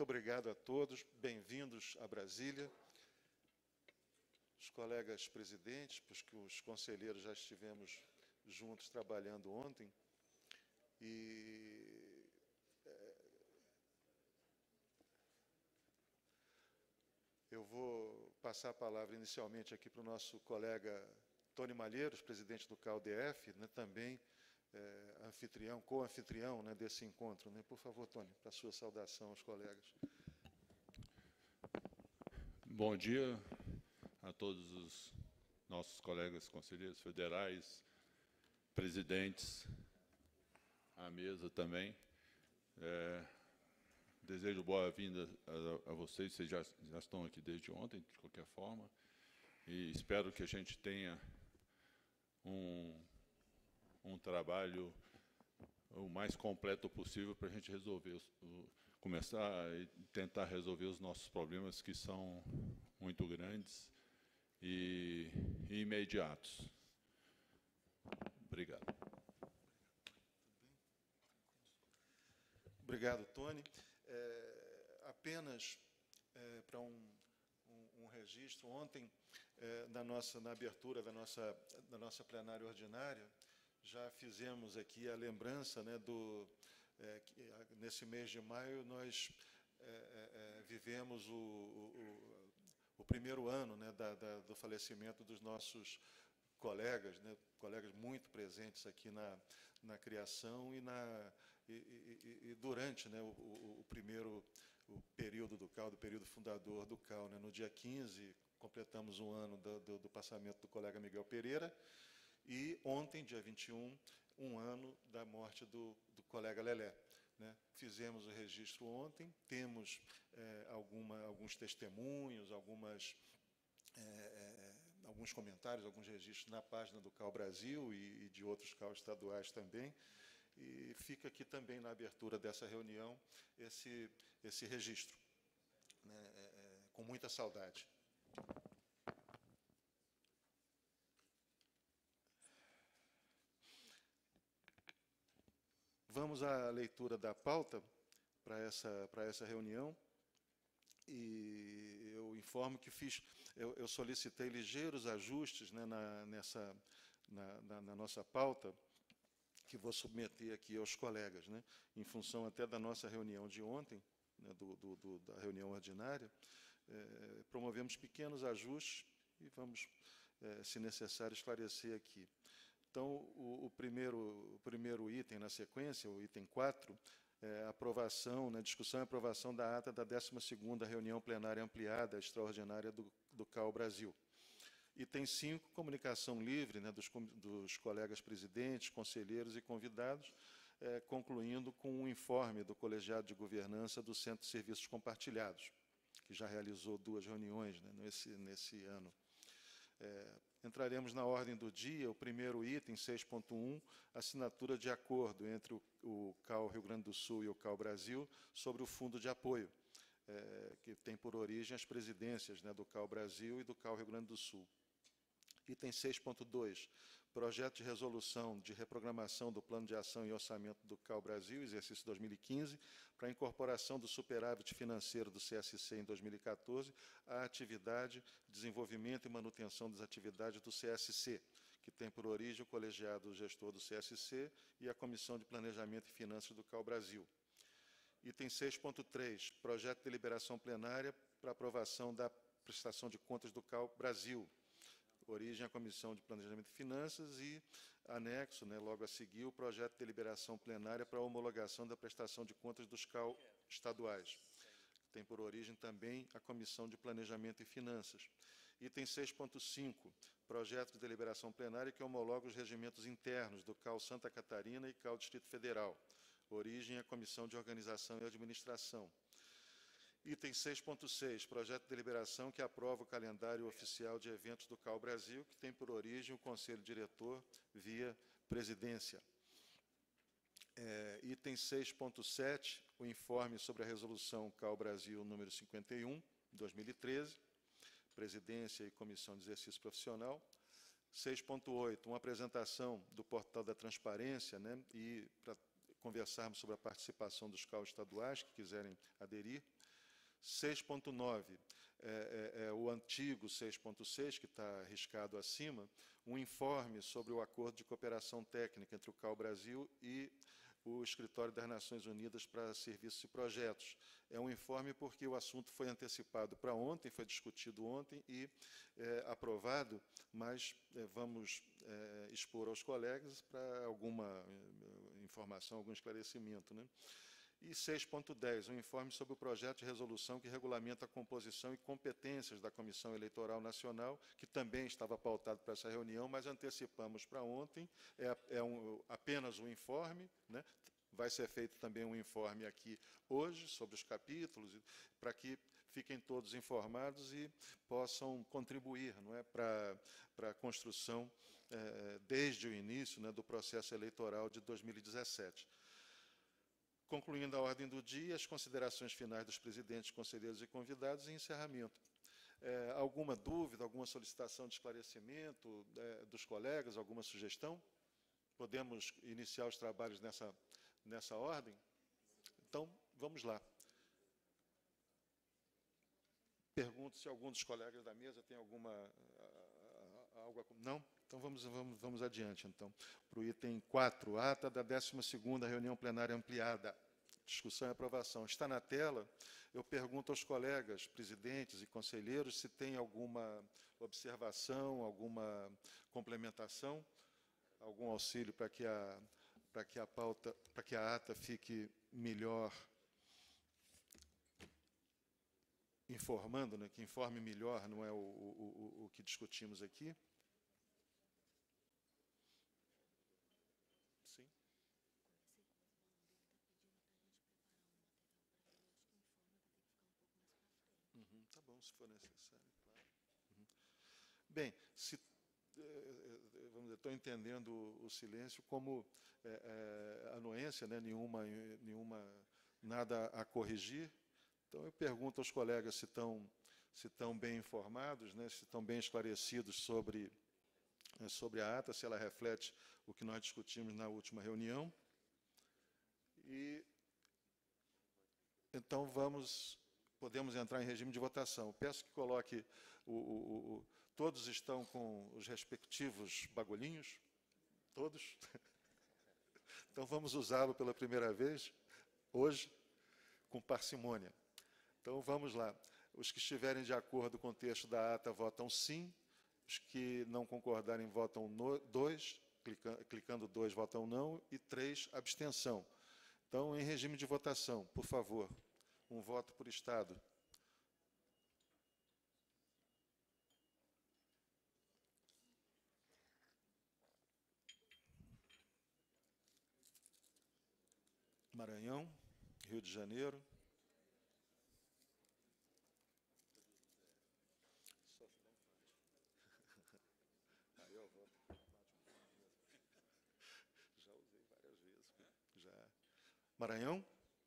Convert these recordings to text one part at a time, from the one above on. Muito obrigado a todos, bem-vindos a Brasília. Os colegas presidentes, porque os conselheiros já estivemos juntos trabalhando ontem, e eu vou passar a palavra inicialmente aqui para o nosso colega Tony Malheiros, presidente do CAU-DF, né, também anfitrião, co-anfitrião, né, desse encontro. Né. Por favor, Tony, para a sua saudação aos colegas. Bom dia a todos os nossos colegas conselheiros federais, presidentes, à mesa também. Desejo boa-vinda a vocês, vocês já estão aqui desde ontem, de qualquer forma, e espero que a gente tenha um trabalho o mais completo possível para a gente resolver, começar e tentar resolver os nossos problemas, que são muito grandes e imediatos. Obrigado. Obrigado, Tony. Apenas para um registro, ontem, na abertura da nossa plenária ordinária, já fizemos aqui a lembrança, né, que nesse mês de maio nós vivemos o primeiro ano, né, do falecimento dos nossos colegas, né, colegas muito presentes aqui na criação e durante, né, o primeiro período do CAU, do período fundador do CAU. Né, no dia 15, completamos um ano do passamento do colega Miguel Pereira, e ontem, dia 21, um ano da morte do colega Lelé. Né, fizemos o registro ontem, temos alguns testemunhos, alguns comentários, alguns registros na página do CAU Brasil e de outros CAUs estaduais também, e fica aqui também na abertura dessa reunião esse registro, né, com muita saudade. Vamos à leitura da pauta para essa reunião, e eu informo que eu solicitei ligeiros ajustes, né, na nossa pauta, que vou submeter aqui aos colegas, né, em função até da nossa reunião de ontem, né, da reunião ordinária. Promovemos pequenos ajustes e vamos, se necessário, esclarecer aqui. Então, o primeiro item na sequência, o item 4, aprovação, né, discussão e aprovação da ata da 12ª reunião plenária ampliada, extraordinária do CAU Brasil. Item 5, comunicação livre, né, dos colegas presidentes, conselheiros e convidados, concluindo com um informe do Colegiado de Governança do Centro de Serviços Compartilhados, que já realizou 2 reuniões, né, nesse ano. Entraremos na ordem do dia. O primeiro item, 6.1, assinatura de acordo entre o CAU Rio Grande do Sul e o CAU Brasil sobre o fundo de apoio, que tem por origem as presidências, né, do CAU Brasil e do CAU Rio Grande do Sul. Item 6.2, projeto de resolução de reprogramação do plano de ação e orçamento do CAU Brasil, exercício 2015, para incorporação do superávit financeiro do CSC em 2014 à atividade, desenvolvimento e manutenção das atividades do CSC, que tem por origem o colegiado gestor do CSC e a Comissão de Planejamento e Finanças do CAU Brasil. Item 6.3, projeto de deliberação plenária para aprovação da prestação de contas do CAU Brasil, origem à Comissão de Planejamento e Finanças, e anexo, né, logo a seguir, o projeto de deliberação plenária para a homologação da prestação de contas dos CAU estaduais, que tem por origem também a Comissão de Planejamento e Finanças. Item 6.5, projeto de deliberação plenária que homologa os regimentos internos do CAU Santa Catarina e CAU Distrito Federal, origem à Comissão de Organização e Administração. Item 6.6, projeto de deliberação que aprova o calendário oficial de eventos do CAU Brasil, que tem por origem o Conselho Diretor via presidência. Item 6.7, o informe sobre a resolução CAU Brasil número 51, 2013, presidência e comissão de exercício profissional. 6.8, uma apresentação do portal da transparência, né, e para conversarmos sobre a participação dos CAU estaduais que quiserem aderir. 6.9, o antigo 6.6, que está riscado acima, um informe sobre o acordo de cooperação técnica entre o CAU Brasil e o Escritório das Nações Unidas para Serviços e Projetos. É um informe porque o assunto foi antecipado para ontem, foi discutido ontem e aprovado, mas vamos expor aos colegas para alguma informação, algum esclarecimento, né? E 6.10, um informe sobre o projeto de resolução que regulamenta a composição e competências da Comissão Eleitoral Nacional, que também estava pautado para essa reunião, mas antecipamos para ontem, apenas um informe, né? Vai ser feito também um informe aqui hoje sobre os capítulos, para que fiquem todos informados e possam contribuir, não é, para a construção, desde o início, né, do processo eleitoral de 2017. Concluindo a ordem do dia, as considerações finais dos presidentes, conselheiros e convidados e encerramento. Alguma dúvida, alguma solicitação de esclarecimento dos colegas, alguma sugestão? Podemos iniciar os trabalhos nessa ordem? Então, vamos lá. Pergunto se algum dos colegas da mesa tem alguma... algo. Não? Então, vamos adiante, então, para o item 4, ata da 12ª reunião plenária ampliada, discussão e aprovação. Está na tela, eu pergunto aos colegas, presidentes e conselheiros, se tem alguma observação, alguma complementação, algum auxílio para que a ata fique melhor informando, né, que informe melhor, não é o que discutimos aqui. Tá bom, se for necessário, claro. Bem, estou entendendo o silêncio como anuência, né, nada a corrigir. Então, eu pergunto aos colegas se estão bem informados, né, se estão bem esclarecidos sobre a ata, se ela reflete o que nós discutimos na última reunião. E então, podemos entrar em regime de votação. Peço que coloque... todos estão com os respectivos bagulhinhos? Todos? Então, vamos usá-lo pela primeira vez, hoje, com parcimônia. Então, vamos lá. Os que estiverem de acordo com o texto da ata votam sim, os que não concordarem votam 2, clicando 2 votam não, e 3, abstenção. Então, em regime de votação, por favor... Um voto por estado. Maranhão, Rio de Janeiro. Aí eu voto. Já usei várias vezes. Já. Maranhão?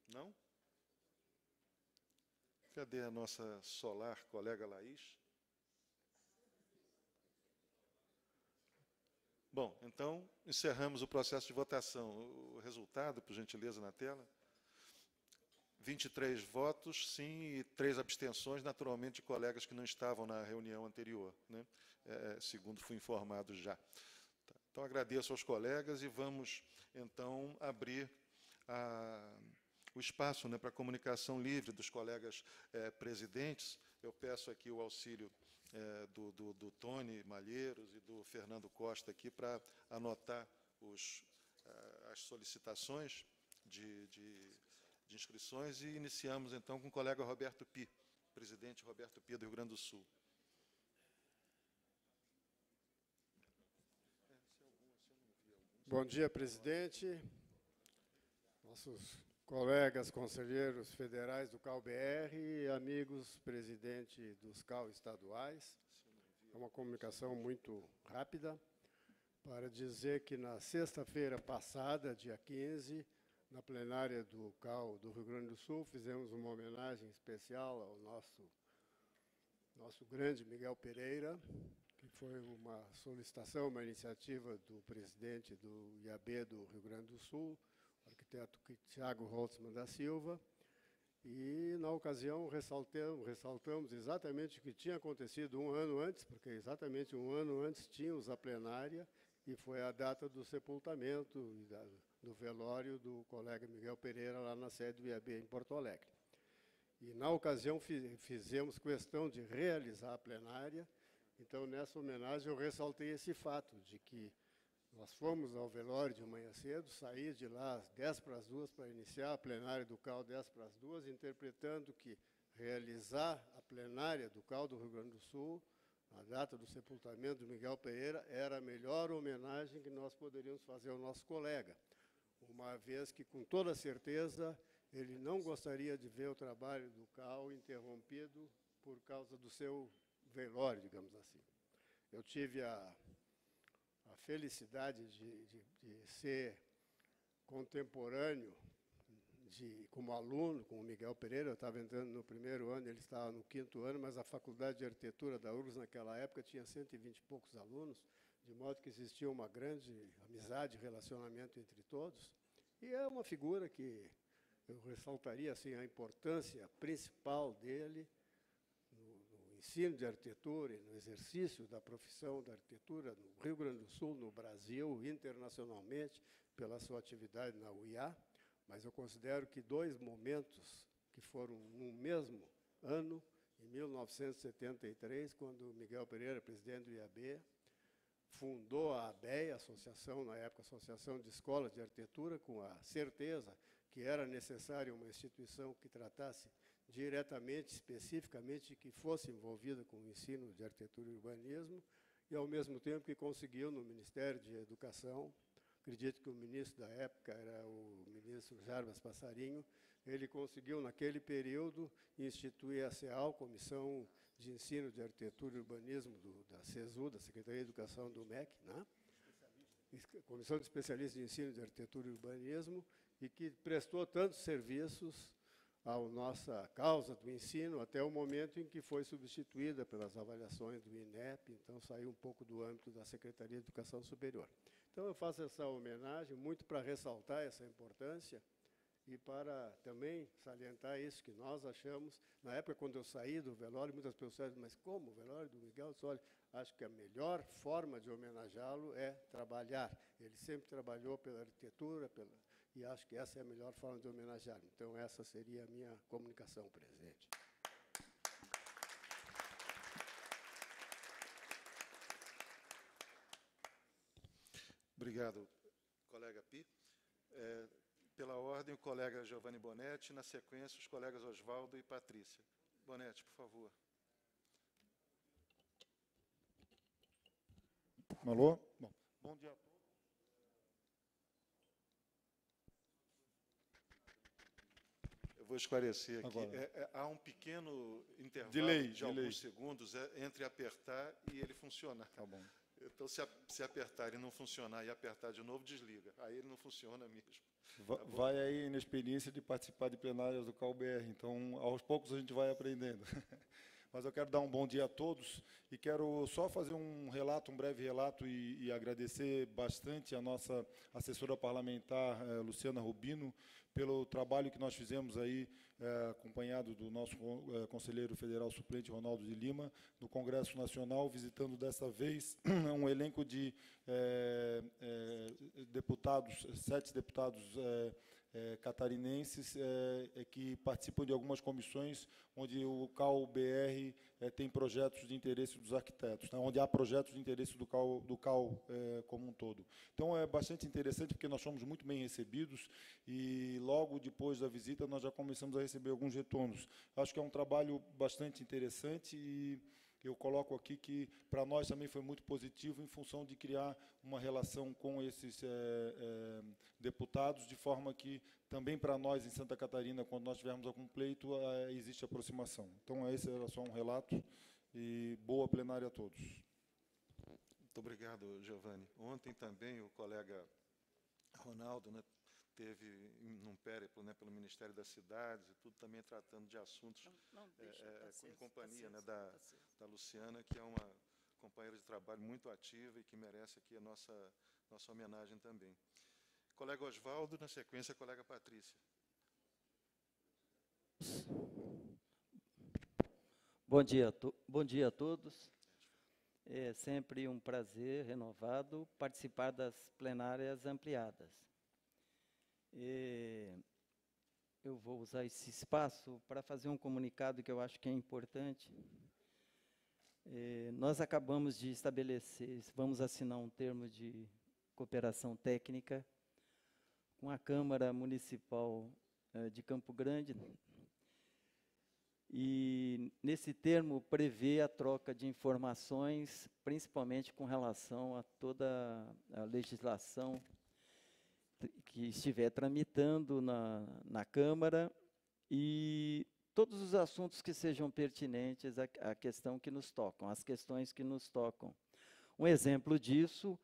Não? Cadê a nossa solar colega Laís? Bom, então, encerramos o processo de votação. O resultado, por gentileza, na tela. 23 votos, sim, e 3 abstenções, naturalmente, de colegas que não estavam na reunião anterior, né? Segundo fui informado já. Então, agradeço aos colegas e vamos, então, abrir o espaço, né, para comunicação livre dos colegas presidentes. Eu peço aqui o auxílio do Tony Malheiros e do Fernando Costa aqui para anotar as solicitações de inscrições e iniciamos, então, com o colega Roberto Pi, presidente Roberto Pi do Rio Grande do Sul. Bom dia, presidente. Nossos colegas, conselheiros federais do CAU/BR e amigos, presidente dos CAU estaduais. É uma comunicação muito rápida para dizer que, na sexta-feira passada, dia 15, na plenária do CAU do Rio Grande do Sul, fizemos uma homenagem especial ao nosso grande Miguel Pereira, que foi uma solicitação, uma iniciativa do presidente do IAB do Rio Grande do Sul, arquiteto Thiago Holtzmann da Silva, E, na ocasião, ressaltamos exatamente o que tinha acontecido um ano antes, porque exatamente um ano antes tínhamos a plenária e foi a data do sepultamento do velório do colega Miguel Pereira lá na sede do IAB em Porto Alegre. E, na ocasião, fizemos questão de realizar a plenária. Então, nessa homenagem, eu ressaltei esse fato de que nós fomos ao velório de manhã cedo, saí de lá às 10 para as 2 para iniciar a plenária do CAU 10 para as 2, interpretando que realizar a plenária do CAU do Rio Grande do Sul, na data do sepultamento do Miguel Pereira, era a melhor homenagem que nós poderíamos fazer ao nosso colega, uma vez que, com toda certeza, ele não gostaria de ver o trabalho do CAU interrompido por causa do seu velório, digamos assim. Eu tive a felicidade de ser contemporâneo, como aluno, com o Miguel Pereira. Eu estava entrando no primeiro ano, ele estava no 5º ano, mas a Faculdade de Arquitetura da URGS, naquela época, tinha 120 e poucos alunos, de modo que existia uma grande amizade, relacionamento entre todos. E é uma figura que eu ressaltaria assim, a importância principal dele no ensino de arquitetura e no exercício da profissão da arquitetura no Rio Grande do Sul, no Brasil, internacionalmente, pela sua atividade na IA. Mas eu considero que dois momentos que foram no mesmo ano, em 1973, quando Miguel Pereira, presidente do IAB, fundou a ABEI, a associação, na época, Associação de Escolas de Arquitetura, com a certeza que era necessária uma instituição que tratasse diretamente, especificamente, que fosse envolvida com o ensino de arquitetura e urbanismo, e, ao mesmo tempo, que conseguiu, no Ministério de Educação, acredito que o ministro da época era o ministro Jarbas Passarinho, ele conseguiu, naquele período, instituir a CEAL, Comissão de Ensino de Arquitetura e Urbanismo da CESU, da Secretaria de Educação do MEC, né? Comissão de Especialistas de Ensino de Arquitetura e Urbanismo, e que prestou tantos serviços à nossa causa do ensino, até o momento em que foi substituída pelas avaliações do INEP, então saiu um pouco do âmbito da Secretaria de Educação Superior. Então, eu faço essa homenagem muito para ressaltar essa importância e para também salientar isso que nós achamos. Na época, quando eu saí do velório, muitas pessoas dizem, mas como o velório do Miguel? Olha, acho que a melhor forma de homenageá-lo é trabalhar. Ele sempre trabalhou pela arquitetura, e acho que essa é a melhor forma de homenageá-lo. Então, essa seria a minha comunicação, presidente. Obrigado, colega Pi. Pela ordem, o colega Giovanni Bonetti, na sequência, os colegas Osvaldo e Patrícia. Bonetti, por favor. Alô? Bom dia a todos. Eu vou esclarecer aqui. Há um pequeno intervalo de alguns segundos entre apertar e ele funcionar. Tá bom. Então, se apertar e não funcionar, e apertar de novo, desliga. Aí ele não funciona mesmo. Vai aí na experiência de participar de plenárias do CAU/BR. Então, aos poucos, a gente vai aprendendo. Mas eu quero dar um bom dia a todos e quero só fazer um breve relato e agradecer bastante a nossa assessora parlamentar, Luciana Rubino, pelo trabalho que nós fizemos aí, acompanhado do nosso conselheiro federal suplente, Ronaldo de Lima, no Congresso Nacional, visitando dessa vez um elenco de deputados, 7 deputados catarinenses que participam de algumas comissões onde o CAU/BR tem projetos de interesse dos arquitetos, né, onde há projetos de interesse do CAU como um todo. Então, é bastante interessante, porque nós fomos muito bem recebidos e, logo depois da visita, nós já começamos a receber alguns retornos. Acho que é um trabalho bastante interessante e eu coloco aqui que, para nós, também foi muito positivo em função de criar uma relação com esses deputados, de forma que, também para nós, em Santa Catarina, quando nós tivermos algum pleito, existe aproximação. Então, esse era só um relato e boa plenária a todos. Muito obrigado, Giovanni. Ontem também o colega Ronaldo, né, teve num périplo, né, pelo Ministério das Cidades e tudo, também tratando de assuntos em companhia da Luciana, que é uma companheira de trabalho muito ativa e que merece aqui a nossa homenagem também. Colega Osvaldo, na sequência, a colega Patrícia. todos. Bom dia a todos. É sempre um prazer renovado participar das plenárias ampliadas. Eu vou usar esse espaço para fazer um comunicado que eu acho que é importante. Nós acabamos de estabelecer, vamos assinar um termo de cooperação técnica com a Câmara Municipal de Campo Grande, e nesse termo prevê a troca de informações, principalmente com relação a toda a legislação que estiver tramitando na Câmara e todos os assuntos que sejam pertinentes à questão que nos tocam, às questões que nos tocam. Um exemplo disso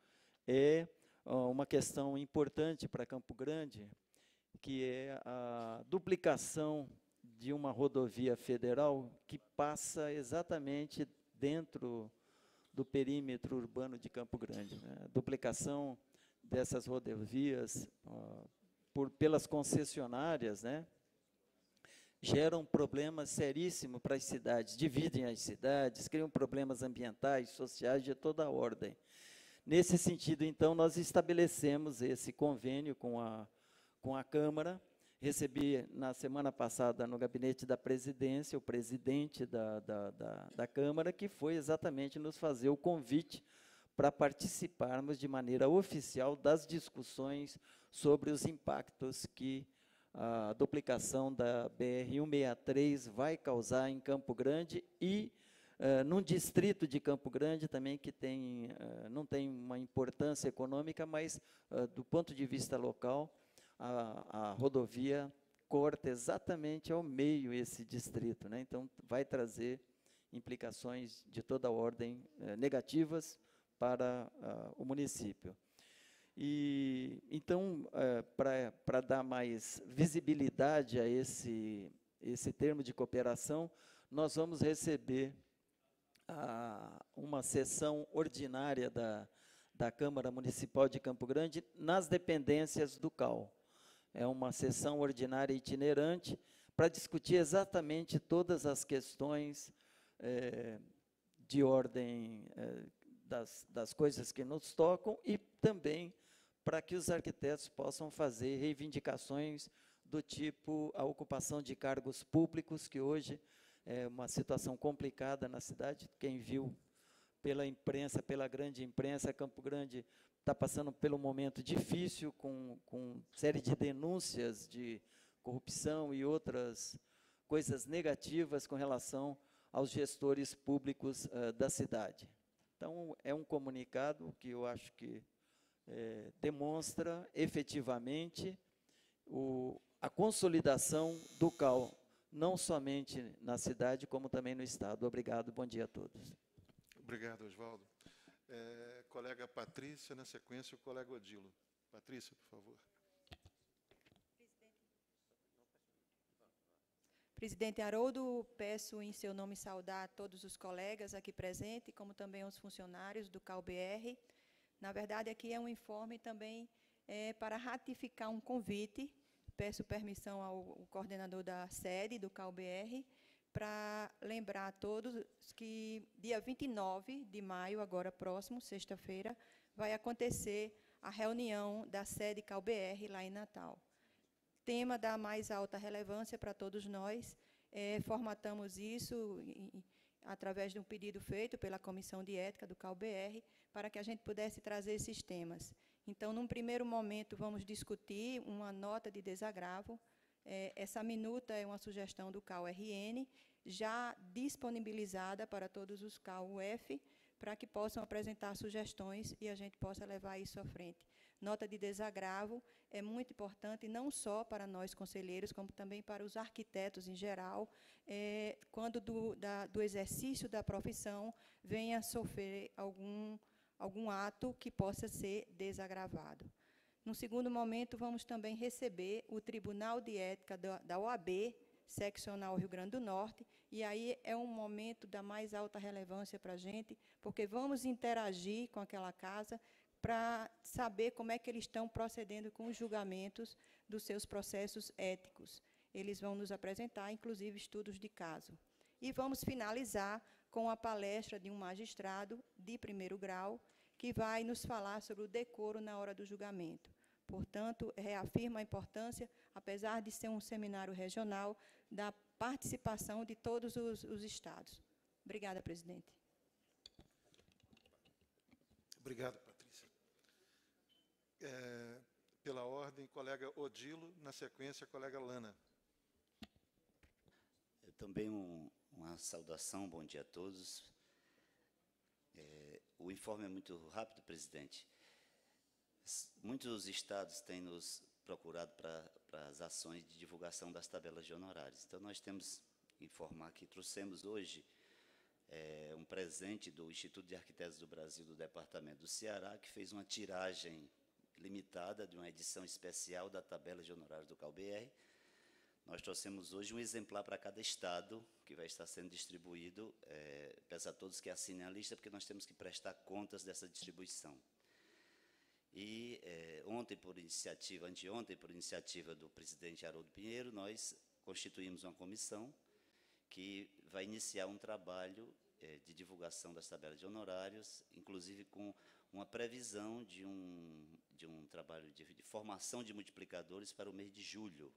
é uma questão importante para Campo Grande, que é a duplicação de uma rodovia federal que passa exatamente dentro do perímetro urbano de Campo Grande. A duplicação dessas rodovias pelas concessionárias, né, geram problemas seríssimos para as cidades, dividem as cidades, criam problemas ambientais, sociais de toda a ordem. Nesse sentido, então, nós estabelecemos esse convênio com a Câmara. Recebi, na semana passada, no gabinete da presidência, o presidente da Câmara, que foi exatamente nos fazer o convite para participarmos de maneira oficial das discussões sobre os impactos que a duplicação da BR-163 vai causar em Campo Grande e num distrito de Campo Grande também que tem, não tem uma importância econômica, mas, do ponto de vista local, a rodovia corta exatamente ao meio esse distrito, né? Então, vai trazer implicações de toda ordem negativas para o município. E então, para dar mais visibilidade a esse termo de cooperação, nós vamos receber uma sessão ordinária da Câmara Municipal de Campo Grande nas dependências do CAU. É uma sessão ordinária itinerante para discutir exatamente todas as questões de ordem das coisas que nos tocam e também para que os arquitetos possam fazer reivindicações do tipo a ocupação de cargos públicos, que hoje é uma situação complicada na cidade. Quem viu pela imprensa, pela grande imprensa, Campo Grande está passando pelo momento difícil, com série de denúncias de corrupção e outras coisas negativas com relação aos gestores públicos da cidade. Então, é um comunicado que eu acho que demonstra efetivamente a consolidação do CAU, não somente na cidade, como também no Estado. Obrigado, bom dia a todos. Obrigado, Osvaldo. Colega Patrícia, na sequência, o colega Odilo. Patrícia, por favor. Presidente Haroldo, peço em seu nome saudar todos os colegas aqui presentes, como também os funcionários do CAU/BR. Na verdade, aqui é um informe também para ratificar um convite. Peço permissão ao coordenador da sede do CAU/BR para lembrar a todos que dia 29 de maio, agora próximo, sexta-feira, vai acontecer a reunião da sede CAU/BR lá em Natal. Tema da mais alta relevância para todos nós. Formatamos isso através de um pedido feito pela Comissão de Ética do CAU/BR para que a gente pudesse trazer esses temas. Então, num primeiro momento, vamos discutir uma nota de desagravo. Essa minuta é uma sugestão do CAU-RN, já disponibilizada para todos os CAU-UF, para que possam apresentar sugestões e a gente possa levar isso à frente. Nota de desagravo é muito importante, não só para nós, conselheiros, como também para os arquitetos em geral, quando do exercício da profissão venha sofrer algum ato que possa ser desagravado. No segundo momento, vamos também receber o Tribunal de Ética da OAB, seccional Rio Grande do Norte, e aí é um momento da mais alta relevância para a gente, porque vamos interagir com aquela casa para saber como é que eles estão procedendo com os julgamentos dos seus processos éticos. Eles vão nos apresentar, inclusive, estudos de caso. E vamos finalizar com a palestra de um magistrado de primeiro grau, que vai nos falar sobre o decoro na hora do julgamento. Portanto, reafirma a importância, apesar de ser um seminário regional, da participação de todos os estados. Obrigada, presidente. Obrigado, Patrícia. Pela ordem, colega Odilo, na sequência, colega Lana. Eu também uma saudação, bom dia a todos. O informe é muito rápido, presidente. Muitos estados têm nos procurado para as ações de divulgação das tabelas de honorários. Então, nós temos que informar que trouxemos hoje um presente do Instituto de Arquitetos do Brasil, do Departamento do Ceará, que fez uma tiragem limitada de uma edição especial da tabela de honorários do CAU/BR. Nós trouxemos hoje um exemplar para cada estado, que vai estar sendo distribuído. Peço a todos que assinem a lista, porque nós temos que prestar contas dessa distribuição. E anteontem, por iniciativa do presidente Haroldo Pinheiro, nós constituímos uma comissão que vai iniciar um trabalho de divulgação das tabelas de honorários, inclusive com uma previsão de um trabalho de formação de multiplicadores para o mês de julho.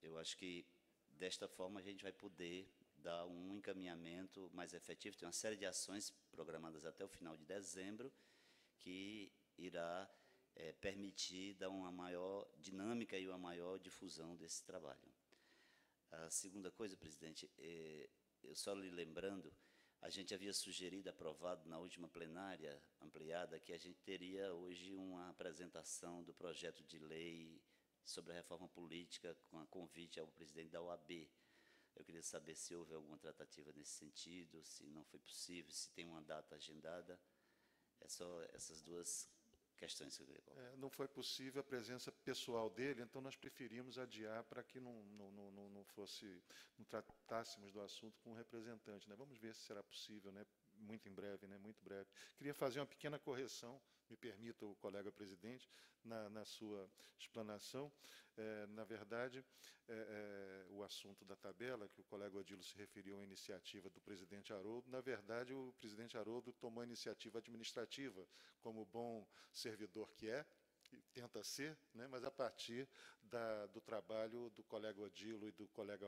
Eu acho que, desta forma, a gente vai poder dar um encaminhamento mais efetivo. Tem uma série de ações programadas até o final de dezembro, que irá permitir dar uma maior dinâmica e uma maior difusão desse trabalho. A segunda coisa, presidente, eu só lhe lembrando, a gente havia sugerido, aprovado na última plenária ampliada, que a gente teria hoje uma apresentação do projeto de lei sobre a reforma política, com a convite ao presidente da OAB. Eu queria saber se houve alguma tratativa nesse sentido, se não foi possível, se tem uma data agendada. É só essas duas questões que eu queria colocar. Não foi possível a presença pessoal dele, então nós preferimos adiar para que não tratássemos do assunto com o representante, né? Vamos ver se será possível, né? Muito em breve, né? Muito breve. Queria fazer uma pequena correção, me permita, o colega presidente, na sua explanação. Na verdade, o assunto da tabela, que o colega Odilo se referiu à iniciativa do presidente Haroldo, na verdade, o presidente Haroldo tomou a iniciativa administrativa, como bom servidor que é, tenta ser, né, mas a partir do trabalho do colega Odilo e do colega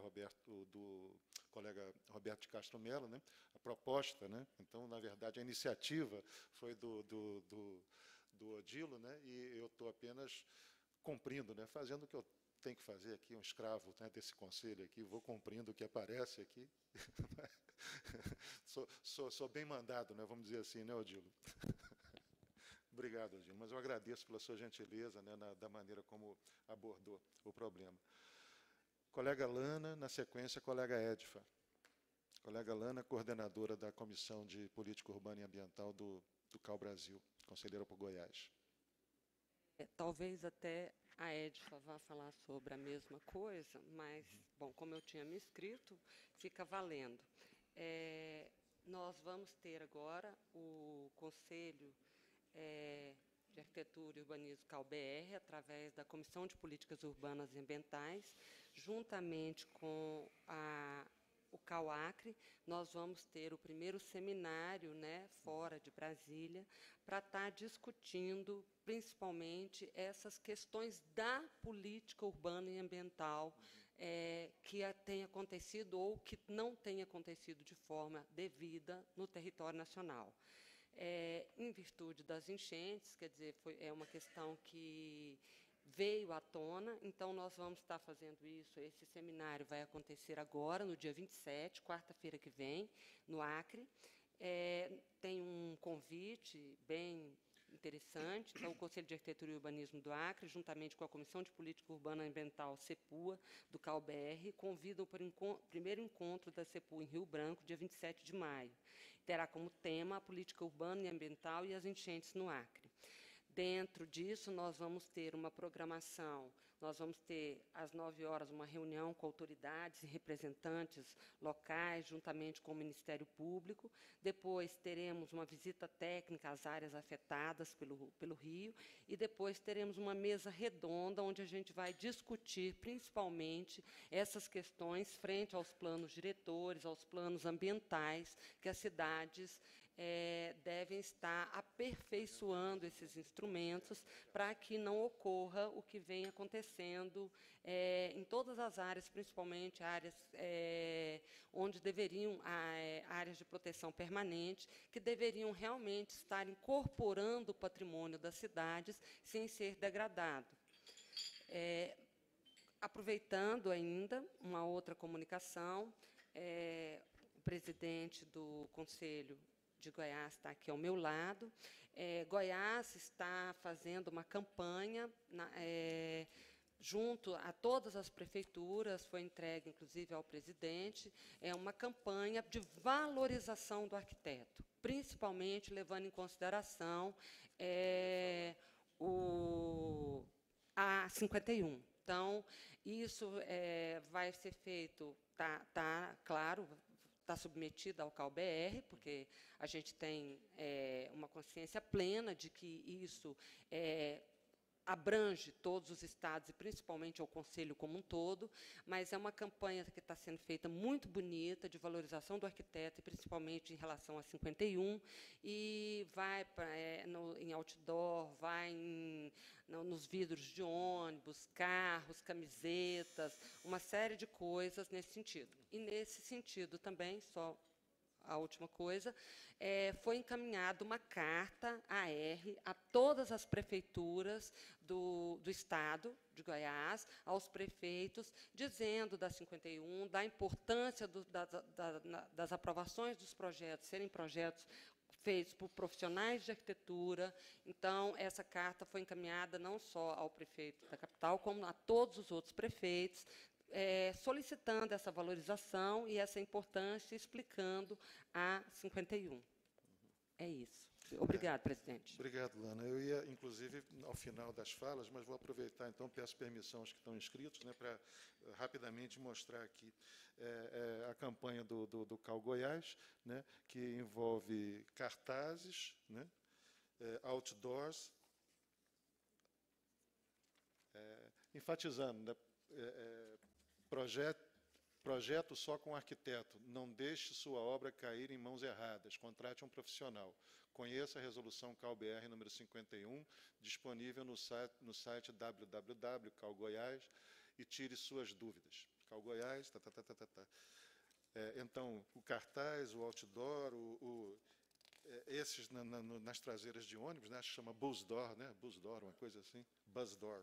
Roberto de Castro Mello, né, a proposta, né, então, na verdade, a iniciativa foi do Odilo, né, e eu estou apenas cumprindo, né, fazendo o que eu tenho que fazer aqui, um escravo, né, desse conselho aqui, vou cumprindo o que aparece aqui. sou bem mandado, né, vamos dizer assim, né, Odilo? Obrigado, Gil, mas eu agradeço pela sua gentileza, né, da maneira como abordou o problema. Colega Lana, na sequência, colega Edifa. Colega Lana, coordenadora da Comissão de Política Urbana e Ambiental do CAU Brasil, conselheira por Goiás. Talvez até a Edifa vá falar sobre a mesma coisa, mas, bom, como eu tinha me inscrito, fica valendo. Nós vamos ter agora o Conselho de Arquitetura e Urbanismo CAU/BR, através da Comissão de Políticas Urbanas e Ambientais, juntamente com o CAU Acre, nós vamos ter o primeiro seminário, né, fora de Brasília, para estar discutindo principalmente essas questões da política urbana e ambiental que tem acontecido ou que não tem acontecido de forma devida no território nacional. Em virtude das enchentes, quer dizer, é uma questão que veio à tona, então nós vamos estar fazendo isso. Esse seminário vai acontecer agora, no dia 27, quarta-feira que vem, no Acre. Tem um convite bem interessante, então o Conselho de Arquitetura e Urbanismo do Acre, juntamente com a Comissão de Política Urbana e Ambiental CEPUA, do CAU/BR, convidam para o primeiro encontro da CEPUA em Rio Branco, dia 27 de maio. Terá como tema a política urbana e ambiental e as enchentes no Acre. Dentro disso, nós vamos ter uma programação, nós vamos ter, às 9h, uma reunião com autoridades e representantes locais, juntamente com o Ministério Público. Depois, teremos uma visita técnica às áreas afetadas pelo rio. E depois, teremos uma mesa redonda, onde a gente vai discutir, principalmente, essas questões frente aos planos diretores, aos planos ambientais, que as cidades devem estar aperfeiçoando esses instrumentos para que não ocorra o que vem acontecendo em todas as áreas, principalmente áreas onde deveriam, áreas de proteção permanente, que deveriam realmente estar incorporando o patrimônio das cidades sem ser degradado. Aproveitando ainda uma outra comunicação, o presidente do Conselho de Goiás está aqui ao meu lado. Goiás está fazendo uma campanha junto a todas as prefeituras, foi entregue, inclusive, ao presidente, uma campanha de valorização do arquiteto, principalmente levando em consideração o A51. Então, isso vai ser feito, tá claro, está submetida ao CAU/BR, porque a gente tem uma consciência plena de que isso abrange todos os estados e, principalmente, ao Conselho como um todo, mas é uma campanha que está sendo feita muito bonita, de valorização do arquiteto, e principalmente em relação a 51, e vai em outdoor, vai nos vidros de ônibus, carros, camisetas, uma série de coisas nesse sentido. E, nesse sentido também, só a última coisa, foi encaminhada uma carta a todas as prefeituras do Estado de Goiás, aos prefeitos, dizendo da 51, da importância das aprovações dos projetos serem projetos feitos por profissionais de arquitetura. Então, essa carta foi encaminhada não só ao prefeito da capital, como a todos os outros prefeitos, solicitando essa valorização e essa importância, explicando a 51. É isso. Obrigado, presidente. Obrigado, Lana. Eu ia, inclusive, ao final das falas, mas vou aproveitar, então, peço permissão aos que estão inscritos, né, para rapidamente mostrar aqui a campanha do CAU Goiás, né, que envolve cartazes, né, outdoors, enfatizando, né, projeto só com arquiteto, não deixe sua obra cair em mãos erradas, contrate um profissional. Conheça a resolução CAU/BR número 51, disponível no site www.caugoias, e tire suas dúvidas. CAU Goiás, então, o cartaz, o outdoor, esses nas traseiras de ônibus, né, chama busdoor, né, busdoor, uma coisa assim, busdoor.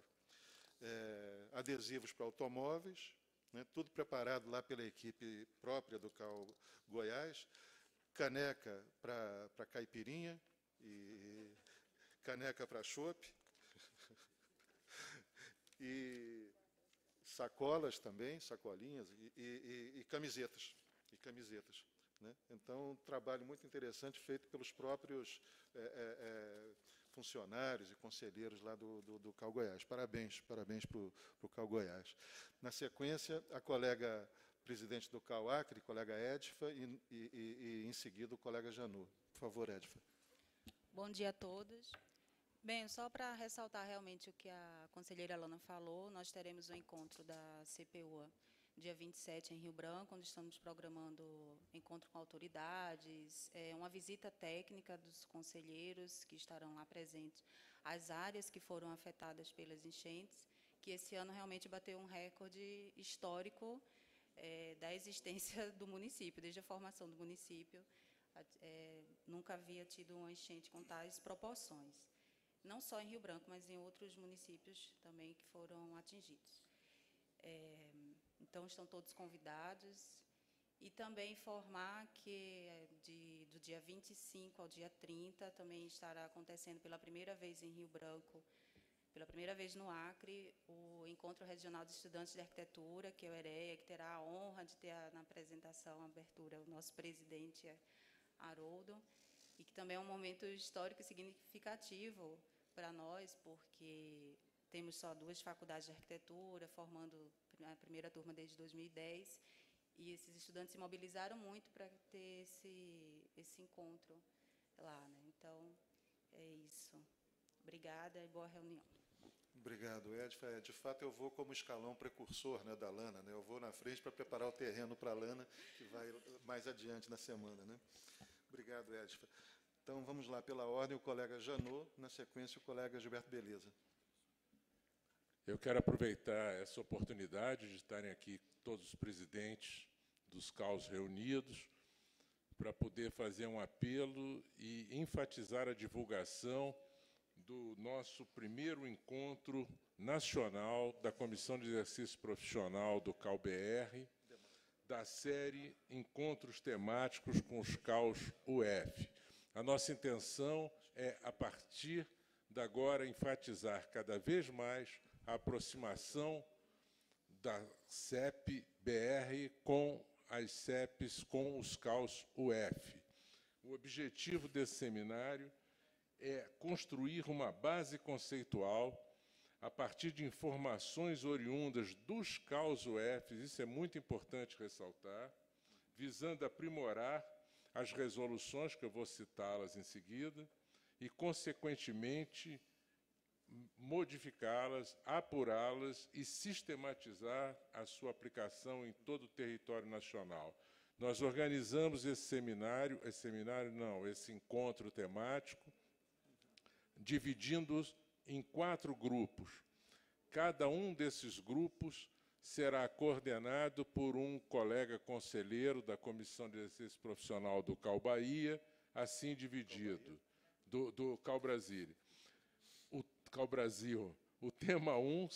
Adesivos para automóveis, né, tudo preparado lá pela equipe própria do CAU Goiás, caneca para caipirinha e caneca para chope, e sacolas também, sacolinhas e camisetas, né? Então, um trabalho muito interessante feito pelos próprios funcionários e conselheiros lá do CAU Goiás. Parabéns para o CAU Goiás. Na sequência, a colega presidente do CAU Acre, colega Edifa, e em seguida, o colega Janu. Por favor, Edifa. Bom dia a todos. Bem, só para ressaltar realmente o que a conselheira Lana falou, nós teremos o encontro da CPUA dia 27, em Rio Branco, onde estamos programando encontro com autoridades, uma visita técnica dos conselheiros que estarão lá presentes, as áreas que foram afetadas pelas enchentes, que esse ano realmente bateu um recorde histórico da existência do município, desde a formação do município. Nunca havia tido uma enchente com tais proporções, não só em Rio Branco, mas em outros municípios também que foram atingidos. Então, estão todos convidados. E também informar que do dia 25 ao dia 30 também estará acontecendo pela primeira vez em Rio Branco, pela primeira vez no Acre, o Encontro Regional de Estudantes de Arquitetura, que é o EREA, que terá a honra de ter na apresentação, a abertura, o nosso presidente Haroldo, e que também é um momento histórico e significativo para nós, porque temos só duas faculdades de arquitetura, formando a primeira turma desde 2010, e esses estudantes se mobilizaram muito para ter esse encontro lá, né? Então, é isso. Obrigada e boa reunião. Obrigado, Edifa. De fato, eu vou como escalão precursor, né, da Lana, né? Eu vou na frente para preparar o terreno para a Lana, que vai mais adiante na semana, né? Obrigado, Edifa. Então, vamos lá, pela ordem, o colega Janu, na sequência, o colega Gilberto Beleza. Eu quero aproveitar essa oportunidade de estarem aqui todos os presidentes dos CAUs reunidos para poder fazer um apelo e enfatizar a divulgação do nosso primeiro encontro nacional da Comissão de Exercício Profissional do CAU/BR, da série Encontros Temáticos com os CAUs UF. A nossa intenção é, a partir de agora, enfatizar cada vez mais a aproximação da CEP-BR com as CEPs, com os CAUs UF. O objetivo desse seminário é construir uma base conceitual a partir de informações oriundas dos CAUs UF, isso é muito importante ressaltar, visando aprimorar as resoluções, que eu vou citá-las em seguida, e, consequentemente, modificá-las, apurá-las e sistematizar a sua aplicação em todo o território nacional. Nós organizamos esse encontro temático, dividindo-os em 4 grupos. Cada um desses grupos será coordenado por um colega conselheiro da Comissão de Exercício Profissional do CAU Bahia, assim dividido, do CAU Brasília. CAU Brasil. O tema 1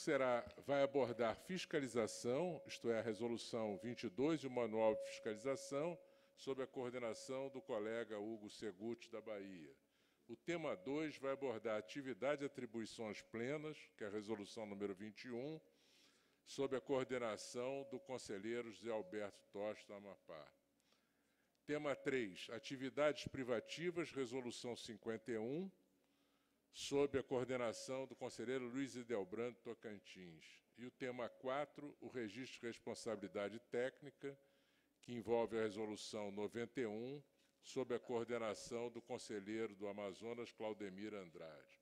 vai abordar fiscalização, isto é, a Resolução 22 e o Manual de Fiscalização, sob a coordenação do colega Hugo Seguti, da Bahia. O tema 2 vai abordar atividade e atribuições plenas, que é a Resolução número 21, sob a coordenação do conselheiro José Alberto Tostes, da Amapá. Tema 3, atividades privativas, Resolução 51, sob a coordenação do conselheiro Luiz Edelbrando Tocantins. E o tema 4, o registro de responsabilidade técnica, que envolve a resolução 91, sob a coordenação do conselheiro do Amazonas, Claudemir Andrade.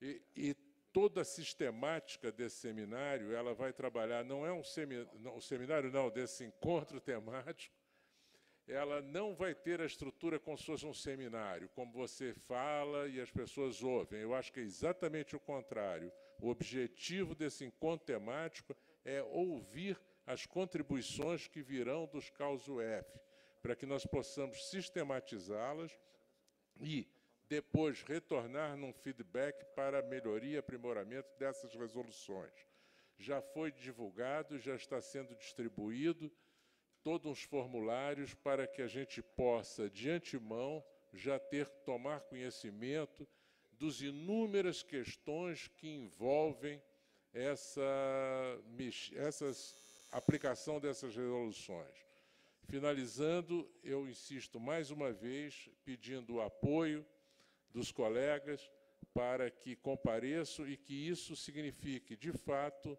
E toda a sistemática desse seminário, ela vai trabalhar, desse encontro temático, ela não vai ter a estrutura como se fosse um seminário, como você fala e as pessoas ouvem. Eu acho que é exatamente o contrário. O objetivo desse encontro temático é ouvir as contribuições que virão dos CAUs UF, para que nós possamos sistematizá-las e depois retornar num feedback para melhoria e aprimoramento dessas resoluções. Já foi divulgado, já está sendo distribuído todos os formulários para que a gente possa, de antemão, já tomar conhecimento dos inúmeras questões que envolvem essa aplicação dessas resoluções. Finalizando, eu insisto mais uma vez, pedindo o apoio dos colegas para que compareçam e que isso signifique, de fato,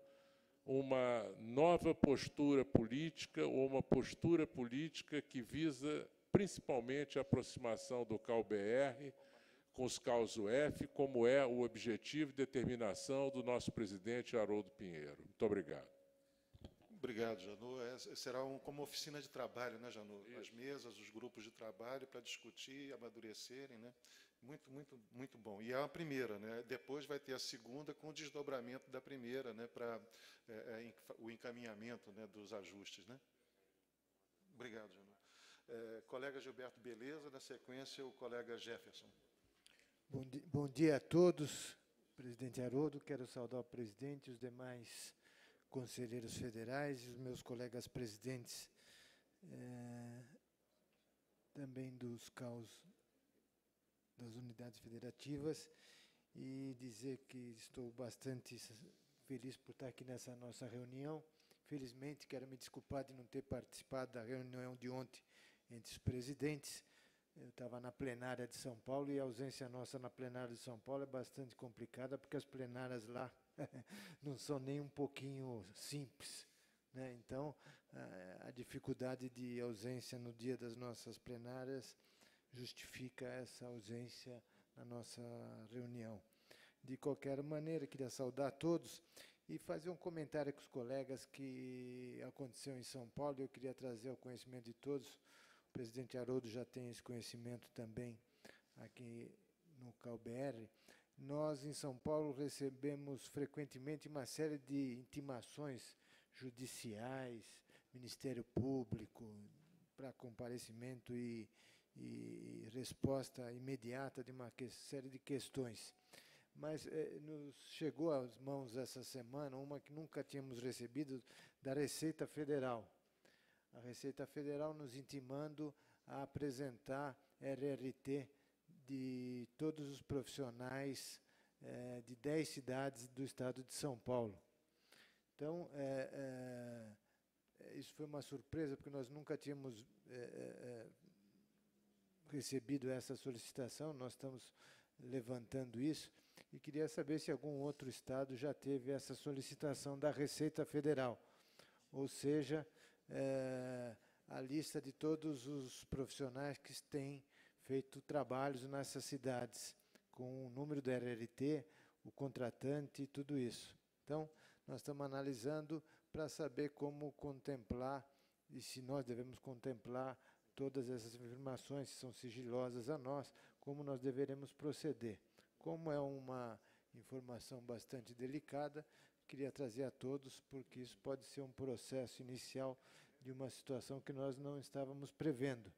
uma nova postura política ou uma postura política que visa principalmente a aproximação do CAU/BR com os CAUs UF, como é o objetivo e determinação do nosso presidente Haroldo Pinheiro. Muito obrigado. Obrigado, Janu. Será como oficina de trabalho, né, Janu? Isso. As mesas, os grupos de trabalho para discutir, amadurecerem, né? Muito, muito, muito bom. E é a primeira, né? Depois vai ter a segunda com o desdobramento da primeira, né? Para o encaminhamento, né? Dos ajustes, né? Obrigado, Janu. Colega Gilberto Beleza, na sequência o colega Jefferson. Bom dia a todos, presidente Haroldo. Quero saudar o presidente e os demais conselheiros federais e os meus colegas presidentes também dos CAUs das unidades federativas e dizer que estou bastante feliz por estar aqui nessa nossa reunião. Felizmente, quero me desculpar de não ter participado da reunião de ontem entre os presidentes. Eu estava na plenária de São Paulo e a ausência nossa na plenária de São Paulo é bastante complicada, porque as plenárias lá não são nem um pouquinho simples, né? Então, a dificuldade de ausência no dia das nossas plenárias justifica essa ausência na nossa reunião. De qualquer maneira, queria saudar a todos e fazer um comentário com os colegas que aconteceu em São Paulo. Eu queria trazer ao conhecimento de todos. O presidente Haroldo já tem esse conhecimento também aqui no CAU/BR. Nós, em São Paulo, recebemos frequentemente uma série de intimações judiciais, Ministério Público, para comparecimento e resposta imediata de uma série de questões. Mas nos chegou às mãos essa semana uma que nunca tínhamos recebido, da Receita Federal. A Receita Federal nos intimando a apresentar RRT de todos os profissionais de 10 cidades do estado de São Paulo. Então, isso foi uma surpresa, porque nós nunca tínhamos recebido essa solicitação, nós estamos levantando isso, e queria saber se algum outro estado já teve essa solicitação da Receita Federal, ou seja, a lista de todos os profissionais que têm feito trabalhos nessas cidades, com o número do RRT, o contratante e tudo isso. Então, nós estamos analisando para saber como contemplar, e se nós devemos contemplar todas essas informações, se são sigilosas a nós, como nós deveremos proceder. Como é uma informação bastante delicada, queria trazer a todos, porque isso pode ser um processo inicial de uma situação que nós não estávamos prevendo,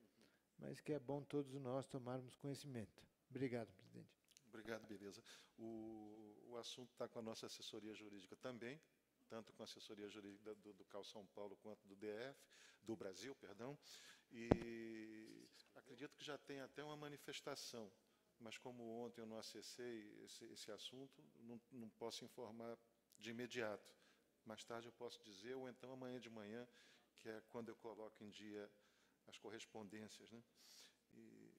mas que é bom todos nós tomarmos conhecimento. Obrigado, presidente. Obrigado, beleza. O assunto está com a nossa assessoria jurídica também, tanto com a assessoria jurídica do CAU São Paulo quanto do DF, do Brasil, perdão, e acredito que já tem até uma manifestação, mas como ontem eu não acessei esse assunto, não posso informar de imediato. Mais tarde eu posso dizer, ou então amanhã de manhã, que é quando eu coloco em dia as correspondências, né? E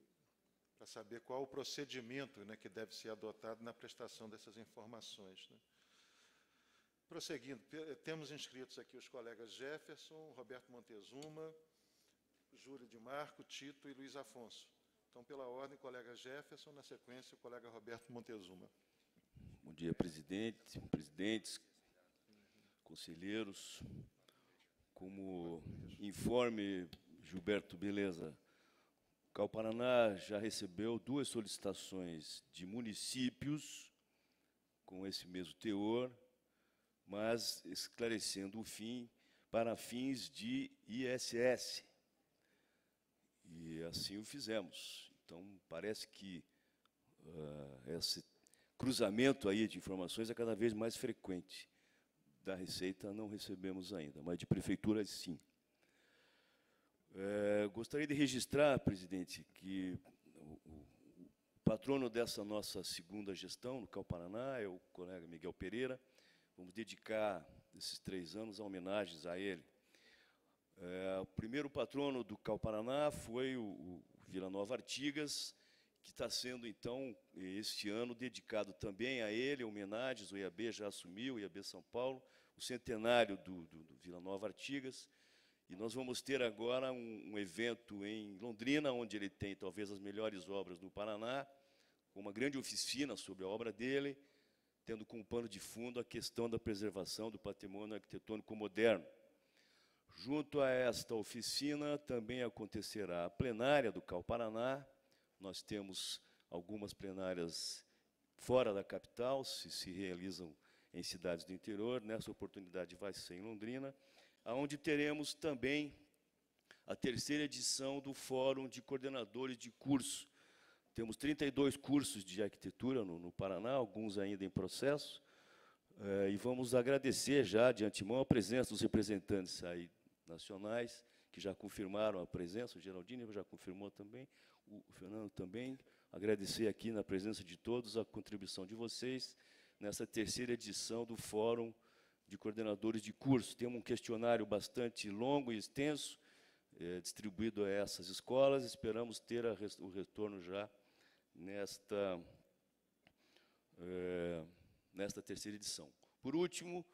para saber qual o procedimento, né, que deve ser adotado na prestação dessas informações, né? Prosseguindo, temos inscritos aqui os colegas Jefferson, Roberto Montezuma, Júlio de Marco, Tito e Luiz Afonso. Então, pela ordem, colega Jefferson, na sequência, o colega Roberto Montezuma. Bom dia, presidente, presidentes, conselheiros. Como informe Gilberto Beleza, o CAU Paraná já recebeu 2 solicitações de municípios com esse mesmo teor, mas esclarecendo o fim para fins de ISS. E assim o fizemos. Então, parece que esse cruzamento aí de informações é cada vez mais frequente. Da Receita não recebemos ainda, mas de prefeitura, sim. Gostaria de registrar, presidente, que o patrono dessa nossa segunda gestão, no CAU Paraná, é o colega Miguel Pereira. Vamos dedicar esses 3 anos a homenagens a ele. O primeiro patrono do CAU Paraná foi o Vila Nova Artigas, que está sendo, então, este ano, dedicado também a ele, homenagens. O IAB já assumiu, o IAB São Paulo, o centenário do Vila Nova Artigas. E nós vamos ter agora um evento em Londrina, onde ele tem talvez as melhores obras do Paraná, com uma grande oficina sobre a obra dele, tendo como pano de fundo a questão da preservação do patrimônio arquitetônico moderno. Junto a esta oficina, também acontecerá a plenária do CAU Paraná. Nós temos algumas plenárias fora da capital, se realizam em cidades do interior. Nessa oportunidade vai ser em Londrina, onde teremos também a 3ª edição do Fórum de Coordenadores de Curso. Temos 32 cursos de arquitetura no Paraná, alguns ainda em processo, e vamos agradecer já de antemão a presença dos representantes aí nacionais, que já confirmaram a presença, o Geraldine já confirmou também, o Fernando também. Agradecer aqui na presença de todos a contribuição de vocês nessa 3ª edição do Fórum de Coordenadores de Curso. Tem um questionário bastante longo e extenso, distribuído a essas escolas. Esperamos ter o retorno já nesta terceira edição. Por último,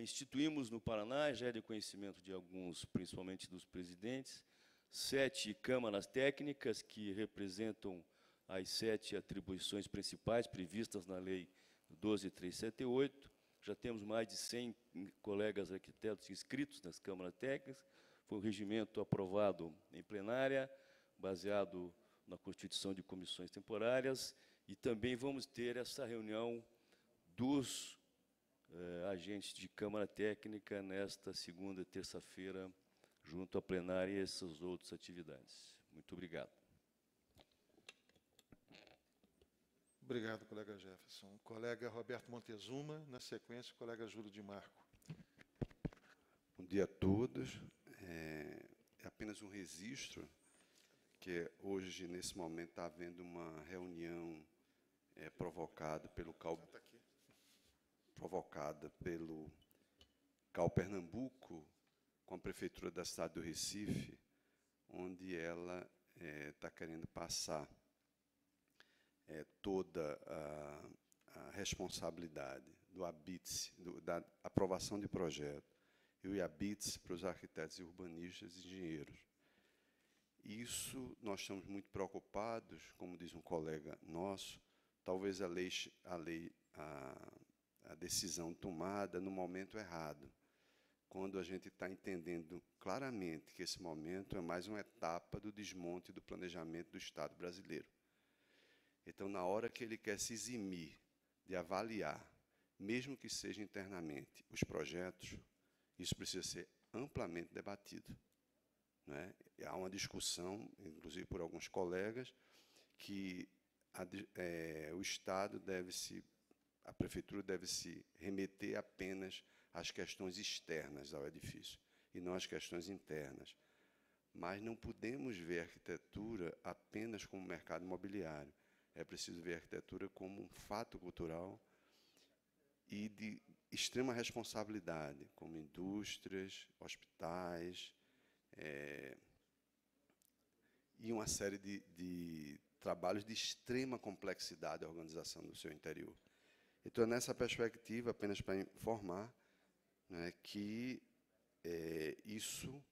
instituímos no Paraná, já é de conhecimento de alguns, principalmente dos presidentes, 7 câmaras técnicas que representam as 7 atribuições principais previstas na Lei 12.378. Já temos mais de 100 colegas arquitetos inscritos nas câmaras técnicas. Foi um regimento aprovado em plenária, baseado na constituição de comissões temporárias, e também vamos ter essa reunião dos agentes de Câmara Técnica nesta segunda e terça-feira, junto à plenária e essas outras atividades. Muito obrigado. Obrigado, colega Jefferson. O colega Roberto Montezuma, na sequência, o colega Júlio de Marco. Bom dia a todos. É apenas um registro que hoje, nesse momento, está havendo uma reunião provocada pelo CAU Pernambuco com a Prefeitura da cidade do Recife, onde ela está querendo passar toda a responsabilidade do ABITS, da aprovação de projeto, e o IABITS para os arquitetos e urbanistas e engenheiros. Isso nós estamos muito preocupados, como diz um colega nosso, talvez a decisão tomada no momento errado, quando a gente está entendendo claramente que esse momento é mais uma etapa do desmonte do planejamento do Estado brasileiro. Então, na hora que ele quer se eximir de avaliar, mesmo que seja internamente, os projetos, isso precisa ser amplamente debatido, né? Há uma discussão, inclusive por alguns colegas, que o Estado a Prefeitura deve se remeter apenas às questões externas ao edifício, e não às questões internas. Mas não podemos ver a arquitetura apenas como mercado imobiliário. É preciso ver a arquitetura como um fato cultural e de extrema responsabilidade, como indústrias, hospitais, e uma série de trabalhos de extrema complexidade da organização do seu interior. Então, nessa perspectiva, apenas para informar, né, que isso,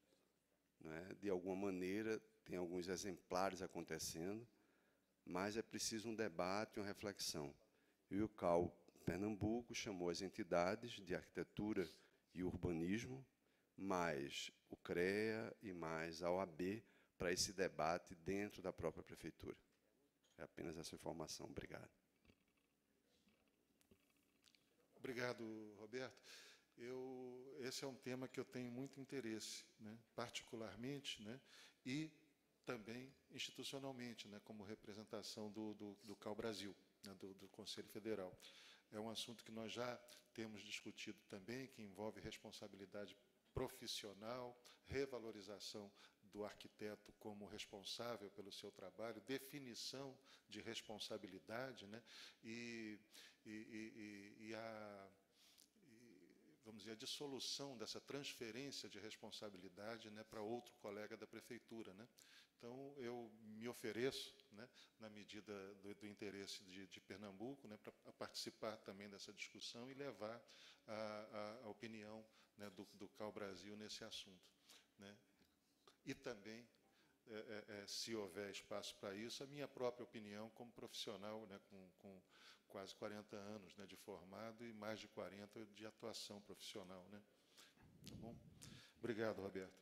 né, de alguma maneira, tem alguns exemplares acontecendo, mas é preciso um debate, uma reflexão. E o CAU Pernambuco chamou as entidades de arquitetura e urbanismo, mais o CREA e mais a OAB, para esse debate dentro da própria prefeitura. É apenas essa informação. Obrigado. Obrigado, Roberto. Esse é um tema que eu tenho muito interesse, né, particularmente, né, e também institucionalmente, né, como representação do CAU Brasil, né, do Conselho Federal. É um assunto que nós já temos discutido também, que envolve responsabilidade profissional, revalorização do arquiteto como responsável pelo seu trabalho, definição de responsabilidade, né, vamos dizer, a dissolução dessa transferência de responsabilidade, né, para outro colega da prefeitura, né. Então, eu me ofereço, né, na medida do interesse de Pernambuco, né, para participar também dessa discussão e levar a opinião, né, do CAU Brasil nesse assunto, né. E também, se houver espaço para isso, a minha própria opinião como profissional, né, com quase 40 anos, né, de formado e mais de 40 de atuação profissional, né. Tá bom? Obrigado, Roberto.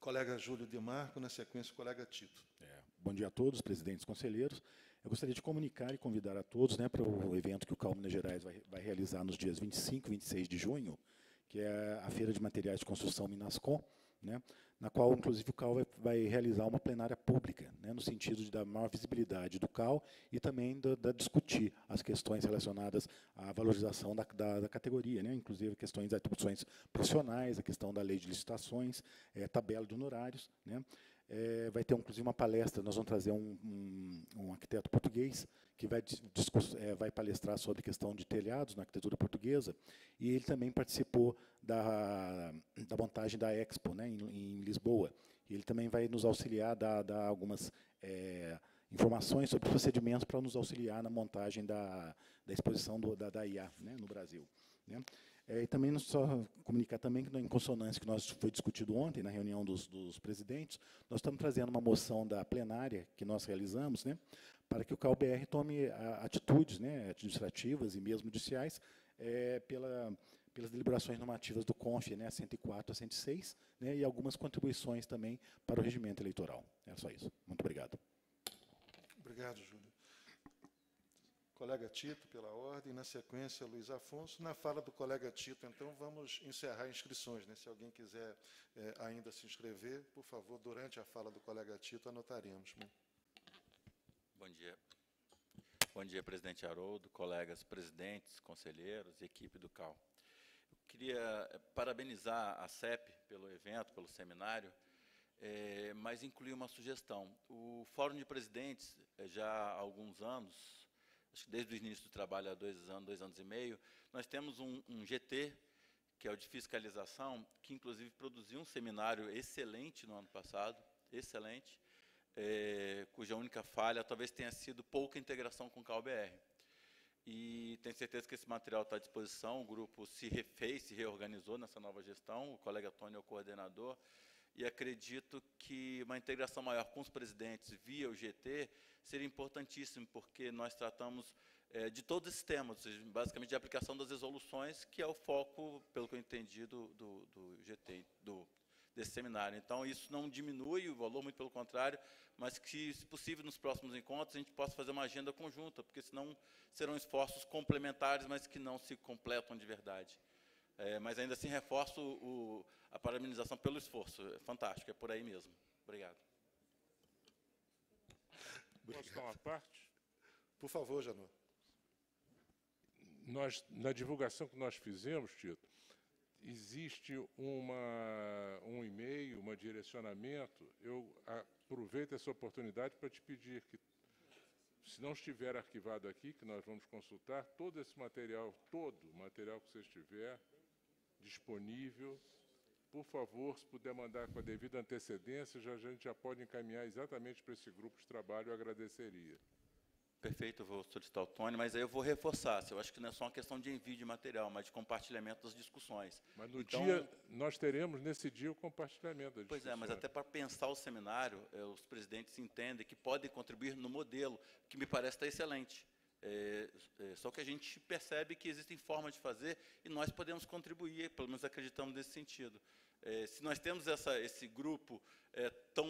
Colega Júlio de Marco, na sequência, o colega Tito. Bom dia a todos, presidentes, conselheiros. Eu gostaria de comunicar e convidar a todos, né, para o evento que o CAU Minas Gerais vai realizar nos dias 25 e 26 de junho, que é a Feira de Materiais de Construção Minascom, né, na qual, inclusive, o CAU vai realizar uma plenária pública, né, no sentido de dar maior visibilidade do CAU e também da discutir as questões relacionadas à valorização da categoria, né, inclusive questões de atribuições profissionais, a questão da lei de licitações, tabela de honorários, né. Vai ter, inclusive, uma palestra, nós vamos trazer um arquiteto português que vai palestrar sobre a questão de telhados na arquitetura portuguesa, e ele também participou da montagem da Expo, né, em Lisboa. Ele também vai nos auxiliar, dar algumas informações sobre procedimentos para nos auxiliar na montagem da exposição da IA, né, no Brasil. Né. E também nos só comunicar também que, em consonância que nós foi discutido ontem na reunião dos presidentes, nós estamos trazendo uma moção da plenária que nós realizamos, né, para que o CAU/BR tome atitudes, né, administrativas e mesmo judiciais pelas deliberações normativas do CONF, né, 104 a 106, né, e algumas contribuições também para o regimento eleitoral. É só isso. Muito obrigado. Obrigado, Júlio. Colega Tito, pela ordem. Na sequência, Luiz Afonso. Na fala do colega Tito, então, vamos encerrar inscrições, né? Se alguém quiser ainda se inscrever, por favor, durante a fala do colega Tito, anotaremos. Bom dia. Bom dia, presidente Haroldo, colegas presidentes, conselheiros, equipe do CAU. Eu queria parabenizar a CEP pelo evento, pelo seminário, mas incluir uma sugestão. O Fórum de Presidentes, já há alguns anos, acho que desde o início do trabalho, há 2 anos, 2 anos e meio, nós temos um GT, que é o de fiscalização, que, inclusive, produziu um seminário excelente no ano passado, excelente, cuja única falha talvez tenha sido pouca integração com o CAU/BR. E tenho certeza que esse material está à disposição, o grupo se refez, se reorganizou nessa nova gestão, o colega Tony é o coordenador, e acredito que uma integração maior com os presidentes via o GT seria importantíssimo, porque nós tratamos de todos esses temas, basicamente de aplicação das resoluções, que é o foco, pelo que eu entendi, do GT, desse seminário. Então, isso não diminui o valor, muito pelo contrário, mas que, se possível, nos próximos encontros, a gente possa fazer uma agenda conjunta, porque senão serão esforços complementares, mas que não se completam de verdade. Mas, ainda assim, reforço a parabenização pelo esforço. É fantástico, é por aí mesmo. Obrigado. Posso dar uma parte? Por favor, Janu. Na divulgação que nós fizemos, Tito, existe um e-mail, um direcionamento. Eu aproveito essa oportunidade para te pedir que, se não estiver arquivado aqui, que nós vamos consultar, todo esse material, todo o material que você estiver disponível, por favor, se puder mandar com a devida antecedência, já a gente já pode encaminhar exatamente para esse grupo de trabalho, eu agradeceria. Perfeito, eu vou solicitar o Tony, mas aí eu vou reforçar. Eu acho que não é só uma questão de envio de material, mas de compartilhamento das discussões. Mas no então, dia, nós teremos nesse dia o compartilhamento das discussões. Pois é, mas até para pensar o seminário, os presidentes entendem que podem contribuir no modelo, que me parece estar excelente. Só que a gente percebe que existem formas de fazer e nós podemos contribuir, pelo menos acreditamos nesse sentido. Se nós temos esse grupo tão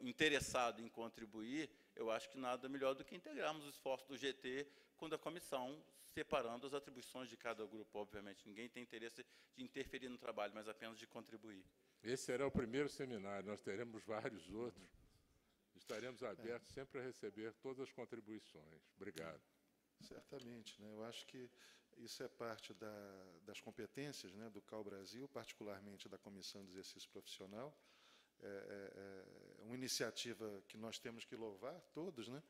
interessado em contribuir, eu acho que nada melhor do que integrarmos o esforço do GT com a comissão, separando as atribuições de cada grupo, obviamente. Ninguém tem interesse de interferir no trabalho, mas apenas de contribuir. Esse será o primeiro seminário, nós teremos vários outros. Estaremos abertos sempre a receber todas as contribuições. Obrigado. Certamente, né? Eu acho que isso é parte das competências, né, do CAU Brasil, particularmente da Comissão de Exercício Profissional. É uma iniciativa que nós temos que louvar todos, né?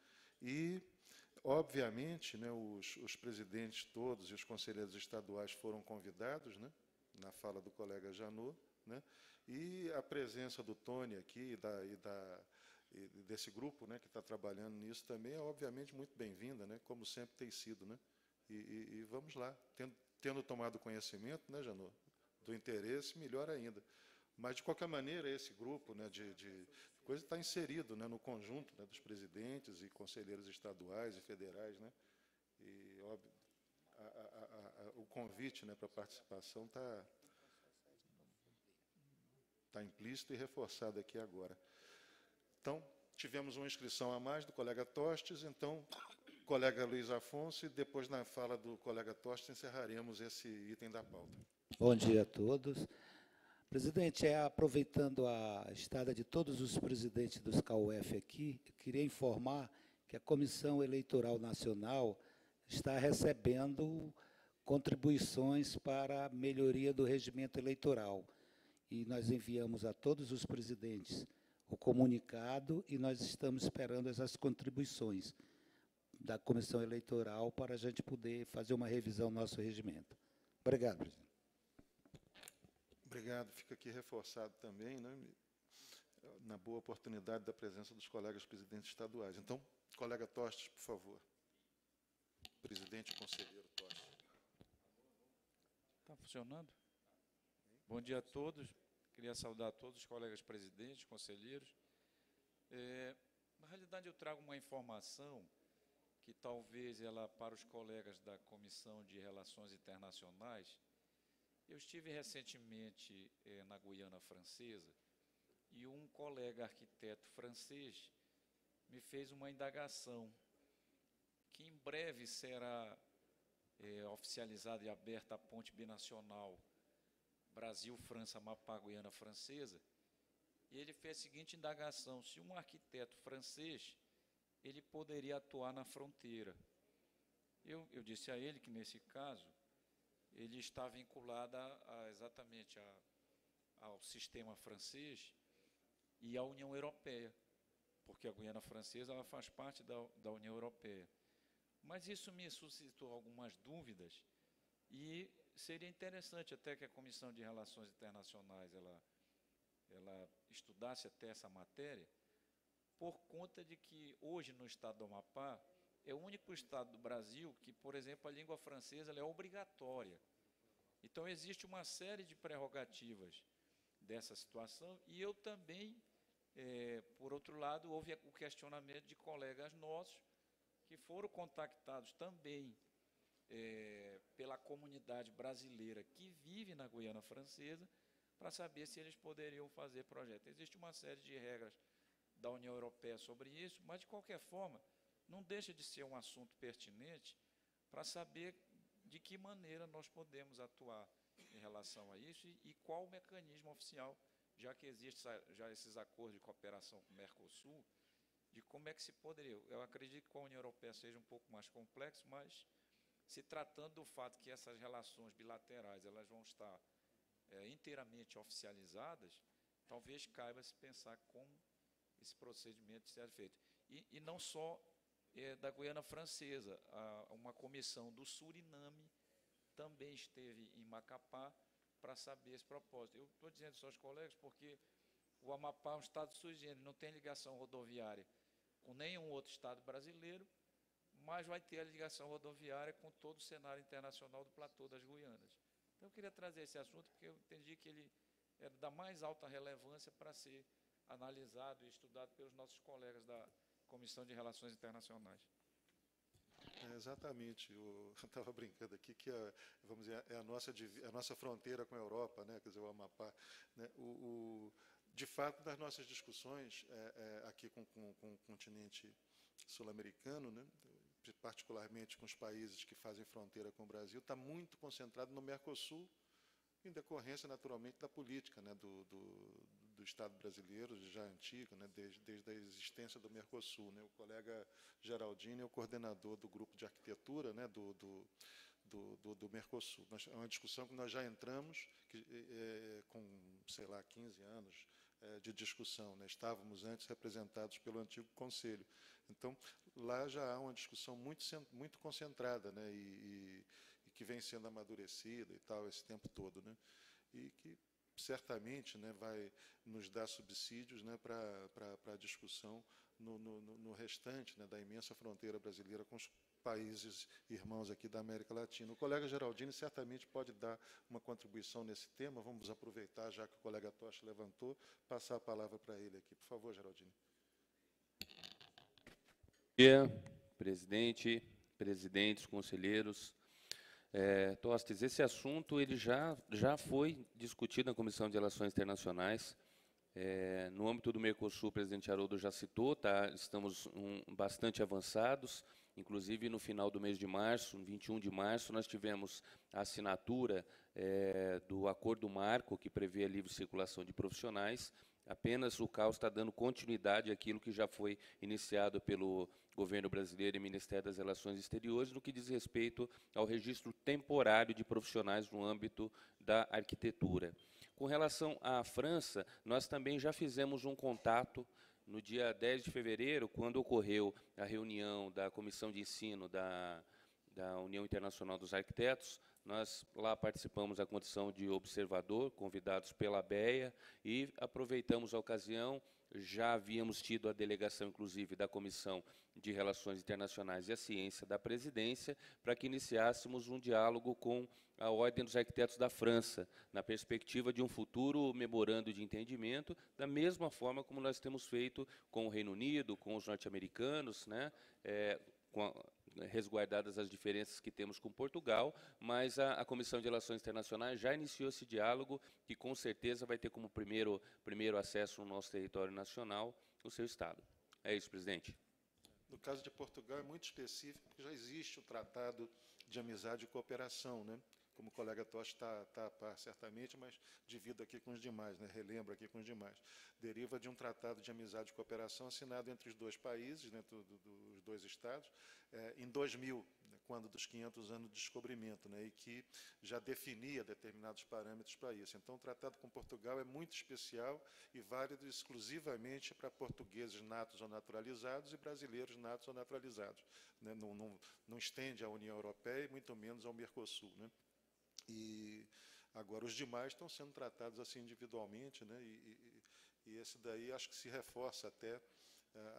E, obviamente, né, os presidentes todos e os conselheiros estaduais foram convidados, né, na fala do colega Janu, né? E a presença do Tony aqui e desse grupo, né, que está trabalhando nisso também é, obviamente, muito bem-vinda, né, como sempre tem sido, né? E vamos lá, tendo tomado conhecimento, né, Janu, do interesse, melhor ainda. Mas, de qualquer maneira, esse grupo, né, de coisa está inserido, né, no conjunto, né, dos presidentes e conselheiros estaduais e federais. Né, e óbvio, o convite, né, para a participação está implícito e reforçado aqui agora. Então, tivemos uma inscrição a mais do colega Tostes, então, colega Luiz Afonso, e depois, na fala do colega Tostes, encerraremos esse item da pauta. Bom dia a todos. Presidente, aproveitando a estada de todos os presidentes dos CAUF aqui, eu queria informar que a Comissão Eleitoral Nacional está recebendo contribuições para a melhoria do regimento eleitoral. E nós enviamos a todos os presidentes o comunicado e nós estamos esperando essas contribuições da Comissão Eleitoral para a gente poder fazer uma revisão do nosso regimento. Obrigado, presidente. Obrigado. Fica aqui reforçado também, né, na boa oportunidade da presença dos colegas presidentes estaduais. Então, colega Tostes, por favor. Presidente e conselheiro Tostes. Está funcionando? Bom dia a todos. Queria saudar a todos os colegas presidentes, conselheiros. Na realidade, eu trago uma informação que talvez ela, para os colegas da Comissão de Relações Internacionais, eu estive recentemente na Guiana Francesa e um colega arquiteto francês me fez uma indagação que em breve será oficializada e aberta a ponte binacional Brasil-França-Amapá-Guiana Francesa, e ele fez a seguinte indagação: se um arquiteto francês, ele poderia atuar na fronteira. Eu disse a ele que, nesse caso, ele está vinculado exatamente ao sistema francês e à União Europeia, porque a Guiana Francesa ela faz parte da União Europeia. Mas isso me suscitou algumas dúvidas e seria interessante até que a Comissão de Relações Internacionais ela estudasse até essa matéria, por conta de que hoje no estado do Amapá é o único estado do Brasil que, por exemplo, a língua francesa ela é obrigatória. Então existe uma série de prerrogativas dessa situação e eu também, por outro lado, houve o questionamento de colegas nossos que foram contactados também pela comunidade brasileira que vive na Guiana Francesa para saber se eles poderiam fazer projeto. Existe uma série de regras da União Europeia sobre isso, mas, de qualquer forma, não deixa de ser um assunto pertinente para saber de que maneira nós podemos atuar em relação a isso e qual o mecanismo oficial, já que existem já esses acordos de cooperação com o Mercosul, de como é que se poderia. Eu acredito que a União Europeia seja um pouco mais complexo, mas, se tratando do fato que essas relações bilaterais elas vão estar inteiramente oficializadas, talvez caiba se pensar como esse procedimento será feito. E não só da Guiana Francesa, uma comissão do Suriname também esteve em Macapá para saber esse propósito. Eu estou dizendo isso aos colegas porque o Amapá é um estado sui generis, não tem ligação rodoviária com nenhum outro estado brasileiro, mas vai ter a ligação rodoviária com todo o cenário internacional do platô das Guianas. Então, eu queria trazer esse assunto porque eu entendi que ele era da mais alta relevância para ser analisado e estudado pelos nossos colegas da Comissão de Relações Internacionais. Exatamente. Eu estava brincando aqui que vamos dizer, é a nossa fronteira com a Europa, né? Quer dizer, o Amapá, né? De fato, nas nossas discussões aqui com o continente sul-americano, né? Particularmente com os países que fazem fronteira com o Brasil, está muito concentrado no Mercosul, em decorrência, naturalmente, da política, né, do Estado brasileiro, já antigo, né, desde a existência do Mercosul. Né, o colega Geraldine é o coordenador do grupo de arquitetura, né, do Mercosul. É uma discussão que nós já entramos com, sei lá, 15 anos de discussão. Né, estávamos antes representados pelo antigo Conselho. Então, lá já há uma discussão muito concentrada, né, e que vem sendo amadurecida e tal esse tempo todo, né, e que certamente, né, vai nos dar subsídios, né, para a discussão no restante, né, da imensa fronteira brasileira com os países irmãos aqui da América Latina. O colega Geraldine certamente pode dar uma contribuição nesse tema. Vamos aproveitar, já que o colega Tocha levantou, passar a palavra para ele aqui. Por favor, Geraldine. Bom dia, presidente, presidentes, conselheiros. Tostes, esse assunto ele já foi discutido na Comissão de Relações Internacionais. No âmbito do Mercosul, o presidente Haroldo já citou, tá, estamos bastante avançados. Inclusive, no final do mês de março, 21 de março, nós tivemos a assinatura do Acordo Marco, que prevê a livre circulação de profissionais. Apenas o CAU está dando continuidade àquilo que já foi iniciado pelo governo brasileiro e Ministério das Relações Exteriores, no que diz respeito ao registro temporário de profissionais no âmbito da arquitetura. Com relação à França, nós também já fizemos um contato no dia 10 de fevereiro, quando ocorreu a reunião da Comissão de Ensino da da União Internacional dos Arquitetos. Nós lá participamos da condição de observador, convidados pela BEA, e aproveitamos a ocasião. Já havíamos tido a delegação, inclusive, da Comissão de Relações Internacionais e a Ciência da Presidência, para que iniciássemos um diálogo com a Ordem dos Arquitetos da França, na perspectiva de um futuro memorando de entendimento, da mesma forma como nós temos feito com o Reino Unido, com os norte-americanos, né, resguardadas as diferenças que temos com Portugal, mas a Comissão de Relações Internacionais já iniciou esse diálogo, que com certeza vai ter como primeiro acesso no nosso território nacional o seu Estado. É isso, presidente. No caso de Portugal é muito específico, porque já existe o Tratado de Amizade e Cooperação, né? Como o colega Tostes está a par, certamente, mas divido aqui com os demais, né? Relembro aqui com os demais. Deriva de um tratado de amizade e cooperação assinado entre os dois países, né, dos dois estados, em 2000, né, quando dos 500 anos de descobrimento, né, e que já definia determinados parâmetros para isso. Então, o tratado com Portugal é muito especial e válido exclusivamente para portugueses natos ou naturalizados e brasileiros natos ou naturalizados. Né? Não estende à União Europeia e muito menos ao Mercosul, né? E agora os demais estão sendo tratados assim individualmente, né? E esse daí acho que se reforça até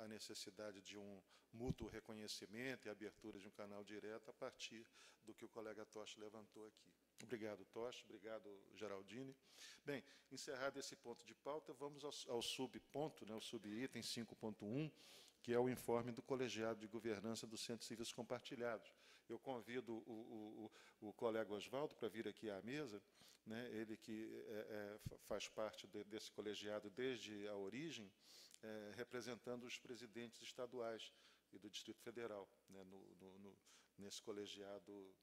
a necessidade de um mútuo reconhecimento e abertura de um canal direto a partir do que o colega Tostes levantou aqui. Obrigado, Tostes. Obrigado, Geraldine. Bem, encerrado esse ponto de pauta, vamos ao subponto, né, o subitem 5.1, que é o informe do Colegiado de Governança dos Centros Cíveis Compartilhados. Eu convido o colega Osvaldo para vir aqui à mesa, né, ele que faz parte desse colegiado desde a origem, representando os presidentes estaduais e do Distrito Federal, né, nesse colegiado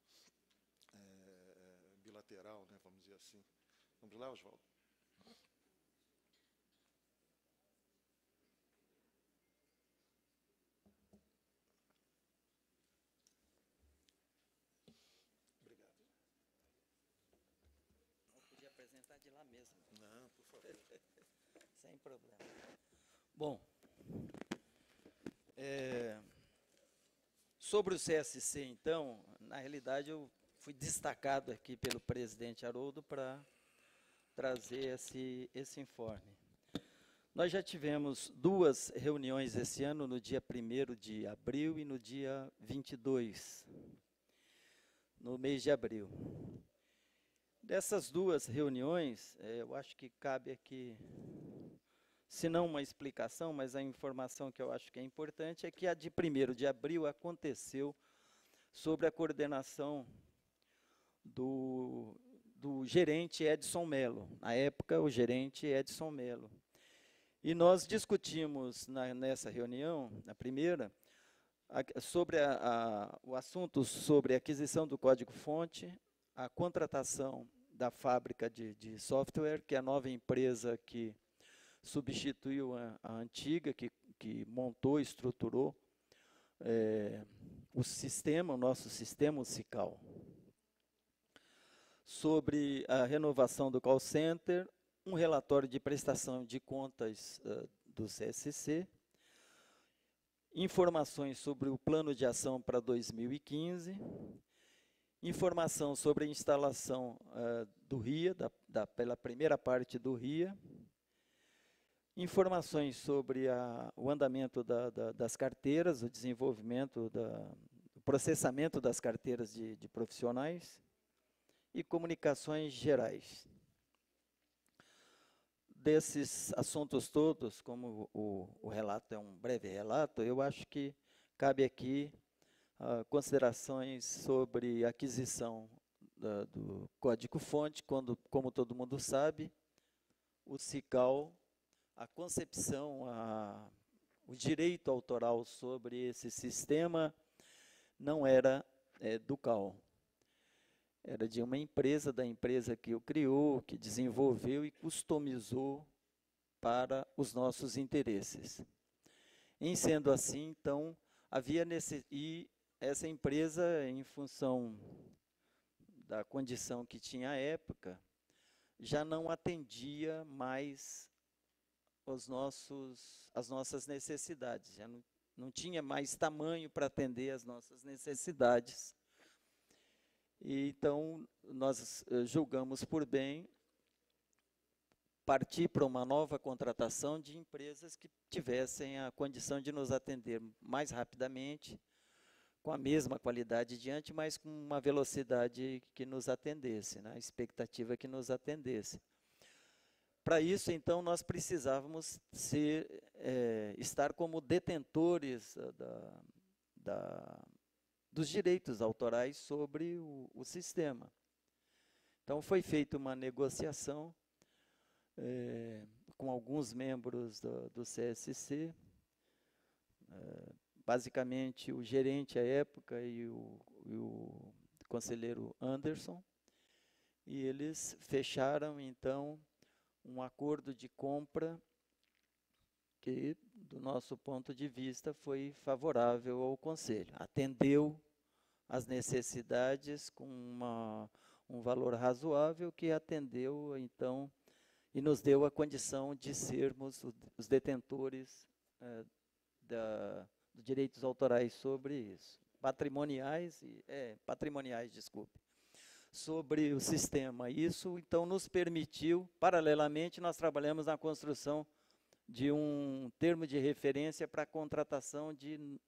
bilateral, né, vamos dizer assim. Vamos lá, Osvaldo? Obrigado. Não podia apresentar de lá mesmo. Não, por favor. Sem problema. Bom, sobre o CSC, então, na realidade, eu fui destacado aqui pelo presidente Haroldo para trazer esse informe. Nós já tivemos duas reuniões esse ano, no dia 1º de abril e no dia 22, no mês de abril. Dessas duas reuniões, eu acho que cabe aqui, se não uma explicação, mas a informação que eu acho que é importante, é que a de 1º de abril aconteceu sobre a coordenação do gerente Edson Mello. Na época, o gerente Edson Mello. E nós discutimos nessa reunião, na primeira, sobre o assunto sobre a aquisição do código-fonte, a contratação da fábrica de software, que é a nova empresa que substituiu a antiga, que montou e estruturou o sistema, o nosso sistema, o SICAL. Sobre a renovação do call center, um relatório de prestação de contas do CSC, informações sobre o plano de ação para 2015, informação sobre a instalação do RIA, pela primeira parte do RIA, informações sobre o andamento das carteiras, o desenvolvimento, o processamento das carteiras de profissionais, e comunicações gerais. Desses assuntos todos, como o relato é um breve relato, eu acho que cabe aqui considerações sobre a aquisição do código-fonte, quando, como todo mundo sabe, o SICAL, a concepção, o direito autoral sobre esse sistema não era do CAL. Era de uma empresa, da empresa que o criou, que desenvolveu e customizou para os nossos interesses. Em sendo assim, então, e essa empresa, em função da condição que tinha à época, já não atendia mais as nossas necessidades, já não tinha mais tamanho para atender as nossas necessidades E, então, nós julgamos por bem partir para uma nova contratação de empresas que tivessem a condição de nos atender mais rapidamente, com a mesma qualidade diante, mas com uma velocidade que nos atendesse, né? A expectativa que nos atendesse. Para isso, então, nós precisávamos ser, estar como detentores dos direitos autorais sobre o sistema. Então, foi feita uma negociação com alguns membros do CSC, basicamente o gerente à época e o conselheiro Anderson, e eles fecharam, então, um acordo de compra que, do nosso ponto de vista, foi favorável ao Conselho. Atendeu às necessidades com um valor razoável que atendeu, então, e nos deu a condição de sermos os detentores dos direitos autorais sobre isso. Patrimoniais, patrimoniais, desculpe. Sobre o sistema. Isso, então, nos permitiu, paralelamente, nós trabalhamos na construção de um termo de referência para a contratação de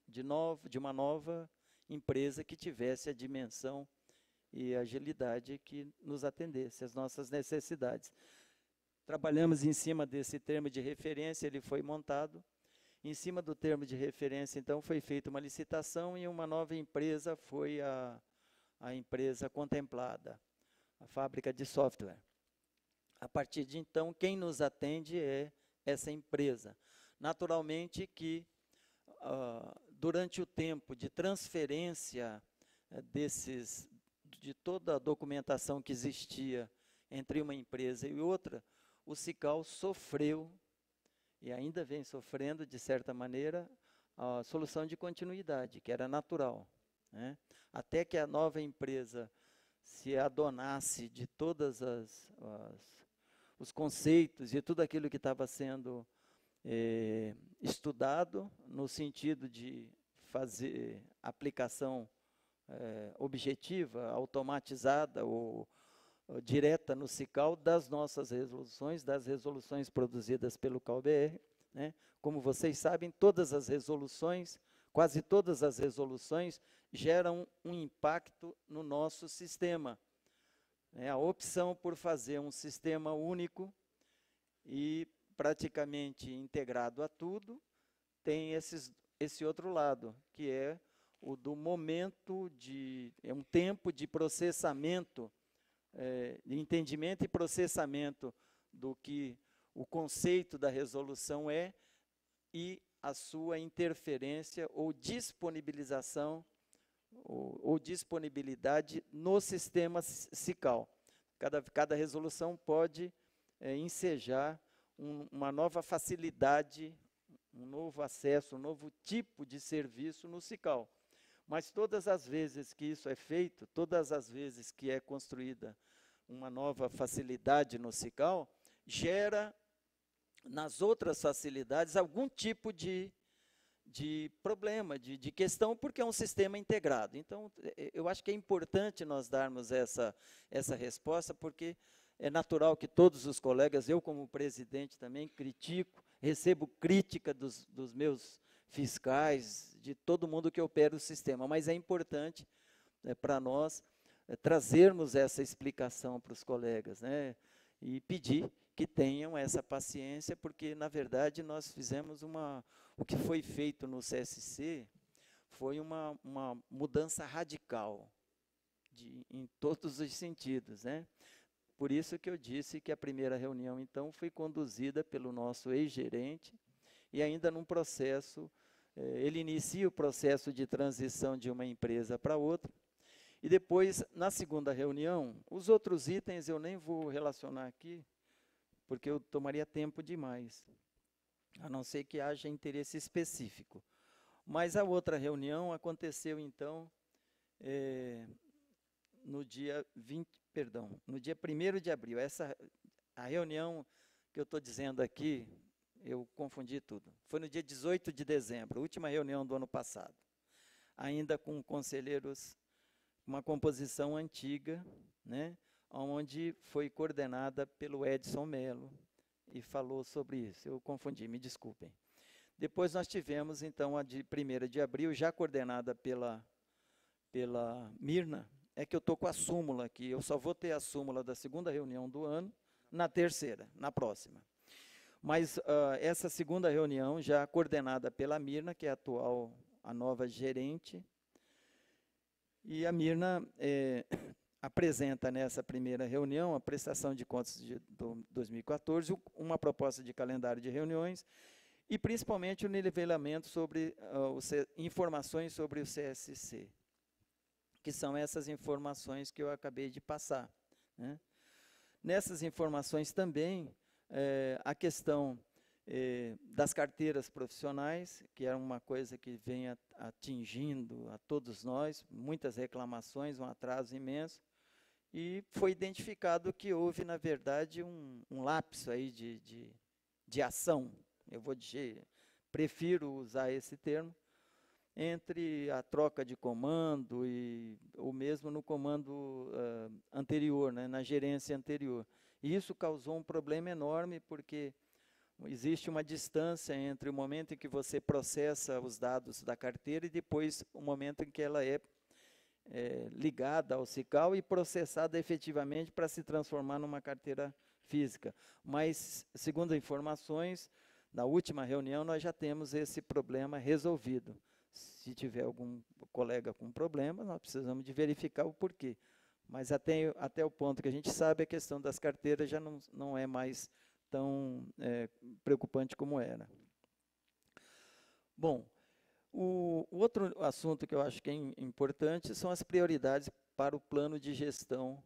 uma nova empresa que tivesse a dimensão e agilidade que nos atendesse às nossas necessidades. Trabalhamos em cima desse termo de referência, ele foi montado. Em cima do termo de referência, então, foi feita uma licitação e uma nova empresa foi a empresa contemplada, a fábrica de software. A partir de então, quem nos atende é essa empresa. Naturalmente que, durante o tempo de transferência de toda a documentação que existia entre uma empresa e outra, o CICAU sofreu, e ainda vem sofrendo, de certa maneira, a solução de continuidade, que era natural, né? Até que a nova empresa se adonasse de todas os conceitos e tudo aquilo que estava sendo estudado, no sentido de fazer aplicação objetiva, automatizada ou direta no CICAU das nossas resoluções, produzidas pelo CAU/BR, né? Como vocês sabem, todas as resoluções, quase todas as resoluções geram um impacto no nosso sistema. É a opção por fazer um sistema único e praticamente integrado a tudo, tem esse outro lado, que é o do momento um tempo de processamento, de entendimento e processamento do que o conceito da resolução é e a sua interferência ou disponibilização ou disponibilidade no sistema CICAU. Cada resolução pode ensejar uma nova facilidade, um novo acesso, um novo tipo de serviço no CICAU. Mas todas as vezes que isso é feito, todas as vezes que é construída uma nova facilidade no CICAU, gera nas outras facilidades algum tipo de problema, de questão, porque é um sistema integrado. Então, eu acho que é importante nós darmos essa resposta, porque é natural que todos os colegas, eu como presidente também, critico, recebo crítica dos meus fiscais, de todo mundo que opera o sistema, mas é importante para nós trazermos essa explicação para os colegas, né, e pedir que tenham essa paciência, porque, na verdade, nós fizemos o que foi feito no CSC foi uma mudança radical em todos os sentidos, né? Por isso que eu disse que a primeira reunião, então, foi conduzida pelo nosso ex-gerente, e ainda num processo, ele inicia o processo de transição de uma empresa para outra, e depois, na segunda reunião, os outros itens eu nem vou relacionar aqui, porque eu tomaria tempo demais, a não ser que haja interesse específico. Mas a outra reunião aconteceu, então, no dia 1º de abril. A reunião que eu estou dizendo aqui, eu confundi tudo. Foi no dia 18 de dezembro, última reunião do ano passado, ainda com conselheiros uma composição antiga, né, onde foi coordenada pelo Edson Mello e falou sobre isso. Eu confundi, me desculpem. Depois nós tivemos, então, a de 1ª de abril, já coordenada pela Mirna. É que eu estou com a súmula aqui, eu só vou ter a súmula da 2ª reunião do ano, na 3ª, na próxima. Mas essa 2ª reunião, já coordenada pela Mirna, que é a atual, a nova gerente, e a Mirna apresenta nessa 1ª reunião a prestação de contas de 2014, uma proposta de calendário de reuniões, e principalmente o nivelamento sobre informações sobre o CSC, que são essas informações que eu acabei de passar, né? Nessas informações também, a questão das carteiras profissionais, que é uma coisa que vem atingindo a todos nós, muitas reclamações, um atraso imenso, e foi identificado que houve, na verdade, um lapso aí de ação, eu vou dizer, prefiro usar esse termo, entre a troca de comando e ou mesmo no comando anterior, né, na gerência anterior. E isso causou um problema enorme, porque existe uma distância entre o momento em que você processa os dados da carteira e depois o momento em que ela é, ligada ao SICAL e processada efetivamente para se transformar numa carteira física. Mas, segundo informações, na última reunião nós já temos esse problema resolvido. Se tiver algum colega com problema, nós precisamos de verificar o porquê. Mas até o ponto que a gente sabe, a questão das carteiras já não é mais tão preocupante como era. Bom, o outro assunto que eu acho que é importante são as prioridades para o plano de gestão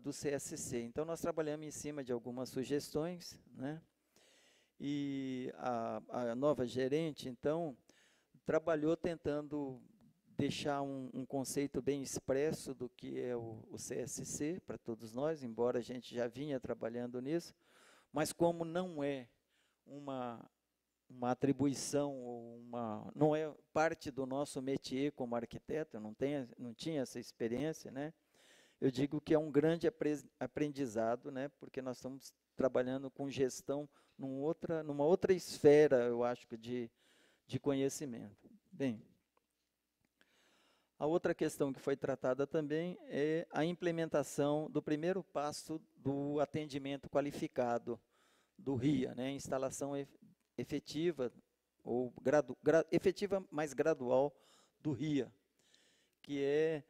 do CSC. Então, nós trabalhamos em cima de algumas sugestões, né? E a nova gerente, então, trabalhou tentando deixar um conceito bem expresso do que é o CSC para todos nós, embora a gente já vinha trabalhando nisso, mas como não é uma atribuição, ou não é parte do nosso métier como arquiteto, não tinha essa experiência, né? Eu digo que é um grande aprendizado, né? Porque nós estamos trabalhando com gestão numa outra esfera, eu acho, de conhecimento. Bem, a outra questão que foi tratada também é a implementação do primeiro passo do atendimento qualificado do RIA, né, instalação efetiva, ou efetiva mais gradual do RIA, que é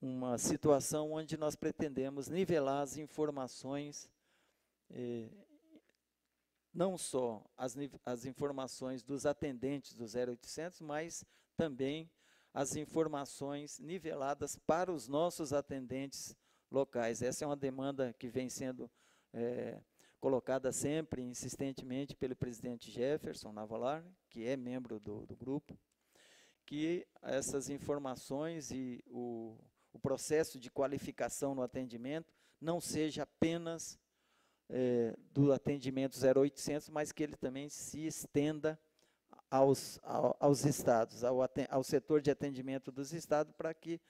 uma situação onde nós pretendemos nivelar as informações, não só as informações dos atendentes do 0800, mas também as informações niveladas para os nossos atendentes locais. Essa é uma demanda que vem sendo colocada sempre, insistentemente, pelo presidente Jefferson Navalar, que é membro do grupo, que essas informações e o processo de qualificação no atendimento não seja apenas do atendimento 0800, mas que ele também se estenda aos estados, ao setor de atendimento dos estados, para que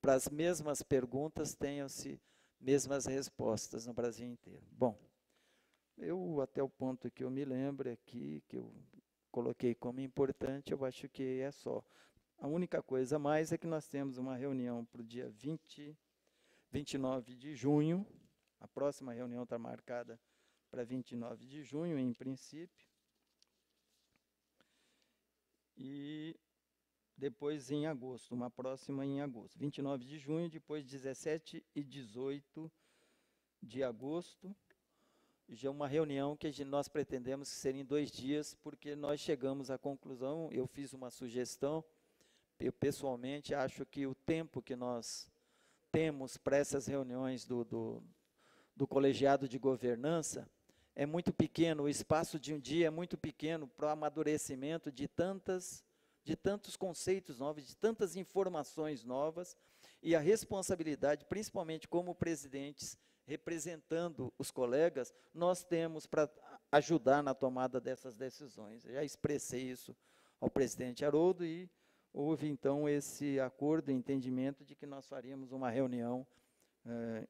para as mesmas perguntas tenham-se mesmas respostas no Brasil inteiro. Bom, eu até o ponto que eu me lembro aqui, que eu coloquei como importante, eu acho que é só. A única coisa a mais é que nós temos uma reunião para o dia 29 de junho. A próxima reunião está marcada para 29 de junho, em princípio. E depois em agosto, uma próxima em agosto. 29 de junho, depois 17 e 18 de agosto. Já uma reunião que nós pretendemos que seria em 2 dias, porque nós chegamos à conclusão, eu fiz uma sugestão, eu pessoalmente acho que o tempo que nós temos para essas reuniões do colegiado de governança é muito pequeno, o espaço de um dia é muito pequeno para o amadurecimento de tantos conceitos novos, de tantas informações novas, e a responsabilidade, principalmente como presidentes, representando os colegas, nós temos para ajudar na tomada dessas decisões. Eu já expressei isso ao presidente Haroldo e houve, então, esse acordo e entendimento de que nós faríamos uma reunião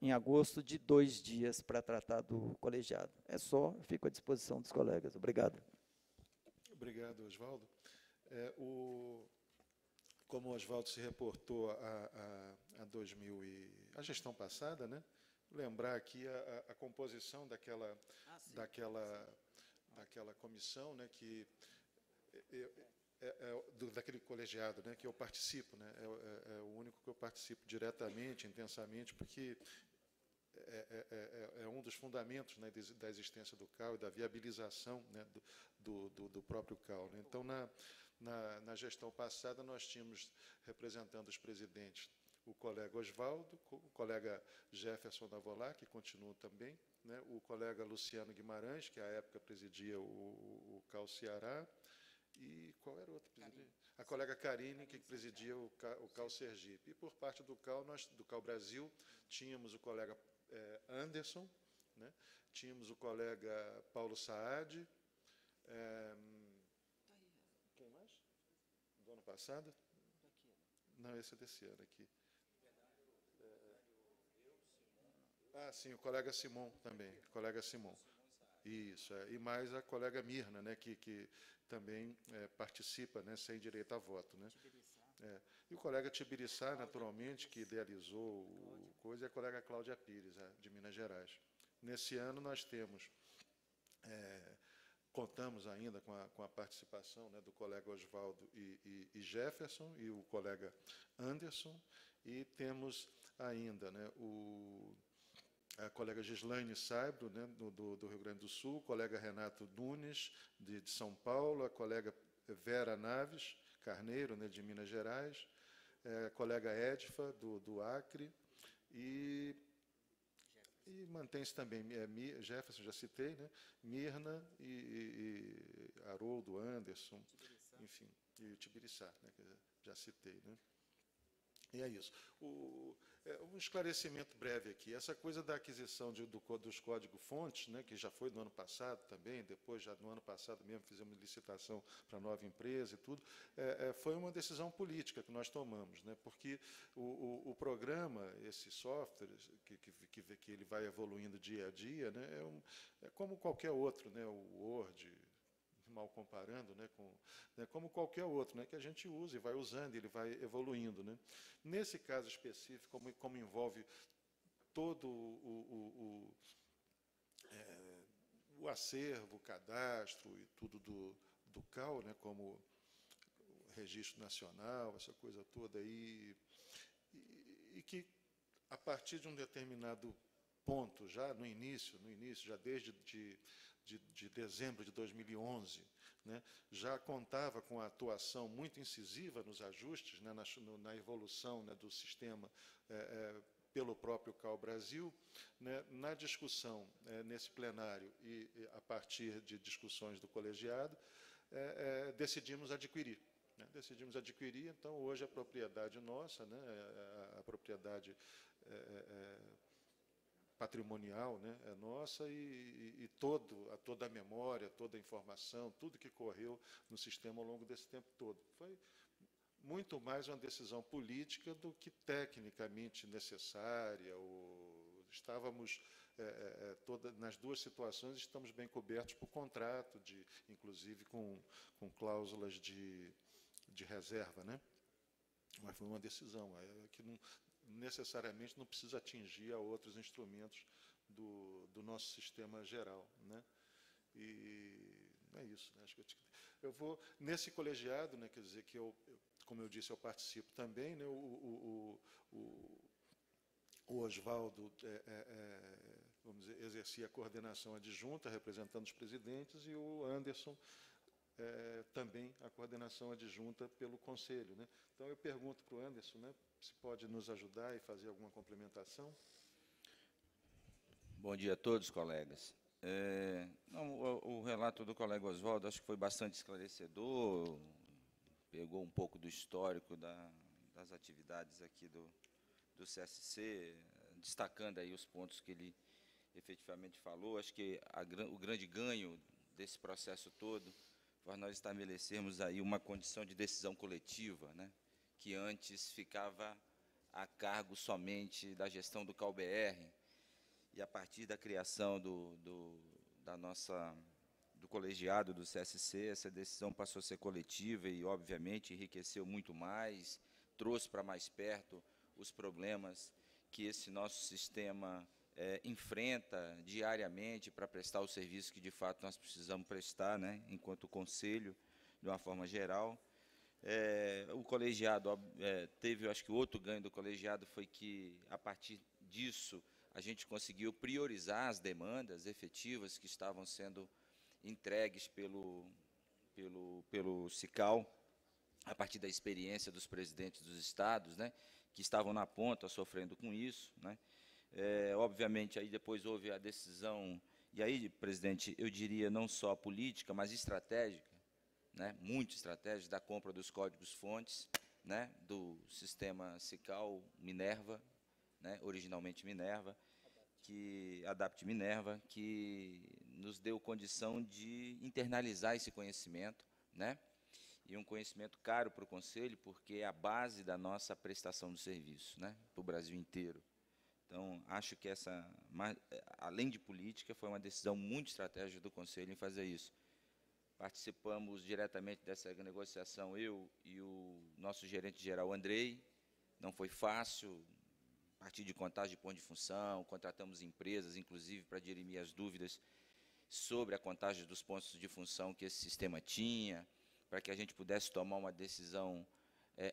em agosto de 2 dias para tratar do colegiado. É só, fico à disposição dos colegas. Obrigado. Obrigado, Osvaldo. Como o Osvaldo se reportou a gestão passada, né? Lembrar aqui a composição daquela comissão, né? Que daquele colegiado, né, que eu participo, né, é o único que eu participo diretamente, intensamente, porque é um dos fundamentos, né, da existência do CAU e da viabilização, né, do próprio CAU. Né. Então, na gestão passada, nós tínhamos, representando os presidentes, o colega Osvaldo, o colega Jefferson Davolá, que continua também, né, o colega Luciano Guimarães, que à época presidia o CAU Ceará, e qual era o outro presidente? A colega Karine, que presidia o CAU Sergipe. E por parte do CAU, nós, do CAU Brasil, tínhamos o colega Anderson, né? Tínhamos o colega Paulo Saad. Quem mais? Do ano passado? Não, esse é desse ano aqui. Ah, sim, o colega Simon também. O colega Simon. Isso, e mais a colega Mirna, né, que também participa, né, sem direito a voto. Né? E o colega Tibiriçá, naturalmente, que idealizou o coisa, e a colega Cláudia Pires, de Minas Gerais. Nesse ano, nós temos, contamos ainda com a participação, né, do colega Osvaldo e Jefferson, e o colega Anderson, e temos ainda, né, a colega Gislaine Saibro, né, do Rio Grande do Sul, o colega Renato Nunes, de São Paulo, a colega Vera Naves Carneiro, né, de Minas Gerais, a colega Edifa, do Acre, e mantém-se também, Jefferson, já citei, né, Mirna e Haroldo, Anderson, Tibiriçá. Enfim, e Tibiriçá, né, que já citei, né. E é isso. Um esclarecimento breve aqui. Essa coisa da aquisição dos códigos-fontes, né, que já foi no ano passado também, depois, já no ano passado mesmo, fizemos licitação para 9 empresas e tudo, foi uma decisão política que nós tomamos, né, porque o programa, esse software, que ele vai evoluindo dia a dia, né, é como qualquer outro, né, o Word, mal comparando, né, como qualquer outro, né, que a gente usa e vai usando, ele vai evoluindo. Né. Nesse caso específico, como envolve todo o acervo, o cadastro e tudo do CAU, né, como o registro nacional, essa coisa toda, e que, a partir de um determinado ponto, já no início, já desde de dezembro de 2011, né, já contava com a atuação muito incisiva nos ajustes, né, na evolução, né, do sistema pelo próprio CAU Brasil, né, na discussão nesse plenário e a partir de discussões do colegiado, decidimos adquirir. Né, decidimos adquirir, então, hoje a propriedade nossa, né, a propriedade patrimonial, né, é nossa, e toda a memória, toda a informação, tudo que correu no sistema ao longo desse tempo todo. Foi muito mais uma decisão política do que tecnicamente necessária. Estávamos, nas duas situações, estamos bem cobertos por contrato, inclusive com cláusulas de reserva. Né? Mas foi uma decisão que não necessariamente não precisa atingir a outros instrumentos do nosso sistema geral, né? E é isso, né? Acho que eu vou nesse colegiado, né? Quer dizer que eu, como eu disse, eu participo também, né? O Osvaldo, vamos dizer, exercia a coordenação adjunta, representando os presidentes, e o Anderson também a coordenação adjunta pelo conselho, né? Então eu pergunto para o Anderson, né, se pode nos ajudar e fazer alguma complementação. Bom dia a todos, colegas. O relato do colega Osvaldo acho que foi bastante esclarecedor, pegou um pouco do histórico das atividades aqui do CSC, destacando aí os pontos que ele efetivamente falou. Acho que o grande ganho desse processo todo para nós estabelecermos aí uma condição de decisão coletiva, né, que antes ficava a cargo somente da gestão do CAU/BR, e a partir da criação do colegiado do CSC, essa decisão passou a ser coletiva e, obviamente, enriqueceu muito mais, trouxe para mais perto os problemas que esse nosso sistema enfrenta diariamente para prestar o serviço que, de fato, nós precisamos prestar, né, enquanto Conselho, de uma forma geral. O colegiado teve, eu acho que outro ganho do colegiado foi que, a partir disso, a gente conseguiu priorizar as demandas efetivas que estavam sendo entregues pelo SICAU, a partir da experiência dos presidentes dos estados, né, que estavam na ponta sofrendo com isso, né. Obviamente, aí depois houve a decisão, e aí, presidente, eu diria não só política, mas estratégica, né, muito estratégica, da compra dos códigos-fontes, né, do sistema SICAU Minerva, né, originalmente Minerva, que Adapt Minerva, que nos deu condição de internalizar esse conhecimento, né, e um conhecimento caro para o Conselho, porque é a base da nossa prestação do serviço, né, para o Brasil inteiro. Então, acho que essa, além de política, foi uma decisão muito estratégica do Conselho em fazer isso. Participamos diretamente dessa negociação, eu e o nosso gerente-geral, Andrei. Não foi fácil, a partir de contagem de ponto de função, contratamos empresas, inclusive, para dirimir as dúvidas sobre a contagem dos pontos de função que esse sistema tinha, para que a gente pudesse tomar uma decisão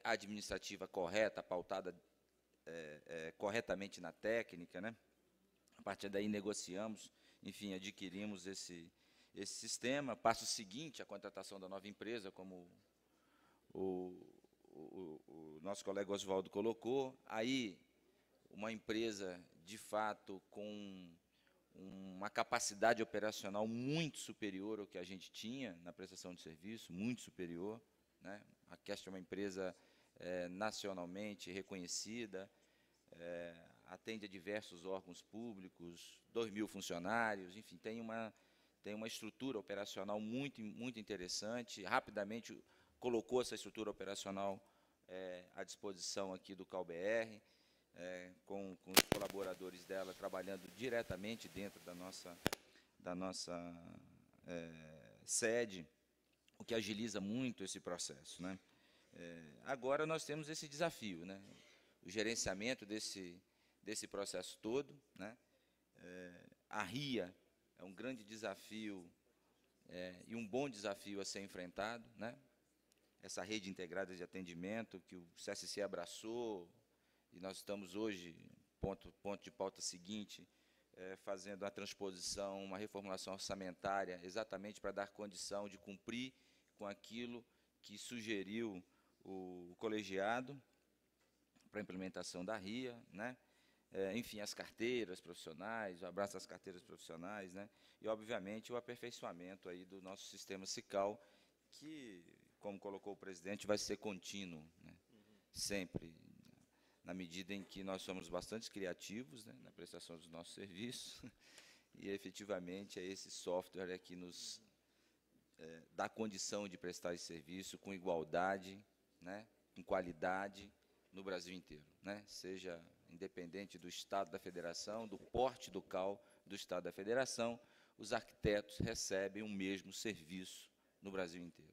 administrativa correta, pautada corretamente na técnica, né? A partir daí negociamos, enfim, adquirimos esse sistema. Passo seguinte, a contratação da nova empresa, como o nosso colega Osvaldo colocou. Aí, uma empresa, de fato, com uma capacidade operacional muito superior ao que a gente tinha na prestação de serviço, muito superior, né? A Quest é uma empresa nacionalmente reconhecida, atende a diversos órgãos públicos, 2.000 funcionários, enfim, tem uma estrutura operacional muito interessante. Rapidamente colocou essa estrutura operacional à disposição aqui do CAU/BR, com os colaboradores dela trabalhando diretamente dentro da nossa sede, o que agiliza muito esse processo, né? Agora nós temos esse desafio, né? O gerenciamento desse processo todo, né? A RIA é um grande desafio e um bom desafio a ser enfrentado, né? Essa rede integrada de atendimento que o CSC abraçou, e nós estamos hoje, ponto de pauta seguinte, fazendo a transposição, uma reformulação orçamentária, exatamente para dar condição de cumprir com aquilo que sugeriu o colegiado para a implementação da RIA, né? Enfim, as carteiras profissionais, o abraço às carteiras profissionais, né? E, obviamente, o aperfeiçoamento aí do nosso sistema SICAU, que, como colocou o presidente, vai ser contínuo, né? Sempre, na medida em que nós somos bastante criativos, né, na prestação dos nossos serviços, e, efetivamente, é esse software que nos dá condição de prestar esse serviço com igualdade, né, com qualidade, no Brasil inteiro, né? Seja independente do Estado da Federação, do porte do CAU do Estado da Federação, os arquitetos recebem o mesmo serviço no Brasil inteiro.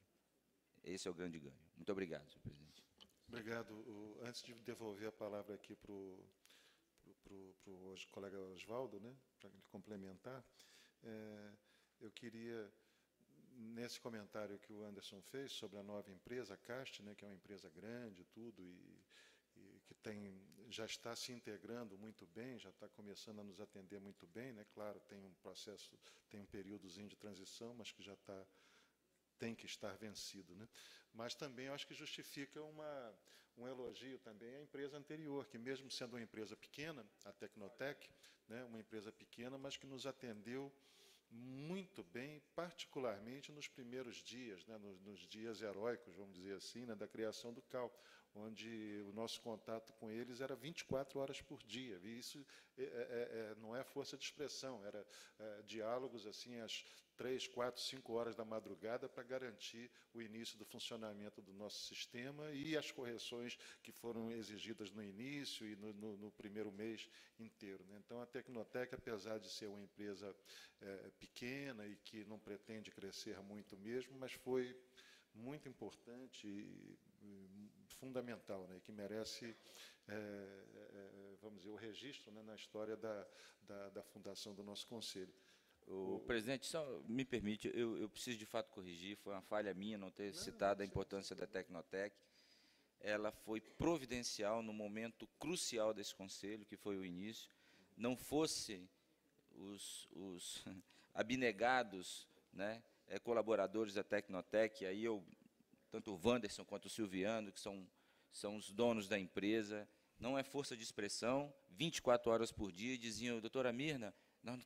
Esse é o grande ganho. Muito obrigado, senhor presidente. Obrigado. Antes de devolver a palavra aqui para o colega Osvaldo, né, para ele complementar, eu queria, nesse comentário que o Anderson fez sobre a nova empresa, a CAST, né, que é uma empresa grande, tudo, e que já está se integrando muito bem, já está começando a nos atender muito bem, né? Claro, tem um processo, tem um períodozinho de transição, mas que já tem que estar vencido, né? Mas também eu acho que justifica um elogio também à empresa anterior, que mesmo sendo uma empresa pequena, a Tecnotec, né, uma empresa pequena, mas que nos atendeu muito bem, particularmente nos primeiros dias, né, nos dias heróicos, vamos dizer assim, né, da criação do CAU, onde o nosso contato com eles era 24 horas por dia. E isso não é força de expressão, era diálogos assim às 3, 4, 5 horas da madrugada para garantir o início do funcionamento do nosso sistema e as correções que foram exigidas no início e no primeiro mês inteiro. Então, a Tecnotec, apesar de ser uma empresa pequena e que não pretende crescer muito mesmo, mas foi muito importante e fundamental, né, que merece, vamos dizer, o registro, né, na história da fundação do nosso Conselho. O presidente, só me permite, eu preciso de fato corrigir, foi uma falha minha não ter citado a importância da Tecnotec. Ela foi providencial no momento crucial desse Conselho, que foi o início. Não fossem os abnegados, né, colaboradores da Tecnotec, aí tanto o Wanderson quanto o Silviano, que são os donos da empresa, não é força de expressão, 24 horas por dia, diziam, doutora Mirna,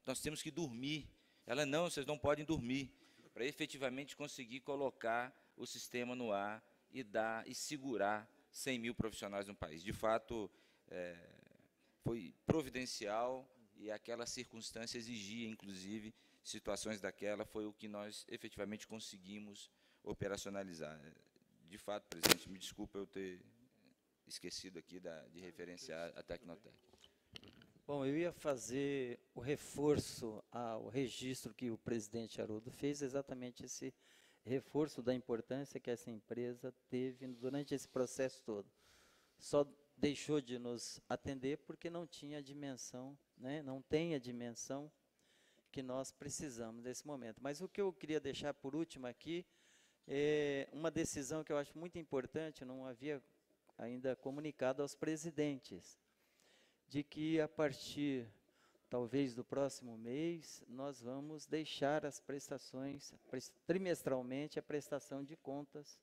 nós temos que dormir. Ela, não, vocês não podem dormir, para efetivamente conseguir colocar o sistema no ar e dar e segurar 100 mil profissionais no país. De fato, foi providencial e aquela circunstância exigia, inclusive, situações daquela, foi o que nós efetivamente conseguimos operacionalizar. De fato, presidente, me desculpa eu ter esquecido aqui de referenciar a Tecnotec. Bom, eu ia fazer o reforço ao registro que o presidente Haroldo fez, exatamente esse reforço da importância que essa empresa teve durante esse processo todo. Só deixou de nos atender porque não tinha a dimensão, né, não tem a dimensão que nós precisamos nesse momento. Mas o que eu queria deixar por último aqui é uma decisão que eu acho muito importante, não havia ainda comunicado aos presidentes, de que, a partir, talvez, do próximo mês, nós vamos deixar as prestações, trimestralmente, a prestação de contas,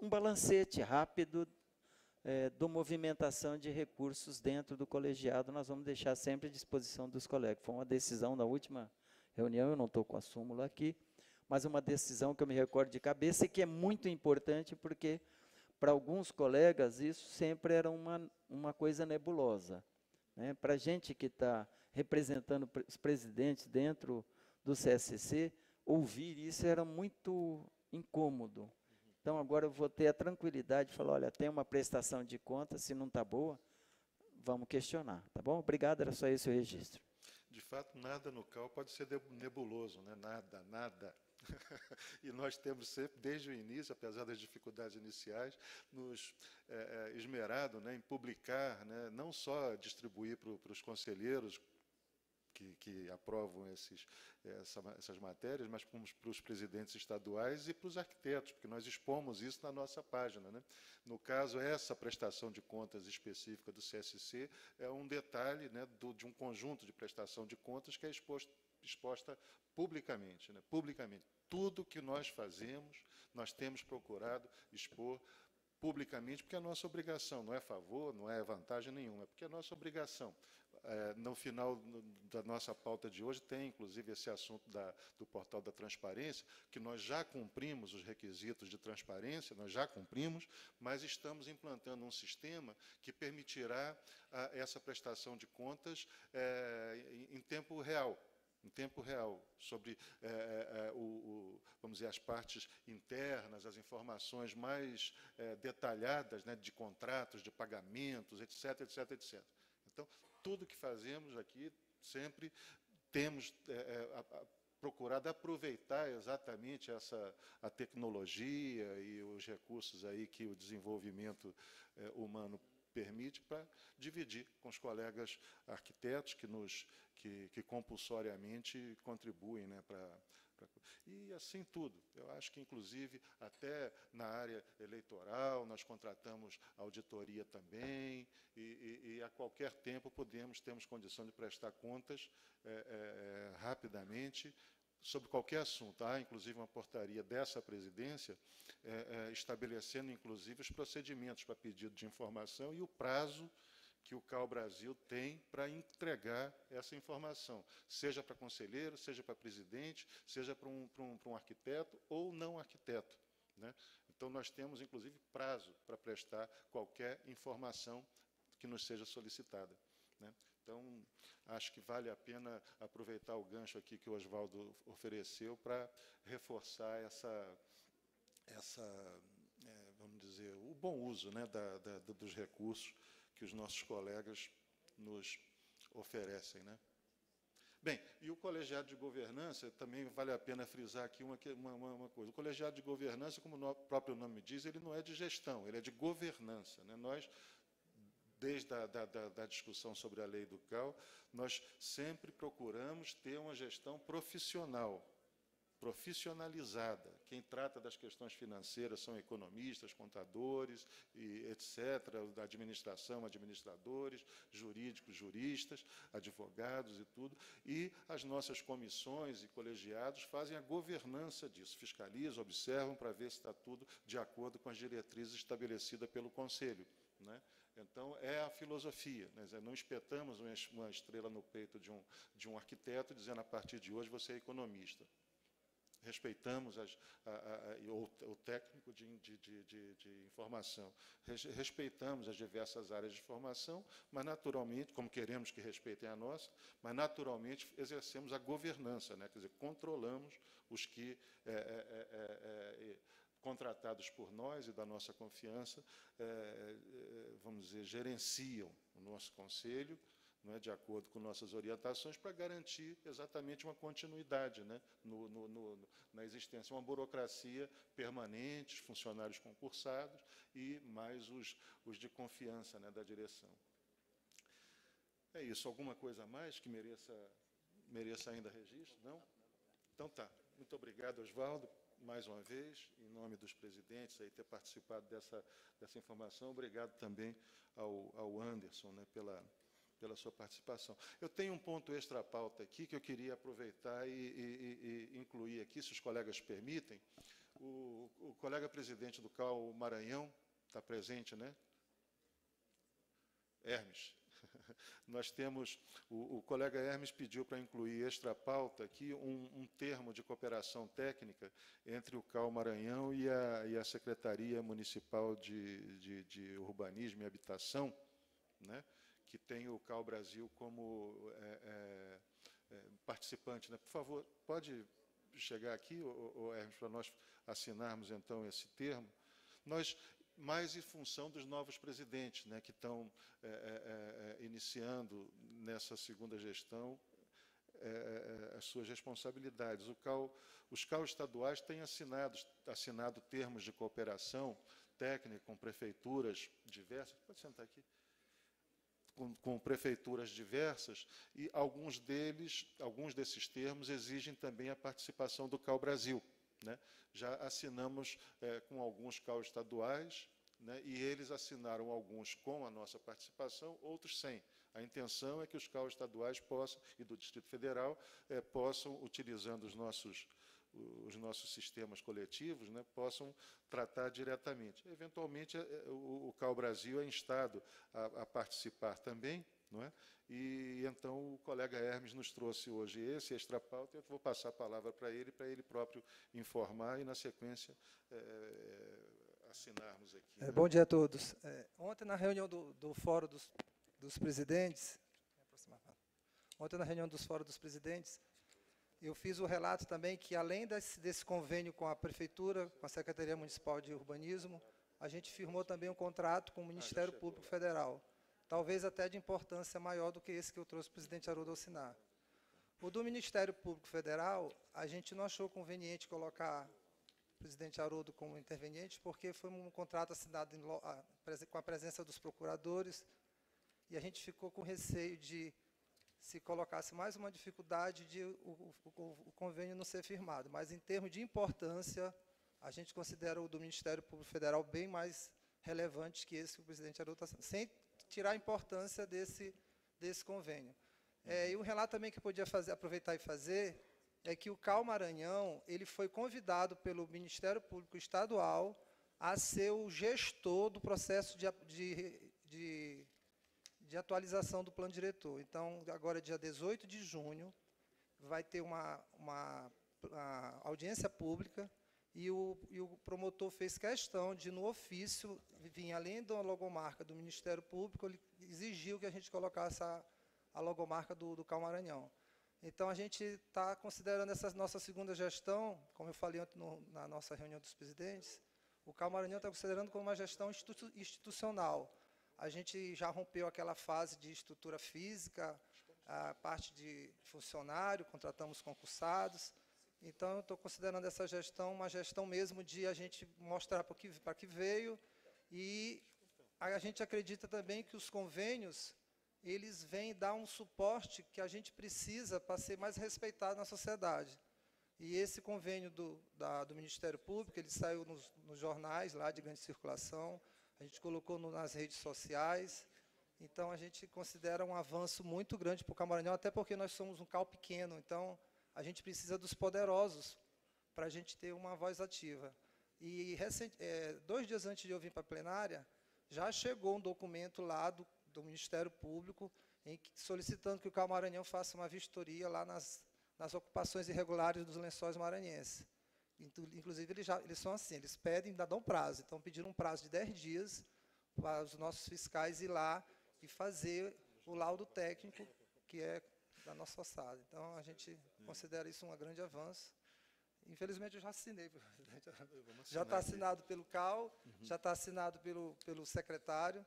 um balancete rápido da movimentação de recursos dentro do colegiado, nós vamos deixar sempre à disposição dos colegas. Foi uma decisão na última reunião, eu não estou com a súmula aqui, mas uma decisão que eu me recordo de cabeça e que é muito importante, porque para alguns colegas, isso sempre era uma coisa nebulosa, né? Para a gente que está representando os presidentes dentro do CSC, ouvir isso era muito incômodo. Então, agora eu vou ter a tranquilidade de falar, olha, tem uma prestação de contas, se não está boa, vamos questionar, tá bom? Obrigado, era só esse o registro. De fato, nada no CAU pode ser nebuloso, né? Nada, nada. E nós temos sempre, desde o início, apesar das dificuldades iniciais, nos esmerado, né, em publicar, né, não só distribuir para os conselheiros que aprovam essas matérias, mas para os presidentes estaduais e para os arquitetos, porque nós expomos isso na nossa página, né? No caso, essa prestação de contas específica do CSC é um detalhe, né, de um conjunto de prestação de contas que é exposta publicamente, né? Publicamente. Tudo que nós fazemos, nós temos procurado expor publicamente, porque é a nossa obrigação, não é favor, não é vantagem nenhuma, porque é a nossa obrigação. No final da nossa pauta de hoje tem, inclusive, esse assunto do portal da transparência, que nós já cumprimos os requisitos de transparência, nós já cumprimos, mas estamos implantando um sistema que permitirá essa prestação de contas em tempo real. Em tempo real, sobre vamos dizer, as partes internas, as informações mais detalhadas, né, de contratos, de pagamentos, etc., etc., etc. Então, tudo que fazemos aqui, sempre temos procurado aproveitar exatamente a tecnologia e os recursos aí que o desenvolvimento humano permite para dividir com os colegas arquitetos que compulsoriamente contribuem, né, e assim tudo. Eu acho que, inclusive, até na área eleitoral, nós contratamos auditoria também, e a qualquer tempo temos condição de prestar contas rapidamente, sobre qualquer assunto. Há, inclusive, uma portaria dessa presidência estabelecendo, inclusive, os procedimentos para pedido de informação e o prazo que o CAU Brasil tem para entregar essa informação, seja para conselheiro, seja para presidente, seja para um arquiteto ou não arquiteto, né? Então, Então, nós temos, inclusive, prazo para prestar qualquer informação que nos seja solicitada, né? Então, acho que vale a pena aproveitar o gancho aqui que o Osvaldo ofereceu para reforçar essa, vamos dizer, o bom uso, né, dos recursos que os nossos colegas nos oferecem, né? Bem, e o colegiado de governança, também vale a pena frisar aqui uma coisa. O colegiado de governança, como o próprio nome diz, ele não é de gestão, ele é de governança, né? Nós, desde a discussão sobre a lei do CAU, nós sempre procuramos ter uma gestão profissional, profissionalizada. Quem trata das questões financeiras são economistas, contadores, e etc., da administração, administradores, jurídicos, juristas, advogados e tudo. E as nossas comissões e colegiados fazem a governança disso, fiscalizam, observam para ver se está tudo de acordo com as diretrizes estabelecidas pelo Conselho, né? Então, é a filosofia, né? Não espetamos uma estrela no peito de um arquiteto dizendo, a partir de hoje, você é economista. Respeitamos o técnico de informação, respeitamos as diversas áreas de formação, mas, naturalmente, como queremos que respeitem a nossa, mas, naturalmente, exercemos a governança, né? Quer dizer, controlamos os que, contratados por nós e da nossa confiança, vamos dizer, gerenciam o nosso conselho, né, de acordo com nossas orientações, para garantir exatamente uma continuidade, né, na existência, uma burocracia permanente, funcionários concursados e mais os de confiança, né, da direção. É isso. Alguma coisa a mais que mereça ainda registro? Não? Então, tá. Muito obrigado, Osvaldo, mais uma vez, em nome dos presidentes, aí, ter participado dessa informação. Obrigado também ao Anderson, né, pela sua participação. Eu tenho um ponto extra-pauta aqui que eu queria aproveitar e incluir aqui, se os colegas permitem. O colega presidente do CAU Maranhão está presente, né? Hermes. Nós temos... O colega Hermes pediu para incluir extra-pauta aqui um termo de cooperação técnica entre o CAU Maranhão e a Secretaria Municipal de Urbanismo e Habitação, né? Que tem o CAU Brasil como participante, né? Por favor, pode chegar aqui, Hermes, para nós assinarmos, então, esse termo. Nós, mais em função dos novos presidentes, né, que estão iniciando, nessa segunda gestão, as suas responsabilidades. Os CAU estaduais têm assinado termos de cooperação técnica com prefeituras diversas. Pode sentar aqui. Com prefeituras diversas, e alguns desses termos exigem também a participação do CAU Brasil, né? Já assinamos com alguns CAU estaduais, né? E eles assinaram alguns com a nossa participação, outros sem. A intenção é que os CAU estaduais possam, e do Distrito Federal, possam, utilizando os nossos sistemas coletivos, né, possam tratar diretamente. Eventualmente, o CAU Brasil é instado a participar também, não é? E então o colega Hermes nos trouxe hoje esse extra-pauta, e eu vou passar a palavra para ele próprio informar e, na sequência, assinarmos aqui. Né? Bom dia a todos. Ontem, na reunião do Fórum dos Presidentes, eu fiz o relato também que, além desse convênio com a Prefeitura, com a Secretaria Municipal de Urbanismo, a gente firmou também um contrato com o Ministério Público Federal, talvez até de importância maior do que esse que eu trouxe para o presidente Haroldo assinar. O do Ministério Público Federal, a gente não achou conveniente colocar o presidente Haroldo como interveniente, porque foi um contrato assinado com a presença dos procuradores, e a gente ficou com receio de, se colocasse mais uma dificuldade, de o convênio não ser firmado. Mas, em termos de importância, a gente considera o do Ministério Público Federal bem mais relevante que esse que o presidente Haroldo está, sem tirar a importância desse convênio. E um relato também que eu podia aproveitar e fazer é que o CAU Maranhão, ele foi convidado pelo Ministério Público Estadual a ser o gestor do processo de atualização do plano diretor. Então, agora, dia 18 de junho, vai ter uma audiência pública E o promotor fez questão de, no ofício, vir além da logomarca do Ministério Público, ele exigiu que a gente colocasse a logomarca do CAU Maranhão. Então, a gente está considerando essa nossa segunda gestão, como eu falei ontem na nossa reunião dos presidentes, o CAU Maranhão está considerando como uma gestão institucional. A gente já rompeu aquela fase de estrutura física, a parte de funcionário, contratamos concursados. Então, eu estou considerando essa gestão uma gestão mesmo de a gente mostrar para que veio. E a gente acredita também que os convênios, eles vêm dar um suporte que a gente precisa para ser mais respeitado na sociedade. E esse convênio do Ministério Público, ele saiu nos jornais lá de grande circulação, a gente colocou nas redes sociais. Então, a gente considera um avanço muito grande para o CAU Maranhão, até porque nós somos um CAU pequeno, então a gente precisa dos poderosos para a gente ter uma voz ativa. E, 2 dias antes de eu vir para a plenária, já chegou um documento lá do Ministério Público solicitando que o CAU Maranhão faça uma vistoria lá nas ocupações irregulares dos lençóis maranhenses. Inclusive, eles são assim, eles pedem, ainda dão prazo. Então, pediram um prazo de 10 dias para os nossos fiscais ir lá e fazer o laudo técnico, que é da nossa alçada. Então, a gente considera isso um grande avanço. Infelizmente, eu já assinei. Já está assinado pelo CAU, já está assinado pelo secretário,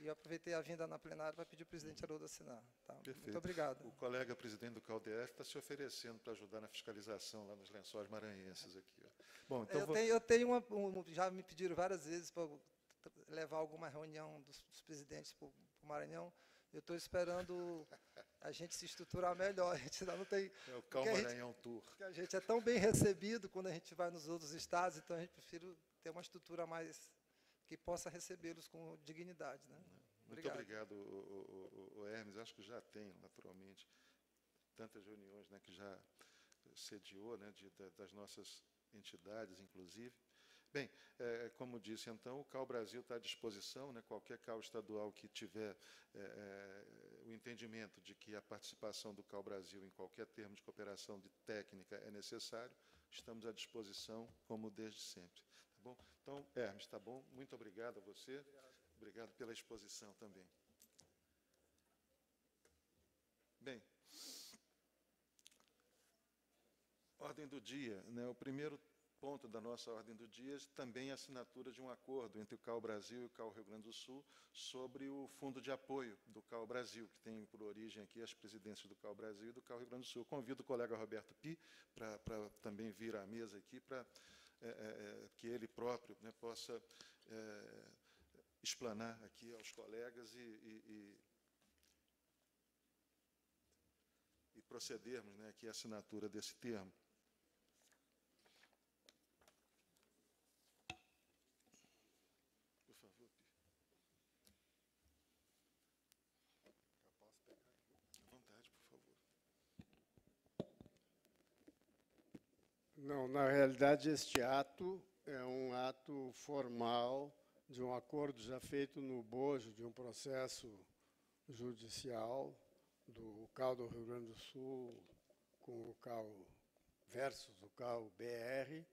e eu aproveitei a vinda na plenária para pedir ao presidente Haroldo assinar. Tá? Muito obrigado. O colega presidente do CAU-DF está se oferecendo para ajudar na fiscalização lá nos lençóis maranhenses. Aqui. Bom, então já me pediram várias vezes para levar alguma reunião dos presidentes para o Maranhão. Eu estou esperando a gente se estruturar melhor. A gente não tem, é o CAU Maranhão Tour. A gente é tão bem recebido quando a gente vai nos outros estados, então a gente prefere ter uma estrutura mais que possa recebê-los com dignidade. Né? Obrigado. Muito obrigado, o Hermes. Acho que já tem, naturalmente, tantas reuniões, né, que já sediou, né, das nossas entidades, inclusive. Bem, como disse, então, o CAU Brasil está à disposição, né, qualquer CAU estadual que tiver o entendimento de que a participação do CAU Brasil em qualquer termo de cooperação de técnica é necessário, estamos à disposição, como desde sempre. Tá bom? Então, Hermes, tá bom? Muito obrigado a você. Obrigado pela exposição também. Bem, ordem do dia, né, o primeiro ponto da nossa ordem do dia, também a assinatura de um acordo entre o CAU Brasil e o CAU Rio Grande do Sul sobre o fundo de apoio do CAU Brasil, que tem por origem aqui as presidências do CAU Brasil e do CAU Rio Grande do Sul. Eu convido o colega Roberto Pi para também vir à mesa aqui, para que ele próprio, né, possa explanar aqui aos colegas e procedermos, né, aqui à assinatura desse termo. Por favor, Pi. Eu posso pegar? À vontade, por favor. Não, na realidade, este ato é um ato formal de um acordo já feito no bojo de um processo judicial do CAU do Rio Grande do Sul com o CAU versus o CAU-BR,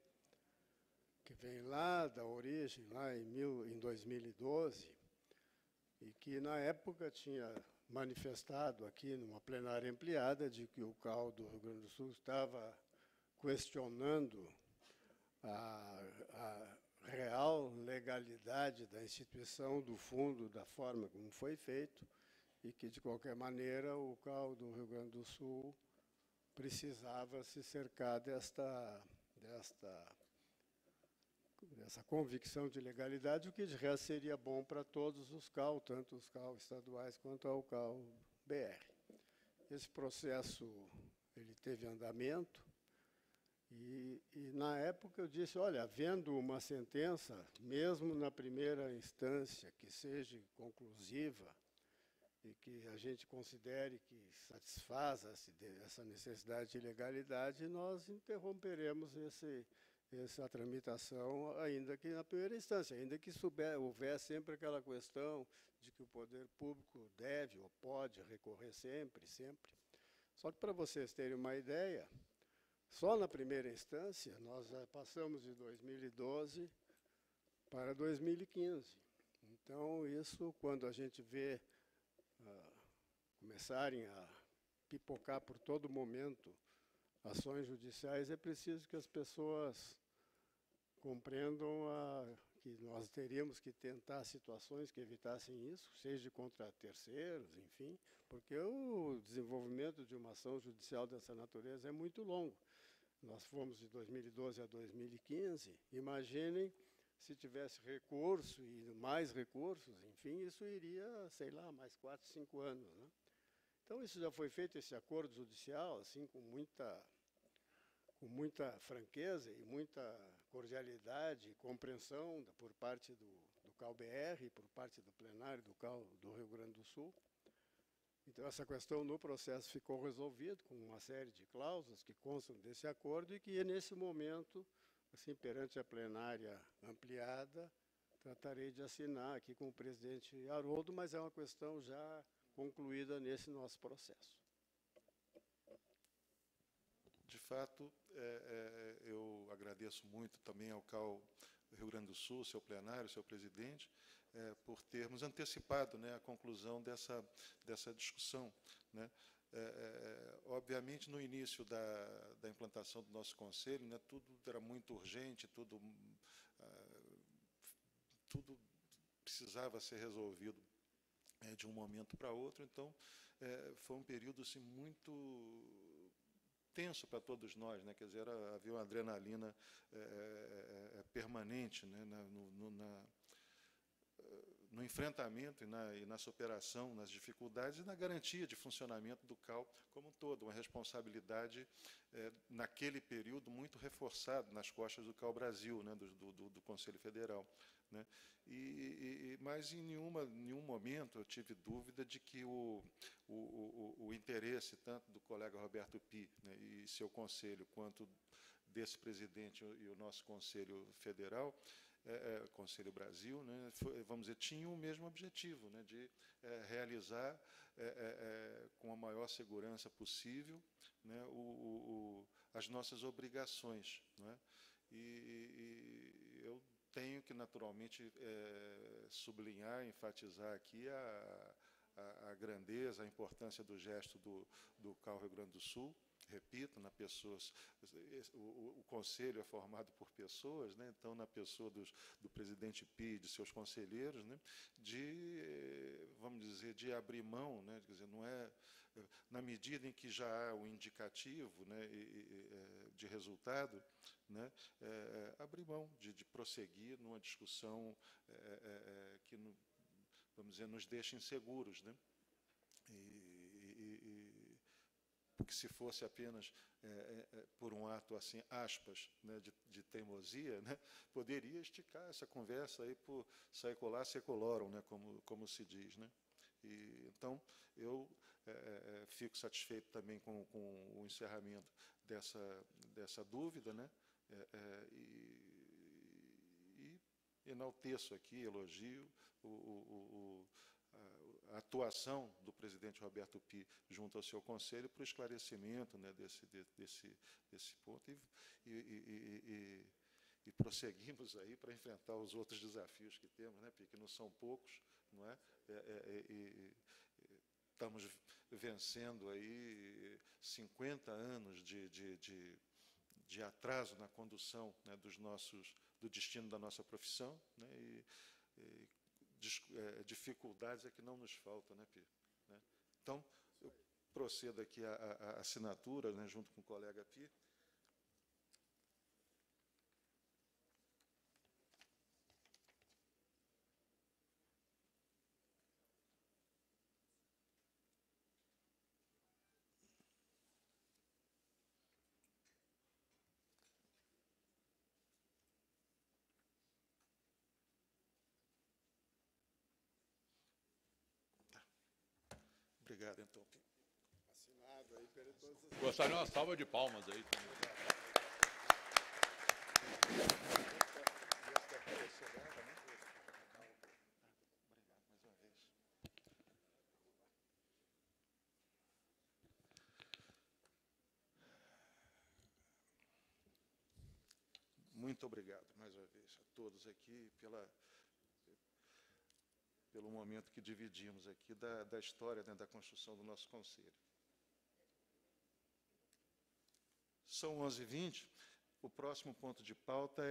que vem lá da origem, lá em 2012, e que, na época, tinha manifestado aqui, numa plenária ampliada, de que o CAU do Rio Grande do Sul estava questionando a real legalidade da instituição do fundo, da forma como foi feito, e que, de qualquer maneira, o CAU do Rio Grande do Sul precisava se cercar dessa convicção de legalidade, o que de resto seria bom para todos os CAU, tanto os CAU estaduais quanto ao CAU BR. Esse processo ele teve andamento e na época eu disse, olha, havendo uma sentença, mesmo na primeira instância que seja conclusiva e que a gente considere que satisfaz essa necessidade de legalidade, nós interromperemos essa tramitação, ainda que na primeira instância, ainda que houver sempre aquela questão de que o poder público deve ou pode recorrer sempre. Só que, para vocês terem uma ideia, Só na primeira instância, nós já passamos de 2012 para 2015. Então, isso, quando a gente vê começarem a pipocar por todo momento ações judiciais, é preciso que as pessoas compreendam que nós teríamos que tentar situações que evitassem isso, seja contra terceiros, enfim, porque o desenvolvimento de uma ação judicial dessa natureza é muito longo. Nós fomos de 2012 a 2015, imaginem se tivesse recurso e mais recursos, enfim, isso iria, sei lá, mais 4, 5 anos, né? Então, isso já foi feito, esse acordo judicial, assim, com muita franqueza e muita cordialidade e compreensão por parte do CAU-BR, por parte do plenário do CAU do Rio Grande do Sul. Então, essa questão no processo ficou resolvida com uma série de cláusulas que constam desse acordo e que, nesse momento, assim, perante a plenária ampliada, tratarei de assinar aqui com o presidente Haroldo, mas é uma questão já concluída nesse nosso processo. De fato, eu agradeço muito também ao CAU Rio Grande do Sul, seu plenário, seu presidente, por termos antecipado, né, a conclusão dessa discussão, né. Obviamente, no início da implantação do nosso conselho, né, tudo era muito urgente, tudo precisava ser resolvido de um momento para outro. Então, foi um período assim, muito tenso para todos nós, né? Quer dizer, havia uma adrenalina permanente, né? no enfrentamento e na superação, nas dificuldades e na garantia de funcionamento do CAU como um todo, uma responsabilidade, naquele período, muito reforçada nas costas do CAU Brasil, né? do Conselho Federal. Né? Mas em nenhum momento eu tive dúvida de que o interesse tanto do colega Roberto Pi, né, e seu conselho, quanto desse presidente e o nosso Conselho Federal, Conselho Brasil, né, vamos dizer, tinha o mesmo objetivo, né, de realizar com a maior segurança possível, né, as nossas obrigações. Né, e eu tenho que, naturalmente, sublinhar, enfatizar aqui a grandeza, a importância do gesto do CAU Rio Grande do Sul. Repito, na pessoas, o conselho é formado por pessoas, né, então, na pessoa do presidente Pi, de seus conselheiros, né, vamos dizer, de abrir mão, né, quer dizer, não é, na medida em que já há o indicativo, né, de resultado, né, abrir mão de prosseguir numa discussão que, vamos dizer, nos deixa inseguros, né, porque se fosse apenas por um ato, assim, aspas, né, de teimosia, né, poderia esticar essa conversa aí por saecular, secolorum, né, como se diz. Né? Então, eu fico satisfeito também com o encerramento dessa dúvida, né, e enalteço aqui, elogio a atuação do presidente Roberto Pi junto ao seu conselho para o esclarecimento, né, desse ponto e prosseguimos aí para enfrentar os outros desafios que temos, né, porque não são poucos, não é? Estamos vencendo aí 50 anos de atraso na condução, né, do destino da nossa profissão, né, dificuldades é que não nos faltam, né, Pi? Né? Então, eu procedo aqui à assinatura, né, junto com o colega Pi. Obrigado, então. Assinado aí pelo todos os... Gostaria de uma salva de palmas aí. muito obrigado, mais uma vez, a todos aqui pelo momento que dividimos aqui da história, né, da construção do nosso conselho. São 11h20. O próximo ponto de pauta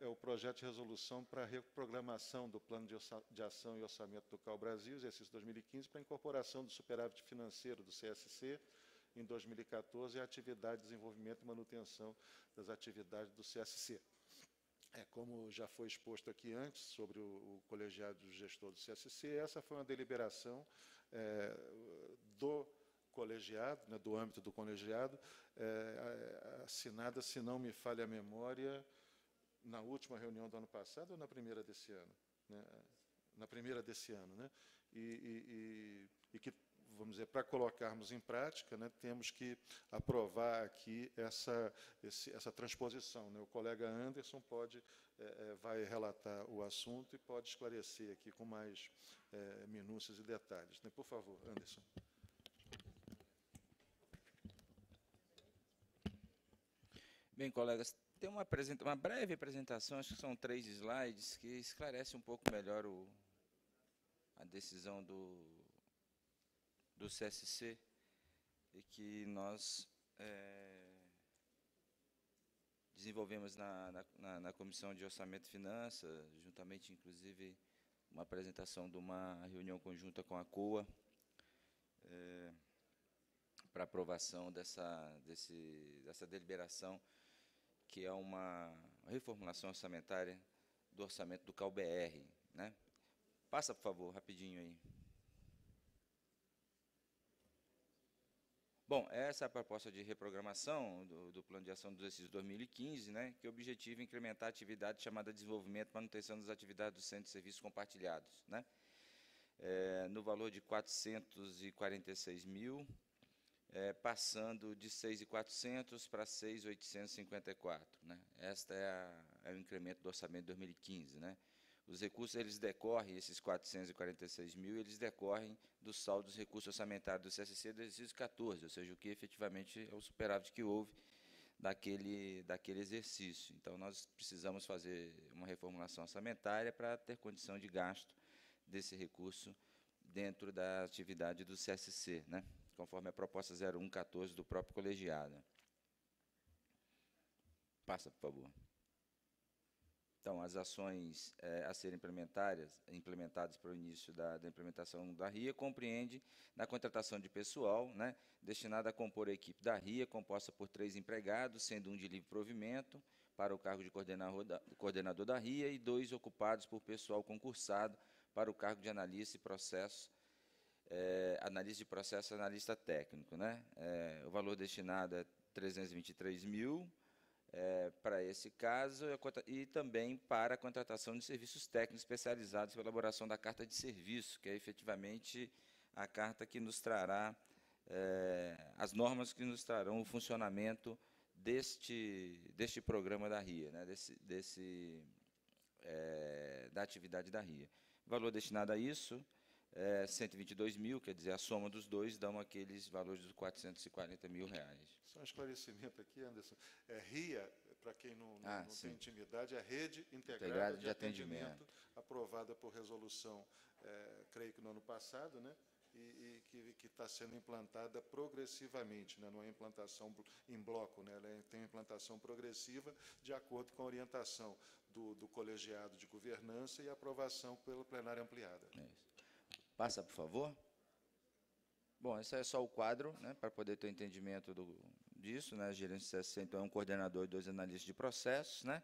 é o projeto de resolução para a reprogramação do Plano de Ação e Orçamento do CAU Brasil, exercício 2015, para a incorporação do superávit financeiro do CSC em 2014 e a atividade, desenvolvimento e manutenção das atividades do CSC. Como já foi exposto aqui antes, sobre o colegiado do gestor do CSC, essa foi uma deliberação do colegiado, né, do âmbito do colegiado, assinada, se não me falha a memória, na última reunião do ano passado ou na primeira desse ano? Né? Na primeira desse ano. Né? E que, vamos dizer, para colocarmos em prática, né, temos que aprovar aqui essa transposição. Né? O colega Anderson vai relatar o assunto e pode esclarecer aqui com mais minúcias e detalhes. Né? Por favor, Anderson. Bem, colegas, tem uma breve apresentação, acho que são 3 slides, que esclarece um pouco melhor a decisão do CSC, e que nós desenvolvemos na Comissão de Orçamento e Finanças, juntamente, inclusive, uma apresentação de uma reunião conjunta com a COA, para aprovação dessa deliberação, que é uma reformulação orçamentária do orçamento do CAU/BR, né? Passa, por favor, rapidinho aí. Bom, essa é a proposta de reprogramação do Plano de Ação do exercício 2015, né, que objetiva incrementar a atividade chamada desenvolvimento e manutenção das atividades do Centro de Serviços Compartilhados, né, no valor de 446 mil, passando de 6.400 para 6.854. Né? Este é o incremento do orçamento de 2015. Né? Os recursos, eles decorrem, esses 446 mil, eles decorrem do saldo dos recursos orçamentários do CSC do exercício 14, ou seja, o que efetivamente é o superávit que houve daquele exercício. Então, nós precisamos fazer uma reformulação orçamentária para ter condição de gasto desse recurso dentro da atividade do CSC, né, conforme a proposta 0114 do próprio colegiado. Passa, por favor. Então, as ações a serem implementadas para o início da implementação da RIA compreende na contratação de pessoal, né, destinada a compor a equipe da RIA, composta por 3 empregados, sendo um de livre provimento para o cargo de coordenador da RIA e 2 ocupados por pessoal concursado para o cargo de analista e processo, analista de processo, analista técnico, né? O valor destinado é 323 mil para esse caso e também para a contratação de serviços técnicos especializados para a elaboração da carta de serviço, que é efetivamente a carta que nos trará, as normas que nos trarão o funcionamento deste programa da RIA, né? Da atividade da RIA. O valor destinado a isso... 122 mil, quer dizer, a soma dos dois dão aqueles valores dos 440 mil reais. Só um esclarecimento aqui, Anderson. RIA, para quem não tem intimidade, é a Rede Integrada de Atendimento, aprovada por resolução, creio que no ano passado, né, e que está sendo implantada progressivamente, né, não é implantação em bloco, né, ela tem implantação progressiva de acordo com a orientação do colegiado de governança e aprovação pela plenária ampliada. É isso. Passa, por favor. Bom, esse é só o quadro, né, para poder ter o entendimento disso. Né, a gerência do CSC, então, é um coordenador e 2 analistas de processos, né,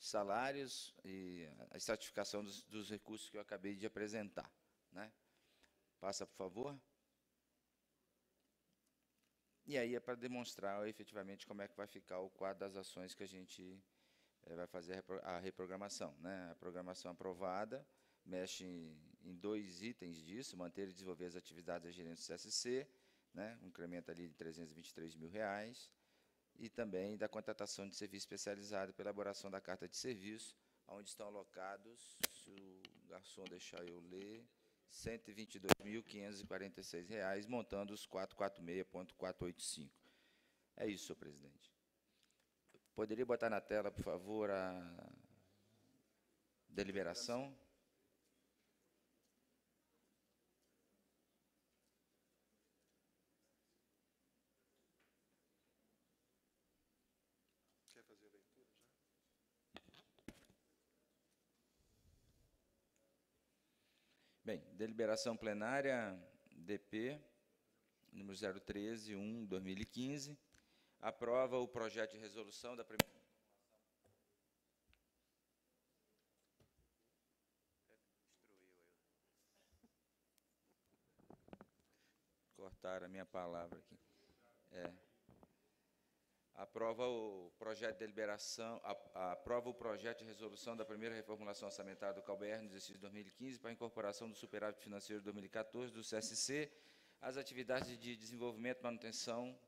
salários e a estratificação dos recursos que eu acabei de apresentar. Né. Passa, por favor. E aí é para demonstrar efetivamente como é que vai ficar o quadro das ações que a gente vai fazer a reprogramação. Né, a programação aprovada mexe em 2 itens disso, manter e desenvolver as atividades da gerência do CSC, né, um incremento ali de 323 mil reais, e também da contratação de serviço especializado para elaboração da carta de serviço, onde estão alocados, se o garçom deixar eu ler, R$ 122.546, montando os 446.485. É isso, senhor presidente. Poderia botar na tela, por favor, a deliberação? Quer fazer a leitura já? Bem, deliberação plenária DP, número 013-1/2015, aprova o projeto de resolução da primeira... Cortaram a minha palavra aqui. Aprova o projeto de deliberação, aprova o projeto de resolução da primeira reformulação orçamentária do CAU/BR no exercício de 2015 para a incorporação do superávit financeiro de 2014 do CSC às atividades de desenvolvimento, manutenção,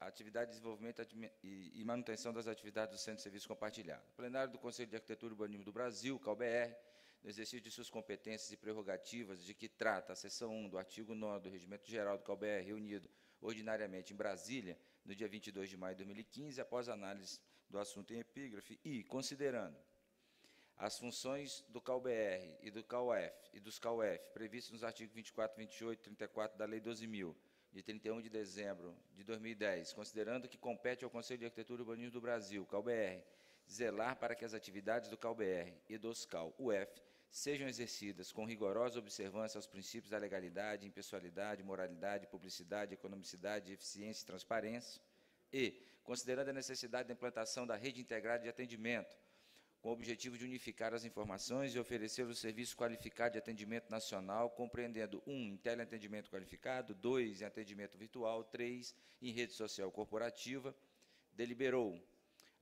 atividade de desenvolvimento e manutenção das atividades do Centro de Serviço Compartilhado. Plenário do Conselho de Arquitetura e Urbanismo do Brasil, CAU/BR, no exercício de suas competências e prerrogativas de que trata a seção 1 do artigo 9 do Regimento Geral do CAU/BR, reunido ordinariamente em Brasília, no dia 22 de maio de 2015, após análise do assunto em epígrafe e, considerando as funções do CAU/BR e do CAUF e dos CAUF previstas nos artigos 24, 28 e 34 da Lei 12.000, de 31 de dezembro de 2010, considerando que compete ao Conselho de Arquitetura e Urbanismo do Brasil, CAU/BR, zelar para que as atividades do CAU/BR e dos CAUF sejam exercidas com rigorosa observância aos princípios da legalidade, impessoalidade, moralidade, publicidade, economicidade, eficiência e transparência, e considerando a necessidade da implantação da rede integrada de atendimento, com o objetivo de unificar as informações e oferecer o serviço qualificado de atendimento nacional, compreendendo 1, em teleatendimento qualificado, 2, em atendimento virtual, 3, em rede social corporativa, deliberou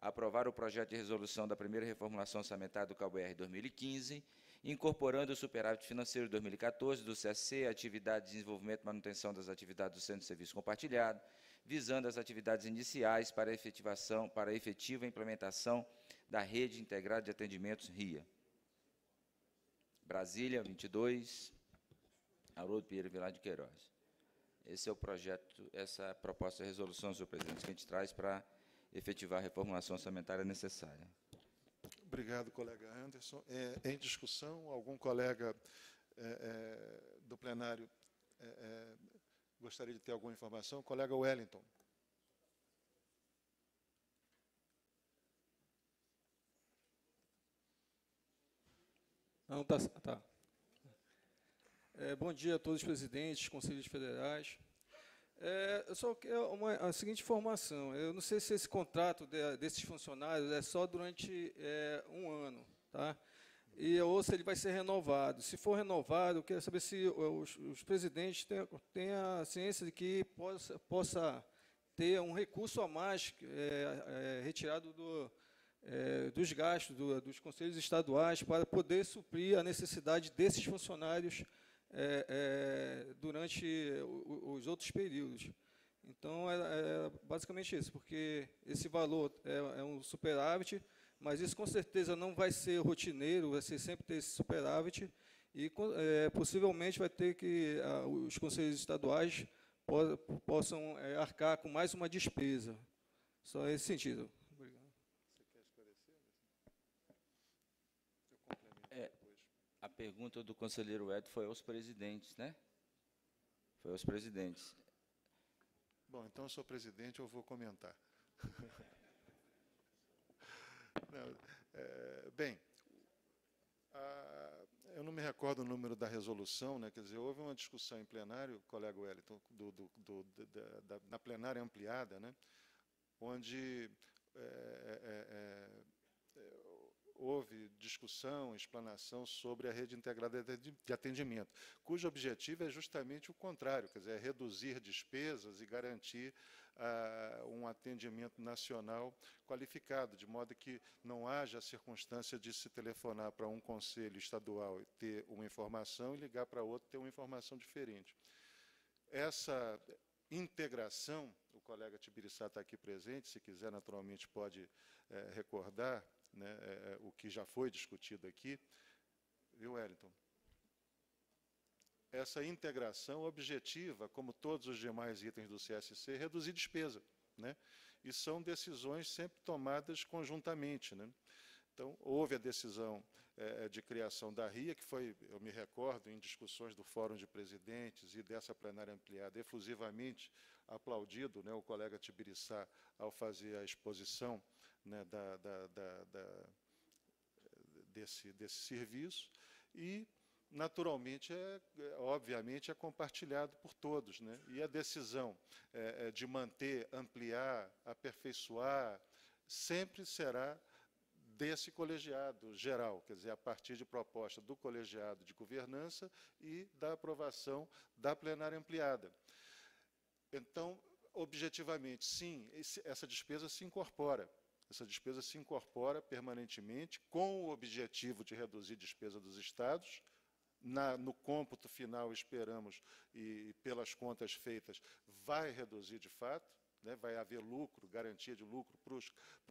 aprovar o projeto de resolução da primeira reformulação orçamentária do CAU/BR 2015, incorporando o superávit financeiro de 2014 do CSC, atividade de desenvolvimento e manutenção das atividades do Centro de Serviço Compartilhado, visando as atividades iniciais para a efetiva implementação da Rede Integrada de Atendimentos, RIA. Brasília, 22, Haroldo Pinheiro Vilar de Queiroz. Esse é o projeto, essa proposta de resolução, senhor presidente, que a gente traz para efetivar a reformulação orçamentária necessária. Obrigado, colega Anderson. Em discussão, algum colega do plenário gostaria de ter alguma informação? Colega Wellington. Não, tá. Bom dia a todos os presidentes, conselheiros federais. Eu só quero a seguinte informação. Eu não sei se esse contrato desses funcionários é só durante um ano, tá? Ou se ele vai ser renovado. Se for renovado, eu quero saber se os presidentes têm a ciência de que possa ter um recurso a mais retirado dos gastos dos conselhos estaduais para poder suprir a necessidade desses funcionários durante os outros períodos. Então, basicamente isso, porque esse valor é um superávit, mas isso, com certeza, não vai ser rotineiro, vai ser sempre ter esse superávit, e possivelmente vai ter que os conselhos estaduais possam arcar com mais uma despesa. Só nesse sentido. Obrigado. Você quer esclarecer? Eu complemento depois. A pergunta do conselheiro Ed foi aos presidentes, né? Foi aos presidentes. Bom, então, senhor presidente, eu vou comentar. Não, bem, eu não me recordo o número da resolução, né? Quer dizer, houve uma discussão em plenário, colega Wellington, na plenária ampliada, né? Onde houve discussão, explanação sobre a rede integrada de atendimento, cujo objetivo é justamente o contrário, quer dizer, é reduzir despesas e garantir um atendimento nacional qualificado, de modo que não haja a circunstância de se telefonar para um conselho estadual e ter uma informação e ligar para outro e ter uma informação diferente. Essa integração, o colega Tibiriçá está aqui presente, se quiser, naturalmente, pode recordar, né, o que já foi discutido aqui, viu, Wellington? Essa integração objetiva, como todos os demais itens do CSC, reduzir despesa, né? e são decisões sempre tomadas conjuntamente, né? Então, houve a decisão de criação da RIA, que foi, eu me recordo, em discussões do Fórum de Presidentes e dessa plenária ampliada, efusivamente aplaudido, né, o colega Tibiriçá, ao fazer a exposição, né, desse serviço, e, naturalmente, obviamente, é compartilhado por todos, né? E a decisão de manter, ampliar, aperfeiçoar, sempre será desse colegiado geral, quer dizer, a partir de proposta do colegiado de governança e da aprovação da plenária ampliada. Então, objetivamente, sim, essa despesa se incorpora. Essa despesa se incorpora permanentemente com o objetivo de reduzir a despesa dos estados. No cômputo final, esperamos, e pelas contas feitas, vai reduzir de fato, né, vai haver lucro, garantia de lucro para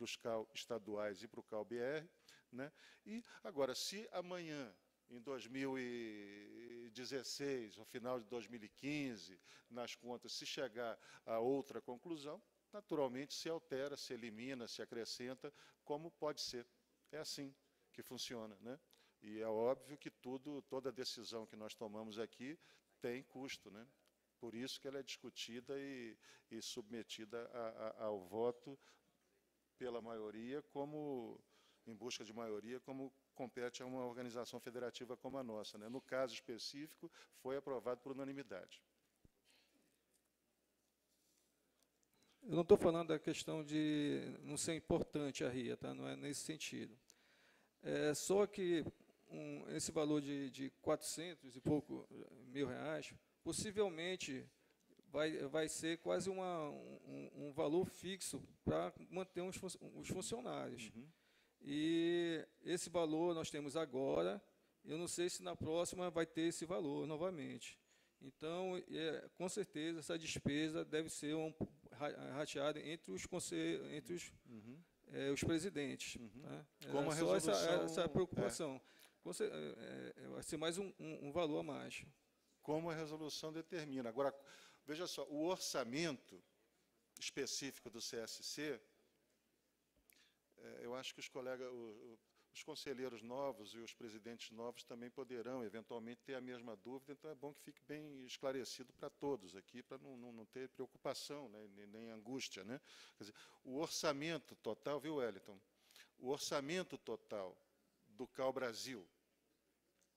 os CAU estaduais e para o CAU/BR. Né? E, agora, se amanhã, em 2016, ao final de 2015, nas contas, se chegar a outra conclusão, naturalmente se altera, se elimina, se acrescenta, como pode ser. É assim que funciona. Né? E é óbvio que toda decisão que nós tomamos aqui tem custo, né? Por isso que ela é discutida e submetida ao voto pela maioria, em busca de maioria, como compete a uma organização federativa como a nossa, né? No caso específico, foi aprovado por unanimidade. Eu não estou falando da questão de não ser importante a RIA, tá? Não é nesse sentido. É só que esse valor de 400 e pouco mil reais... possivelmente vai ser quase um valor fixo para manter os funcionários. Uhum. E esse valor nós temos agora, eu não sei se na próxima vai ter esse valor novamente. Então, com certeza, essa despesa deve ser rateada entre os uhum. Os presidentes. Uhum. Tá? Como só essa preocupação. Vai ser mais um valor a mais. Como a resolução determina. Agora, veja só, o orçamento específico do CSC, eu acho que os colegas, os conselheiros novos e os presidentes novos também poderão, eventualmente, ter a mesma dúvida, então é bom que fique bem esclarecido para todos aqui, para não ter preocupação, né, nem angústia. Né? Quer dizer, o orçamento total, viu, Wellington? O orçamento total do CAU Brasil,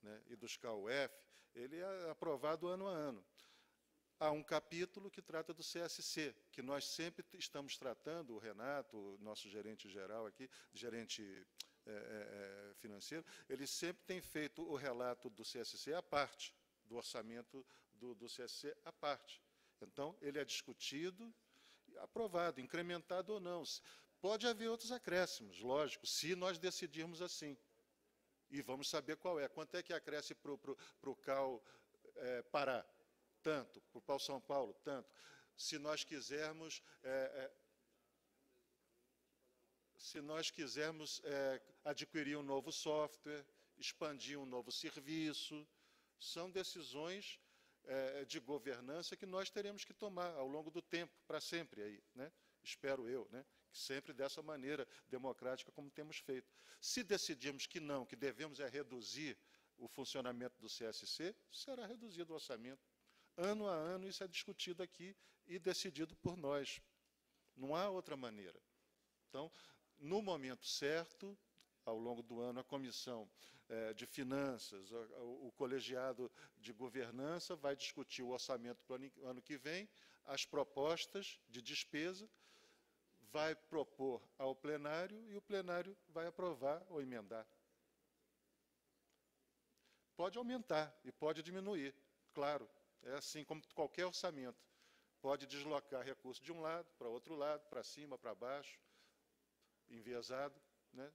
né, e dos CAU-F, ele é aprovado ano a ano. Há um capítulo que trata do CSC, que nós sempre estamos tratando, o Renato, o nosso gerente geral aqui, gerente financeiro, ele sempre tem feito o relato do CSC à parte, do orçamento do CSC à parte. Então, ele é discutido, aprovado, incrementado ou não. Pode haver outros acréscimos, lógico, se nós decidirmos assim. E vamos saber qual é. Quanto é que acresce para o CAU Pará? Tanto. Para o CAU São Paulo? Tanto. Se nós quisermos, adquirir um novo software, expandir um novo serviço, são decisões de governança que nós teremos que tomar ao longo do tempo, para sempre aí, né? Espero eu, né, que sempre dessa maneira democrática como temos feito. Se decidirmos que não, que devemos reduzir o funcionamento do CSC, será reduzido o orçamento. Ano a ano isso é discutido aqui e decidido por nós. Não há outra maneira. Então, no momento certo, ao longo do ano, a Comissão de Finanças, o Colegiado de Governança vai discutir o orçamento para o ano que vem, as propostas de despesa, vai propor ao plenário e o plenário vai aprovar ou emendar. Pode aumentar e pode diminuir, claro, é assim como qualquer orçamento. Pode deslocar recurso de um lado para outro lado, para cima, para baixo, enviesado, né?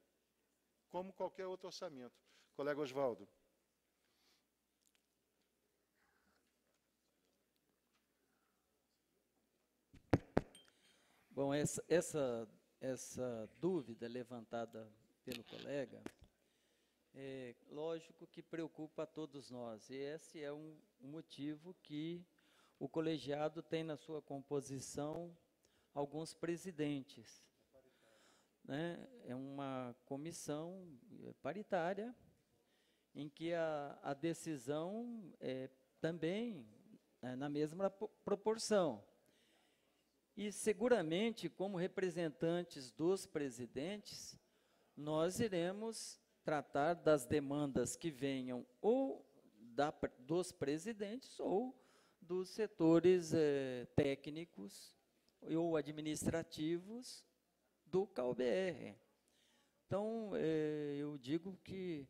Como qualquer outro orçamento. Colega Osvaldo. Bom, essa dúvida levantada pelo colega, é lógico que preocupa a todos nós, e esse é um motivo que o colegiado tem na sua composição alguns presidentes. Né? É uma comissão paritária em que a decisão é também na mesma proporção. E, seguramente, como representantes dos presidentes, nós iremos tratar das demandas que venham ou dos presidentes ou dos setores técnicos ou administrativos do CAU/BR. Então, eu digo que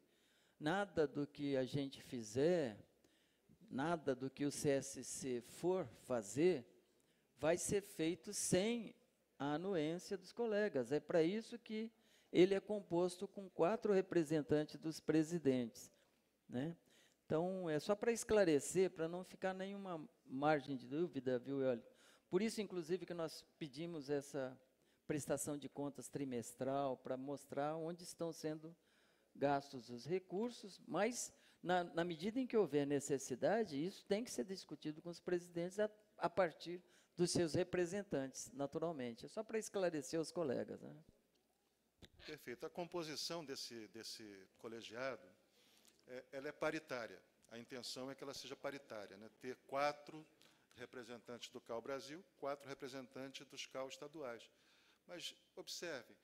nada do que a gente fizer, nada do que o CSC for fazer, vai ser feito sem a anuência dos colegas. É para isso que ele é composto com 4 representantes dos presidentes. Né? Então, é só para esclarecer, para não ficar nenhuma margem de dúvida, viu, Eulio? Por isso, inclusive, que nós pedimos essa prestação de contas trimestral, para mostrar onde estão sendo gastos os recursos, mas, na medida em que houver necessidade, isso tem que ser discutido com os presidentes a partir dos seus representantes, naturalmente. É só para esclarecer os colegas. Né? Perfeito. A composição desse colegiado, ela é paritária. A intenção é que ela seja paritária, né? Ter 4 representantes do CAU Brasil, 4 representantes dos CAU estaduais. Mas, observem,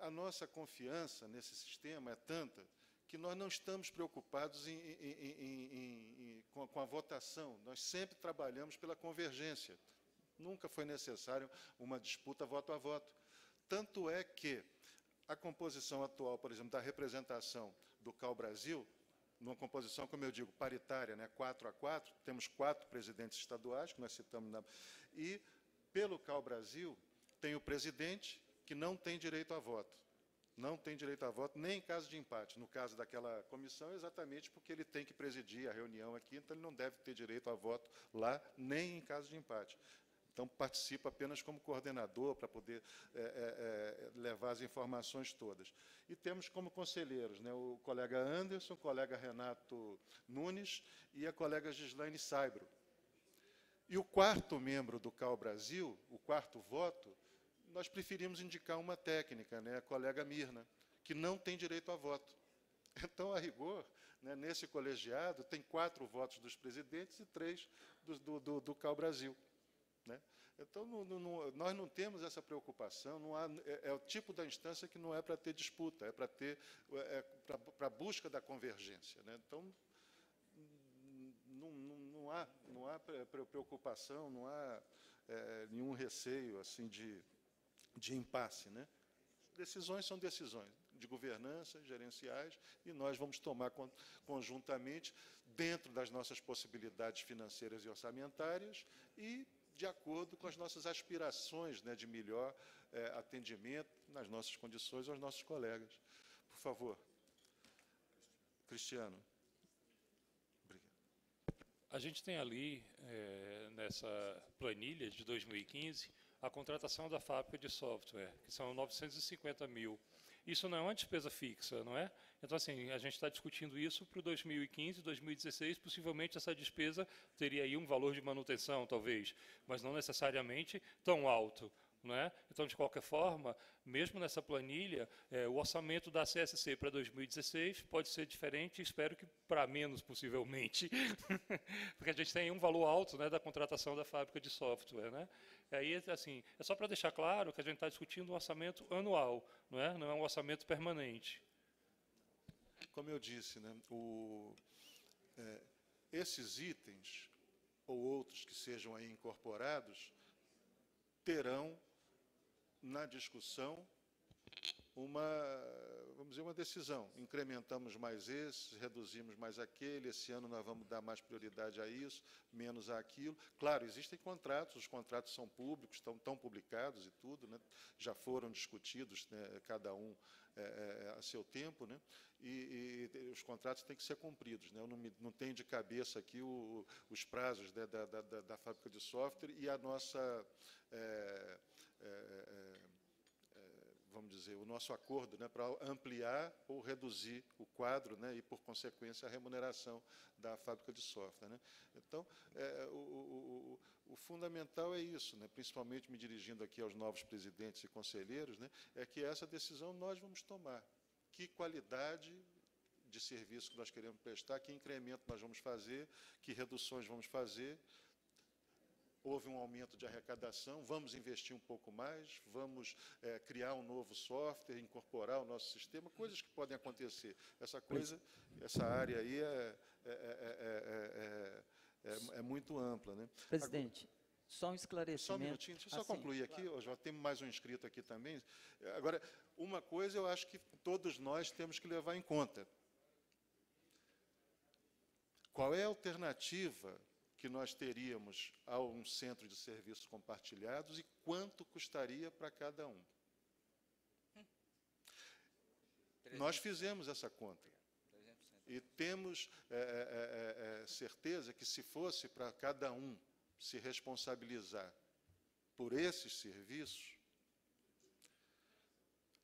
a nossa confiança nesse sistema é tanta que nós não estamos preocupados com a votação. Nós sempre trabalhamos pela convergência. Nunca foi necessário uma disputa voto a voto. Tanto é que a composição atual, por exemplo, da representação do CAU Brasil, numa composição, como eu digo, paritária, né, 4 a 4, temos 4 presidentes estaduais, que nós citamos, e, pelo CAU Brasil, tem o presidente, que não tem direito a voto. Não tem direito a voto, nem em caso de empate. No caso daquela comissão, exatamente porque ele tem que presidir a reunião aqui, então ele não deve ter direito a voto lá, nem em caso de empate. Então, participa apenas como coordenador, para poder levar as informações todas. E temos como conselheiros, né, o colega Anderson, o colega Renato Nunes e a colega Gislaine Saibro. E o 4º membro do CAU Brasil, o 4º voto, nós preferimos indicar uma técnica, né, a colega Mirna, que não tem direito a voto. Então, a rigor, né, nesse colegiado, tem 4 votos dos presidentes e 3 do CAU Brasil. Né? Então, nós não temos essa preocupação, não há, é o tipo da instância que não é para ter disputa, é para ter para busca da convergência. Né? Então, não há preocupação, não há nenhum receio assim de impasse, né? Decisões são decisões de governança, gerenciais, e nós vamos tomar conjuntamente dentro das nossas possibilidades financeiras e orçamentárias e de acordo com as nossas aspirações, né, de melhor atendimento nas nossas condições aos nossos colegas. Por favor, Cristiano. Obrigado. A gente tem ali, nessa planilha de 2015, a contratação da fábrica de software, que são 950 mil. Isso não é uma despesa fixa, não é? Então, assim, a gente está discutindo isso para 2015, 2016, possivelmente essa despesa teria aí um valor de manutenção, talvez, mas não necessariamente tão alto. Não é? Então, de qualquer forma, mesmo nessa planilha, o orçamento da CSC para 2016 pode ser diferente, espero que para menos, possivelmente, porque a gente tem um valor alto, né, da contratação da fábrica de software. Né? Aí, assim, é só para deixar claro que a gente está discutindo um orçamento anual, não é? Não é um orçamento permanente. Como eu disse, né, esses itens ou outros que sejam aí incorporados terão na discussão uma decisão. Incrementamos mais esse, reduzimos mais aquele, esse ano nós vamos dar mais prioridade a isso, menos àquilo. Claro, existem contratos, os contratos são públicos, estão publicados e tudo, né? Já foram discutidos, né, cada um a seu tempo, né? E os contratos têm que ser cumpridos. Né? Eu não tenho de cabeça aqui os prazos, né, da fábrica de software e a nossa vamos dizer, o nosso acordo, né, para ampliar ou reduzir o quadro, né, e, por consequência, a remuneração da fábrica de software, né. Então, o fundamental é isso, né, principalmente me dirigindo aqui aos novos presidentes e conselheiros, né, é que essa decisão nós vamos tomar. Que qualidade de serviço que nós queremos prestar, que incremento nós vamos fazer, que reduções vamos fazer. Houve um aumento de arrecadação, vamos investir um pouco mais, vamos criar um novo software, incorporar o nosso sistema, coisas que podem acontecer. Essa coisa, essa área aí é muito ampla, né? Presidente, agora, só um esclarecimento. Só um minutinho, deixa eu só concluir aqui, claro. Já temos mais um inscrito aqui também. Agora, uma coisa eu acho que todos nós temos que levar em conta. Qual é a alternativa que nós teríamos a um centro de serviços compartilhados e quanto custaria para cada um? Nós fizemos essa conta. E temos certeza que, se fosse para cada um se responsabilizar por esses serviços,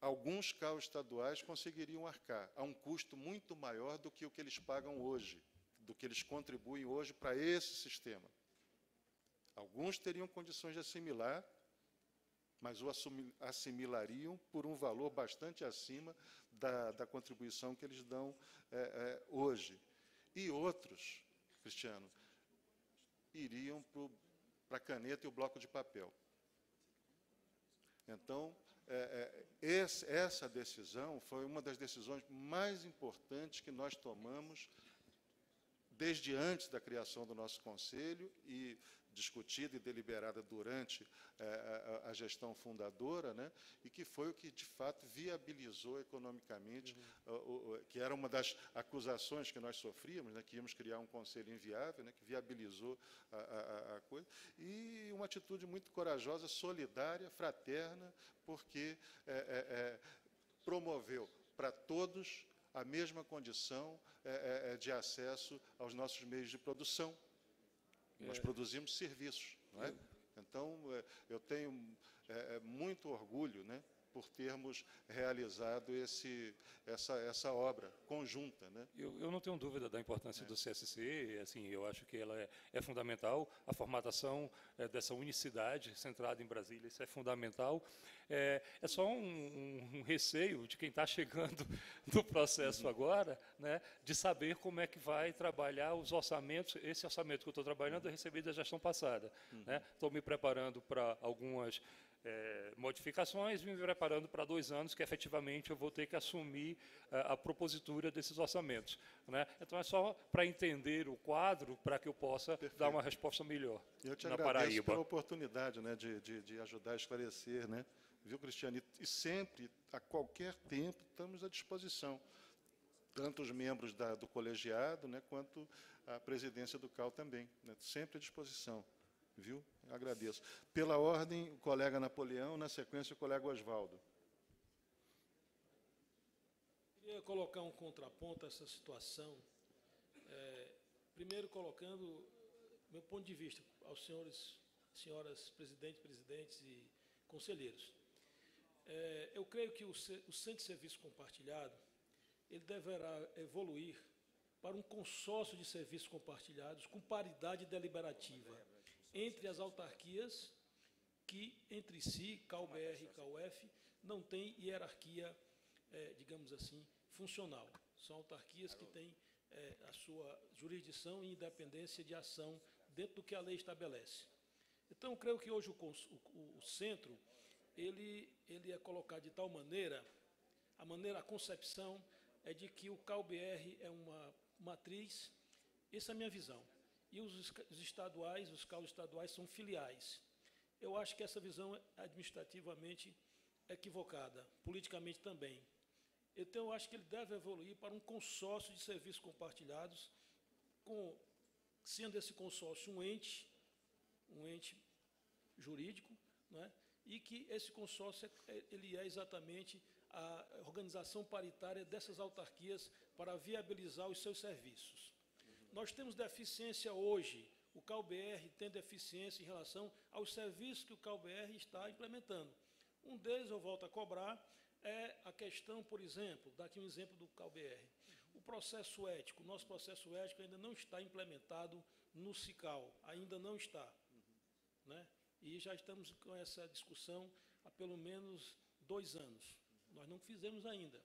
alguns CAUs estaduais conseguiriam arcar a um custo muito maior do que o que eles pagam hoje, do que eles contribuem hoje para esse sistema. Alguns teriam condições de assimilar, mas o assimilariam por um valor bastante acima da contribuição que eles dão hoje. E outros, Cristiano, iriam para a caneta e o bloco de papel. Então, essa decisão foi uma das decisões mais importantes que nós tomamos desde antes da criação do nosso Conselho e discutida e deliberada durante a gestão fundadora, né, e que foi o que, de fato, viabilizou economicamente, que era uma das acusações que nós sofríamos, né, que íamos criar um Conselho inviável, né, que viabilizou a coisa, e uma atitude muito corajosa, solidária, fraterna, porque promoveu para todos a mesma condição de acesso aos nossos meios de produção. Nós produzimos serviços, não é? Então, eu tenho muito orgulho, né, por termos realizado essa obra conjunta, né? Eu não tenho dúvida da importância do CSC, assim, eu acho que ela é fundamental, a formatação dessa unicidade centrada em Brasília, isso é fundamental. É só um receio de quem está chegando no processo agora, né, de saber como é que vai trabalhar os orçamentos. Esse orçamento que eu estou trabalhando eu recebi da gestão passada. Estou me preparando para algumas modificações, me preparando para 2 anos que, efetivamente, eu vou ter que assumir a propositura desses orçamentos, né? Então, é só para entender o quadro, para que eu possa dar uma resposta melhor na Paraíba. Eu te agradeço pela oportunidade, né, de ajudar a esclarecer, né? Viu, Cristiano? E sempre, a qualquer tempo, estamos à disposição, tanto os membros do colegiado, né, quanto a presidência do CAU também, né? Sempre à disposição. Viu? Agradeço. Pela ordem, o colega Napoleão, na sequência, o colega Osvaldo. Queria colocar um contraponto a essa situação. Primeiro, colocando meu ponto de vista aos senhores, senhoras presidentes e conselheiros. Eu creio que o centro de serviço compartilhado ele deverá evoluir para um consórcio de serviços compartilhados com paridade deliberativa entre as autarquias que, entre si, CAU-BR e CAU-F, não têm hierarquia, digamos assim, funcional. São autarquias que têm a sua jurisdição e independência de ação dentro do que a lei estabelece. Então, eu creio que hoje o centro ele é colocado de tal maneira, a concepção é de que o CAU-BR é uma matriz, essa é a minha visão, e os CAUs estaduais são filiais. Eu acho que essa visão é administrativamente equivocada, politicamente também. Então, eu acho que ele deve evoluir para um consórcio de serviços compartilhados, sendo esse consórcio um ente jurídico, não é? E que esse consórcio ele é exatamente a organização paritária dessas autarquias para viabilizar os seus serviços. Nós temos deficiência hoje, o CAU-BR tem deficiência em relação aos serviços que o CAU-BR está implementando. Um deles, eu volto a cobrar, é a questão, por exemplo, dá aqui um exemplo do CAU/BR. O processo ético, o nosso processo ético ainda não está implementado no CICAL, ainda não está. Né? E já estamos com essa discussão há pelo menos 2 anos. Nós não fizemos ainda.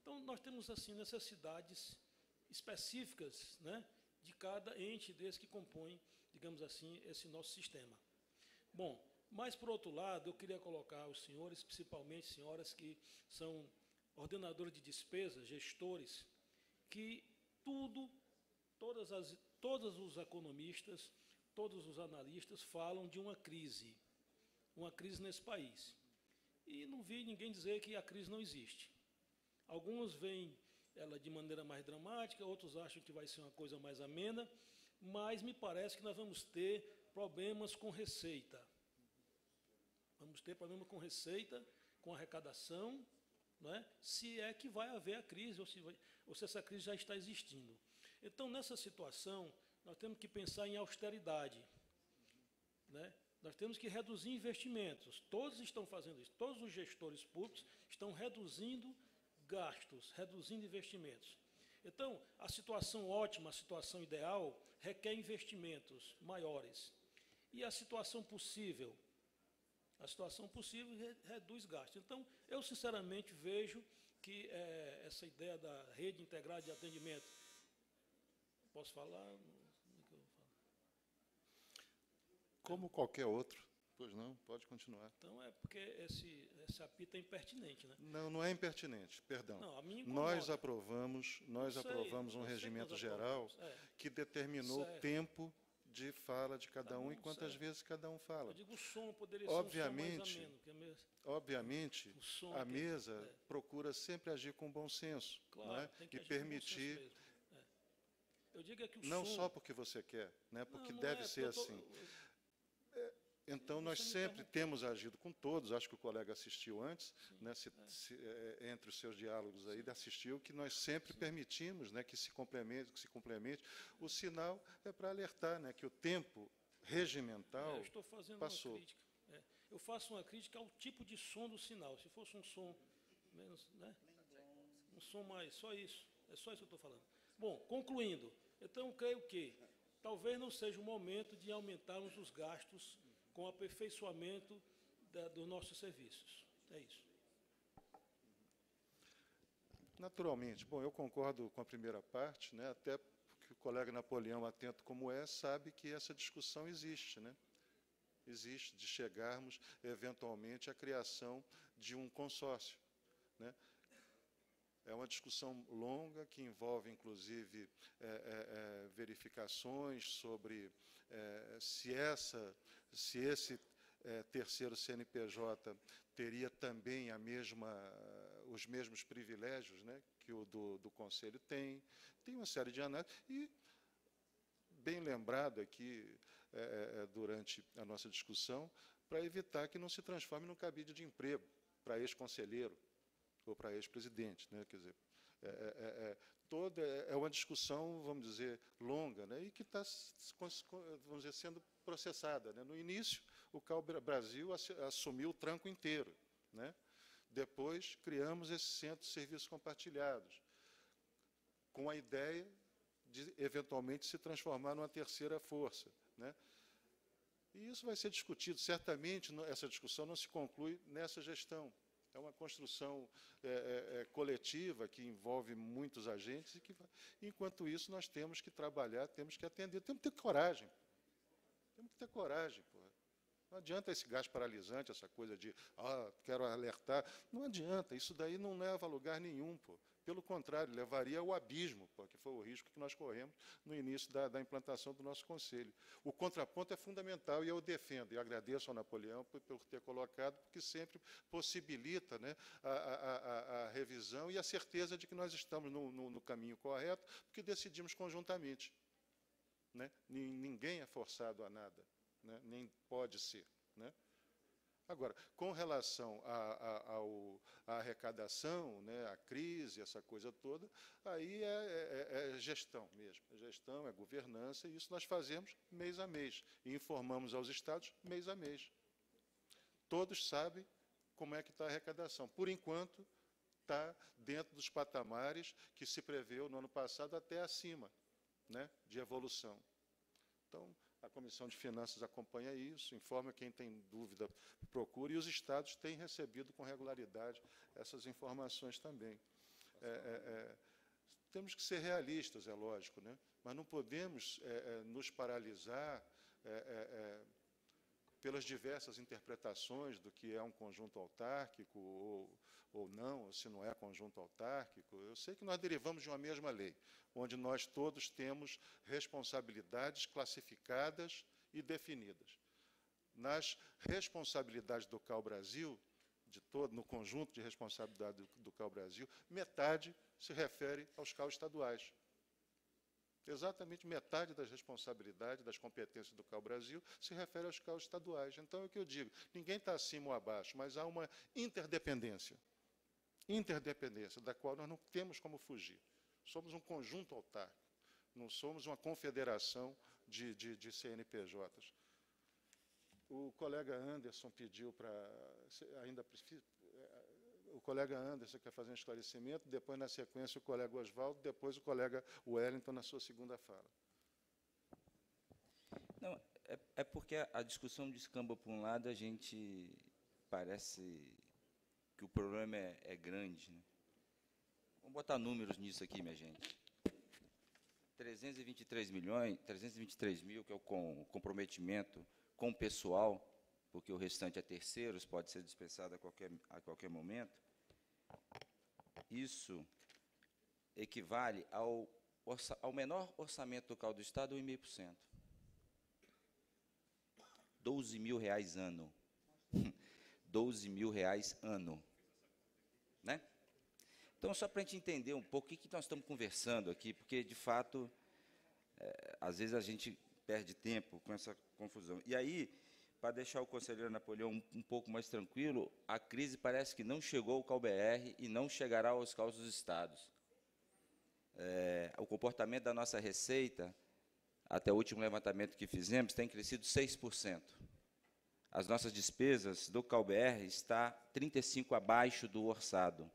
Então, nós temos, assim, necessidades específicas, né, de cada ente desse que compõe, digamos assim, esse nosso sistema. Bom, mas, por outro lado, eu queria colocar os senhores, principalmente senhoras que são ordenadoras de despesas, gestores, que todos os economistas, todos os analistas falam de uma crise nesse país. E não vi ninguém dizer que a crise não existe. Alguns veem ela de maneira mais dramática, outros acham que vai ser uma coisa mais amena, mas me parece que nós vamos ter problemas com receita. Vamos ter problema com receita, com arrecadação, não é? Se é que vai haver a crise, ou se essa crise já está existindo. Então, nessa situação, nós temos que pensar em austeridade. Né? Nós temos que reduzir investimentos. Todos estão fazendo isso, todos os gestores públicos estão reduzindo gastos, reduzindo investimentos. Então, a situação ótima, a situação ideal, requer investimentos maiores. E a situação possível? A situação possível reduz gastos. Então, eu, sinceramente, vejo que essa ideia da rede integrada de atendimento... Posso falar? Como qualquer outro. Pois não, pode continuar. Então, é porque esse apito é impertinente, né? Não, não é impertinente, perdão. Não, a minha incomoda. Nós aprovamos um regimento geral que determinou o tempo de fala de cada um e quantas vezes cada um fala. Eu digo, o som poderia ser obviamente, a mesa procura sempre agir com bom senso, claro, não é? Tem que permitir. É. Eu digo é que o não som... só porque você quer, né? Porque não deve ser assim. Então, nós sempre temos agido com todos, acho que o colega assistiu antes, né, entre os seus diálogos aí, assistiu, que nós sempre permitimos, né, que se complemente. O sinal é para alertar, né, que o tempo regimental passou. Uma crítica. Eu faço uma crítica ao tipo de som do sinal. Se fosse um som menos, né, um som mais, só isso. É só isso que eu estou falando. Bom, concluindo, então, creio que talvez não seja o momento de aumentarmos os gastos com o aperfeiçoamento dos nossos serviços. É isso. Naturalmente. Bom, eu concordo com a primeira parte, né, até porque o colega Napoleão, atento como é, sabe que essa discussão existe, né? Existe de chegarmos, eventualmente, à criação de um consórcio, né? É uma discussão longa, que envolve, inclusive, verificações sobre se esse terceiro CNPJ teria também os mesmos privilégios, né, que o do Conselho tem. Tem uma série de análises. E, bem lembrado aqui, durante a nossa discussão, para evitar que não se transforme num cabide de emprego para ex-conselheiro ou para ex-presidente, né? Quer dizer, é uma discussão, vamos dizer, longa, né? E que está, vamos dizer, sendo processada, né? No início, o CAU Brasil assumiu o tranco inteiro, né? Depois, criamos esse centro de serviços compartilhados, com a ideia de, eventualmente, se transformar numa terceira força, né? E isso vai ser discutido. Certamente, essa discussão não se conclui nessa gestão. É uma construção coletiva que envolve muitos agentes e que, enquanto isso, nós temos que trabalhar, temos que atender, temos que ter coragem. Temos que ter coragem, porra. Não adianta esse gás paralisante, essa coisa de quero alertar. Não adianta, isso daí não leva a lugar nenhum, pô. Pelo contrário, levaria ao abismo, pô, que foi o risco que nós corremos no início da implantação do nosso Conselho. O contraponto é fundamental e eu defendo, e agradeço ao Napoleão por ter colocado, porque sempre possibilita, né, a revisão e a certeza de que nós estamos no caminho correto, porque decidimos conjuntamente, né? Ninguém é forçado a nada. Né? Nem pode ser, né? Agora, com relação à arrecadação, né, à crise, essa coisa toda, aí é gestão mesmo. É gestão, é governança, e isso nós fazemos mês a mês. E informamos aos estados mês a mês. Todos sabem como é que está a arrecadação. Por enquanto, está dentro dos patamares que se preveu no ano passado até acima, né, de evolução. Então, a Comissão de Finanças acompanha isso, informa quem tem dúvida, procura, e os estados têm recebido com regularidade essas informações também. Temos que ser realistas, é lógico, né? Mas não podemos nos paralisar pelas diversas interpretações do que é um conjunto autárquico ou não, ou se não é conjunto autárquico. Eu sei que nós derivamos de uma mesma lei, onde nós todos temos responsabilidades classificadas e definidas. Nas responsabilidades do CAU Brasil, de todo, no conjunto de responsabilidade do CAU Brasil, metade se refere aos CAU estaduais. Exatamente metade das responsabilidades, das competências do CAU Brasil, se refere aos CAU estaduais. Então, é o que eu digo, ninguém está acima ou abaixo, mas há uma interdependência, da qual nós não temos como fugir. Somos um conjunto autárquico, não somos uma confederação de CNPJs. O colega Anderson pediu para... O colega Anderson quer fazer um esclarecimento, depois, na sequência, o colega Osvaldo, depois o colega Wellington, na sua segunda fala. Não, é porque a discussão descamba para um lado, a gente parece que o problema é grande, né? Vamos botar números nisso aqui, minha gente. 323 mil, que é o comprometimento com o pessoal, porque o restante é terceiros, pode ser dispensado a qualquer momento, isso equivale ao menor orçamento do CAU do Estado, 1,5%. R$12 mil ano. R$12 mil ano. Né? Então, só para a gente entender um pouco o que nós estamos conversando aqui, porque, de fato, às vezes a gente perde tempo com essa confusão. E aí, para deixar o conselheiro Napoleão um pouco mais tranquilo, a crise parece que não chegou ao CAU-BR e não chegará aos CAUs dos estados. O comportamento da nossa receita, até o último levantamento que fizemos, tem crescido 6%. As nossas despesas do CAU-BR está 35% abaixo do orçado.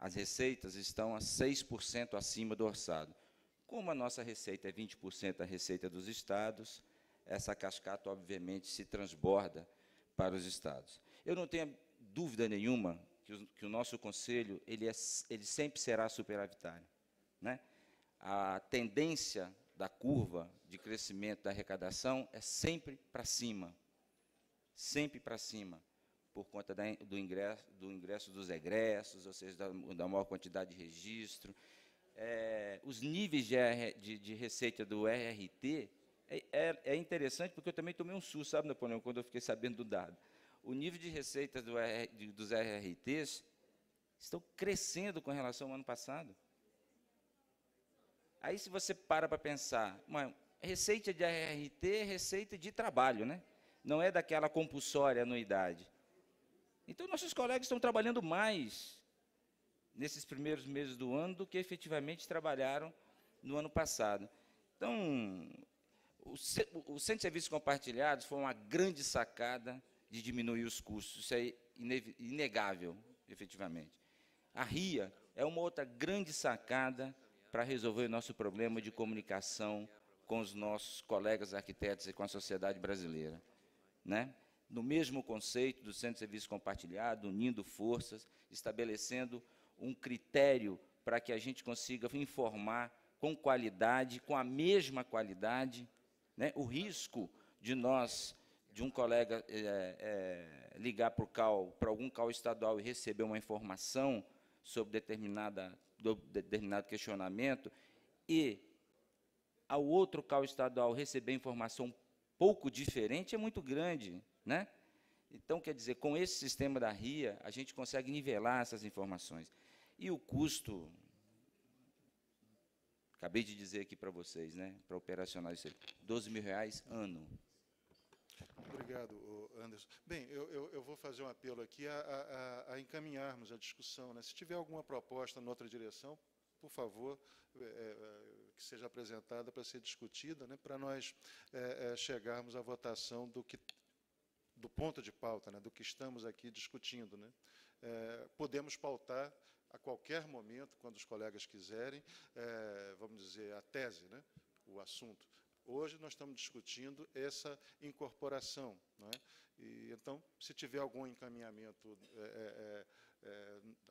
As receitas estão a 6% acima do orçado. Como a nossa receita é 20% da receita dos estados, essa cascata, obviamente, se transborda para os estados. Eu não tenho dúvida nenhuma que o nosso Conselho ele sempre será superavitário, né? A tendência da curva de crescimento da arrecadação é sempre para cima, por conta do ingresso dos egressos, ou seja, da maior quantidade de registro. Os níveis de receita do RRT, é interessante, porque eu também tomei um susto, sabe, Napoleão, quando eu fiquei sabendo do dado. O nível de receitas dos RRTs estão crescendo com relação ao ano passado. Aí, se você para pensar, uma receita de RRT é receita de trabalho, né? Não é daquela compulsória anuidade. Então, nossos colegas estão trabalhando mais nesses primeiros meses do ano do que efetivamente trabalharam no ano passado. Então, o Centro de Serviços Compartilhados foi uma grande sacada de diminuir os custos, isso é inegável, efetivamente. A RIA é uma outra grande sacada para resolver o nosso problema de comunicação com os nossos colegas arquitetos e com a sociedade brasileira, né? No mesmo conceito do Centro de Serviços Compartilhados, unindo forças, estabelecendo um critério para que a gente consiga informar com qualidade, com a mesma qualidade, né? O risco de um colega ligar para o CAU, para algum CAU estadual e receber uma informação sobre determinado questionamento, e ao outro CAU estadual receber informação um pouco diferente, é muito grande, né? Então, quer dizer, com esse sistema da RIA, a gente consegue nivelar essas informações. E o custo, acabei de dizer aqui para vocês, né, para operacionalizar isso, R$12 mil ano. Obrigado, Anderson. Bem, eu vou fazer um apelo aqui a encaminharmos a discussão, né? Se tiver alguma proposta em outra direção, por favor, que seja apresentada para ser discutida, né, para nós chegarmos à votação do que do ponto de pauta, né, do que estamos aqui discutindo, né, podemos pautar a qualquer momento, quando os colegas quiserem, vamos dizer, a tese, né, o assunto. Hoje nós estamos discutindo essa incorporação, não é? E, então, se tiver algum encaminhamento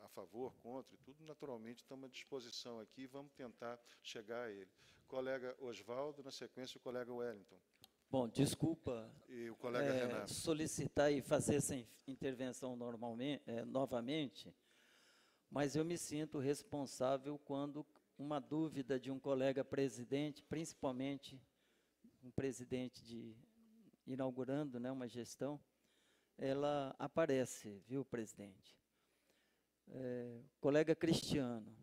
a favor, contra e tudo, naturalmente estamos à disposição aqui, vamos tentar chegar a ele. Colega Osvaldo, na sequência o colega Wellington. Bom, desculpa e o colega Renato. Solicitar e fazer essa intervenção normalmente, novamente, mas eu me sinto responsável quando uma dúvida de um colega presidente, principalmente um presidente de inaugurando, né, uma gestão, ela aparece, viu, presidente? Colega Cristiano,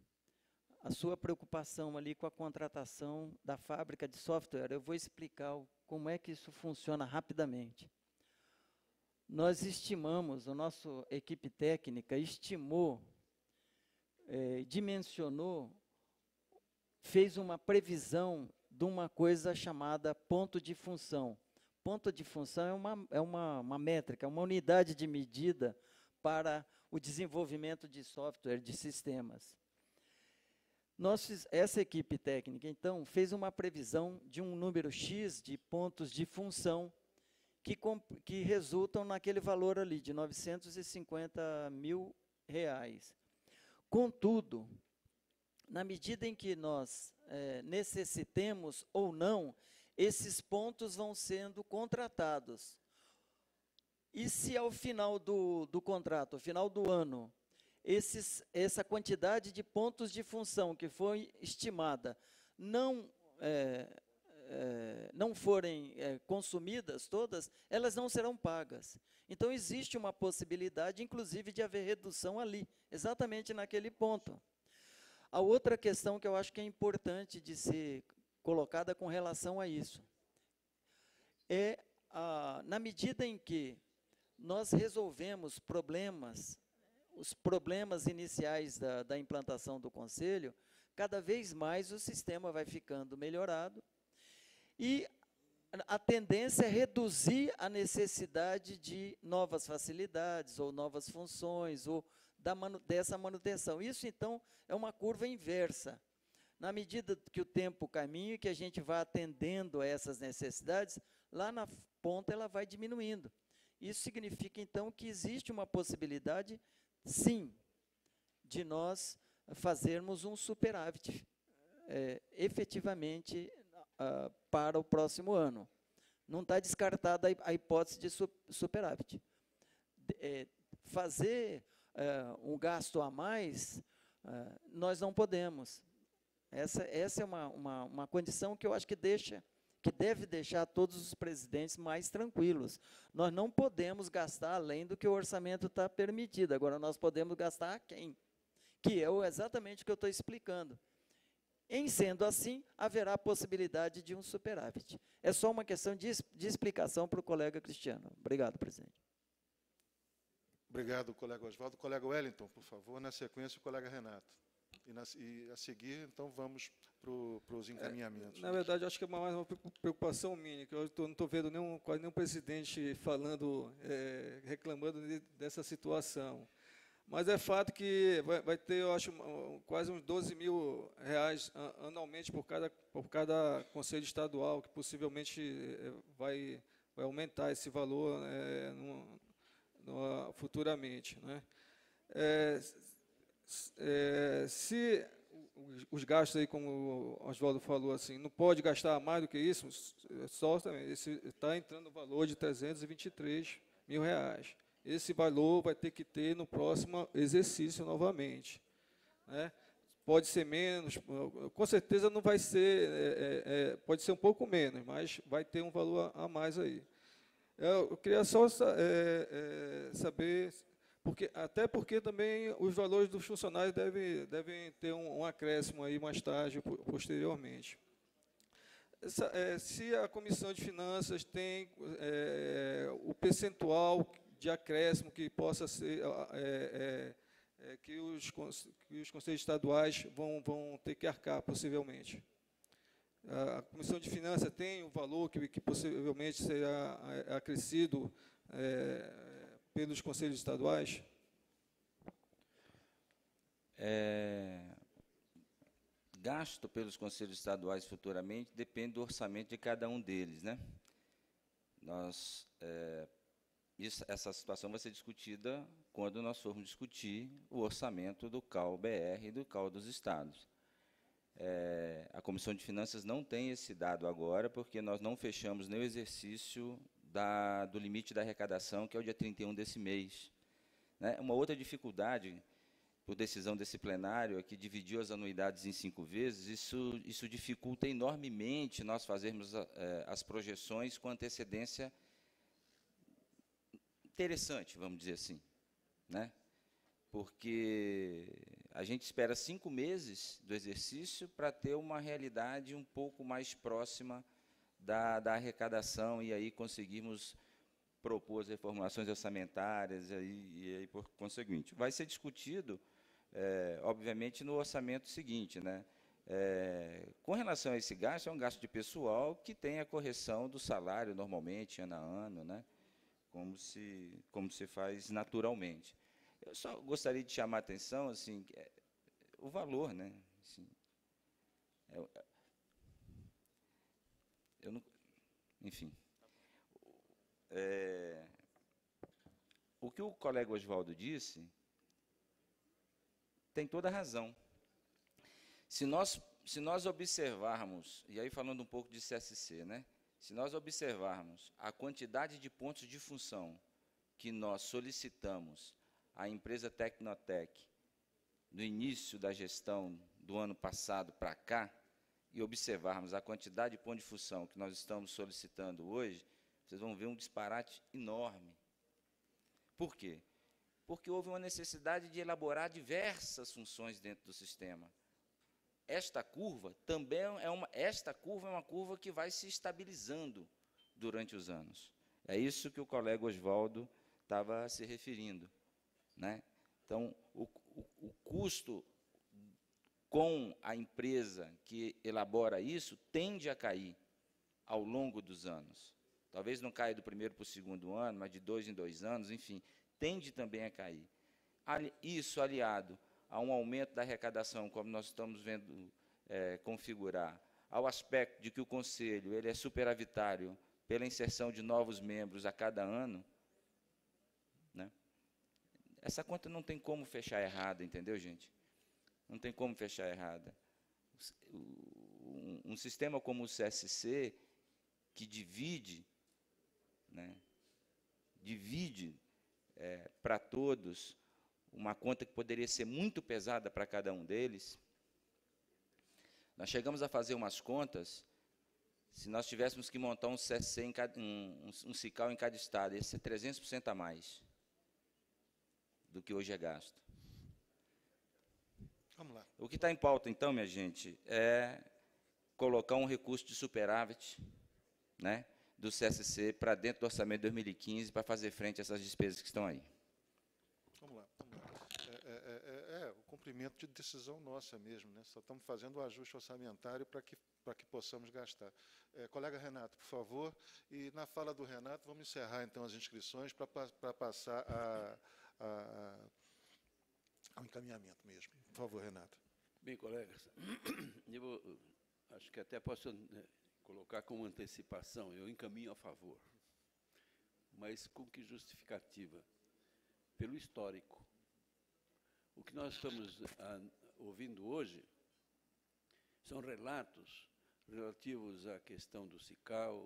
a sua preocupação ali com a contratação da fábrica de software, eu vou explicar como é que isso funciona rapidamente. Nós estimamos, a nossa equipe técnica estimou, dimensionou, fez uma previsão de uma coisa chamada ponto de função. Ponto de função é uma métrica, uma unidade de medida para o desenvolvimento de software, de sistemas. Essa equipe técnica, então, fez uma previsão de um número X de pontos de função que resultam naquele valor ali de R$ 950 mil. Contudo, na medida em que nós necessitemos ou não, esses pontos vão sendo contratados. E se ao final do contrato, ao final do ano, essa quantidade de pontos de função que foi estimada não forem consumidas todas, elas não serão pagas. Então, existe uma possibilidade, inclusive, de haver redução ali, exatamente naquele ponto. A outra questão que eu acho que é importante de ser colocada com relação a isso é, na medida em que nós resolvemos os problemas iniciais da implantação do Conselho, cada vez mais o sistema vai ficando melhorado e a tendência é reduzir a necessidade de novas facilidades ou novas funções ou dessa manutenção. Isso, então, é uma curva inversa. Na medida que o tempo caminha e que a gente vai atendendo a essas necessidades, lá na ponta ela vai diminuindo. Isso significa, então, que existe uma possibilidade, sim, de nós fazermos um superávit efetivamente para o próximo ano. Não está descartada a hipótese de superávit. Fazer um gasto a mais, nós não podemos. Essa é uma condição que eu acho que deve deixar todos os presidentes mais tranquilos. Nós não podemos gastar além do que o orçamento está permitido. Agora, nós podemos gastar aquém, que é exatamente o que eu estou explicando. Em sendo assim, haverá a possibilidade de um superávit. É só uma questão de explicação para o colega Cristiano. Obrigado, presidente. Obrigado, colega Osvaldo. Colega Wellington, por favor, na sequência, o colega Renato. E a seguir, então, vamos para os encaminhamentos. Na verdade, acho que é mais uma preocupação minha, que eu não estou vendo quase nenhum presidente falando, reclamando dessa situação. Mas é fato que vai ter, eu acho, quase uns 12 mil reais anualmente por cada conselho estadual, que possivelmente vai aumentar esse valor futuramente, né? Se os gastos aí, como o Osvaldo falou, assim, não pode gastar mais do que isso, só também está entrando o valor de 323 mil reais. Esse valor vai ter que ter no próximo exercício novamente, né? Pode ser menos, com certeza não vai ser, pode ser um pouco menos, mas vai ter um valor a mais aí. Eu queria só saber, até porque também os valores dos funcionários devem ter um acréscimo aí mais tarde, posteriormente. Se a Comissão de Finanças tem o percentual de acréscimo que possa ser que os conselhos estaduais vão ter que arcar, possivelmente. A Comissão de Finanças tem um valor que possivelmente será acrescido pelos conselhos estaduais? Gasto pelos conselhos estaduais futuramente depende do orçamento de cada um deles, né? Nós, essa situação vai ser discutida quando nós formos discutir o orçamento do CAU/BR e do CAU dos estados. A Comissão de Finanças não tem esse dado agora, porque nós não fechamos nem o exercício do limite da arrecadação, que é o dia 31 desse mês, né? Uma outra dificuldade, por decisão desse plenário, é que dividiu as anuidades em 5 vezes, isso dificulta enormemente nós fazermos as projeções com antecedência interessante, vamos dizer assim, né? Porque a gente espera 5 meses do exercício para ter uma realidade um pouco mais próxima da arrecadação e aí conseguirmos propor as reformulações orçamentárias e aí por conseguinte. Vai ser discutido, obviamente, no orçamento seguinte, né? Com relação a esse gasto, é um gasto de pessoal que tem a correção do salário, normalmente, ano a ano, né? Como se faz naturalmente. Eu só gostaria de chamar a atenção, assim, o valor, né? Assim, eu não, enfim. O que o colega Osvaldo disse tem toda a razão. Se nós observarmos, e aí falando um pouco de CSC, né? Se nós observarmos a quantidade de pontos de função que nós solicitamos à empresa Tecnotec no início da gestão do ano passado para cá, e observarmos a quantidade de pontos de função que nós estamos solicitando hoje, vocês vão ver um disparate enorme. Por quê? Porque houve uma necessidade de elaborar diversas funções dentro do sistema. Esta curva também é uma curva que vai se estabilizando durante os anos. É isso que o colega Osvaldo estava se referindo, né? Então, o custo com a empresa que elabora isso tende a cair ao longo dos anos. Talvez não caia do primeiro para o segundo ano, mas de 2 em 2 anos, enfim, tende também a cair. Isso aliado a um aumento da arrecadação, como nós estamos vendo configurar, ao aspecto de que o Conselho ele é superavitário pela inserção de novos membros a cada ano, né? Essa conta não tem como fechar errada, entendeu, gente? Não tem como fechar errada. Um sistema como o CSC, que divide, né, para todos, uma conta que poderia ser muito pesada para cada um deles. Nós chegamos a fazer umas contas, se nós tivéssemos que montar um CSC em cada, um SICAL em cada estado, ia ser 300% a mais do que hoje é gasto. Vamos lá. O que está em pauta, então, minha gente, é colocar um recurso de superávit, né, do CSC para dentro do orçamento de 2015 para fazer frente a essas despesas que estão aí. Vamos lá. O cumprimento de decisão nossa mesmo, né? Só estamos fazendo o ajuste orçamentário para que possamos gastar. Colega Renato, por favor, e na fala do Renato, vamos encerrar então as inscrições para passar ao encaminhamento mesmo. Por favor, Renato. Bem, colegas, eu acho que até posso colocar como antecipação, eu encaminho a favor, mas com que justificativa? Pelo histórico. O que nós estamos ouvindo hoje são relatos relativos à questão do SICAL,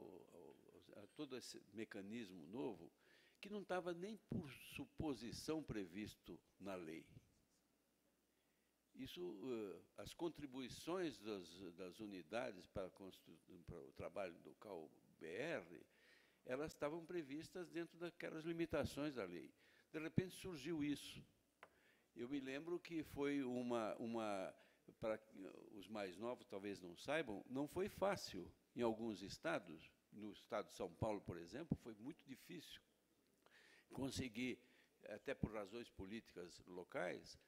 a todo esse mecanismo novo, que não estava nem por suposição previsto na lei. Isso, as contribuições das unidades para o trabalho do CAU/BR, elas estavam previstas dentro daquelas limitações da lei. De repente surgiu isso. Eu me lembro que foi para os mais novos talvez não saibam, não foi fácil em alguns estados, no estado de São Paulo, por exemplo, foi muito difícil conseguir, até por razões políticas locais,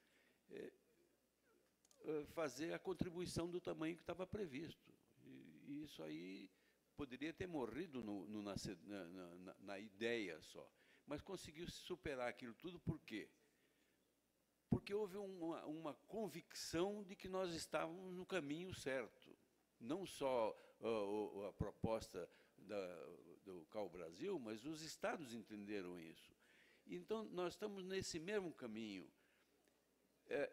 fazer a contribuição do tamanho que estava previsto. E isso aí poderia ter morrido na ideia só. mas conseguiu superar aquilo tudo. Por quê? Porque houve uma convicção de que nós estávamos no caminho certo. Não só a proposta do CAU Brasil, mas os estados entenderam isso. Então, nós estamos nesse mesmo caminho.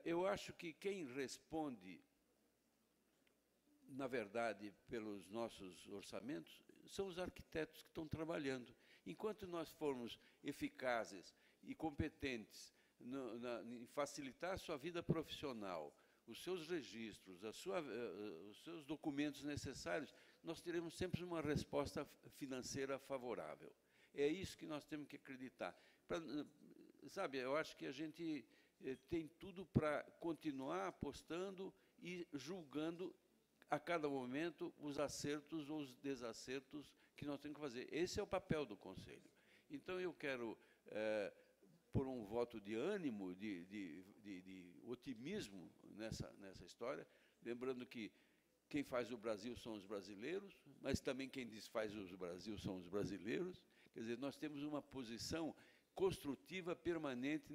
Eu acho que quem responde, na verdade, pelos nossos orçamentos, são os arquitetos que estão trabalhando. Enquanto nós formos eficazes e competentes em facilitar a sua vida profissional, os seus registros, os seus documentos necessários, nós teremos sempre uma resposta financeira favorável. É isso que nós temos que acreditar. Sabe, eu acho que a gente tem tudo para continuar apostando e julgando a cada momento os acertos ou os desacertos que nós temos que fazer. Esse é o papel do Conselho. Então, eu quero... por um voto de ânimo, de otimismo nessa história, lembrando que quem faz o Brasil são os brasileiros, mas também quem desfaz o Brasil são os brasileiros. Quer dizer, nós temos uma posição construtiva permanente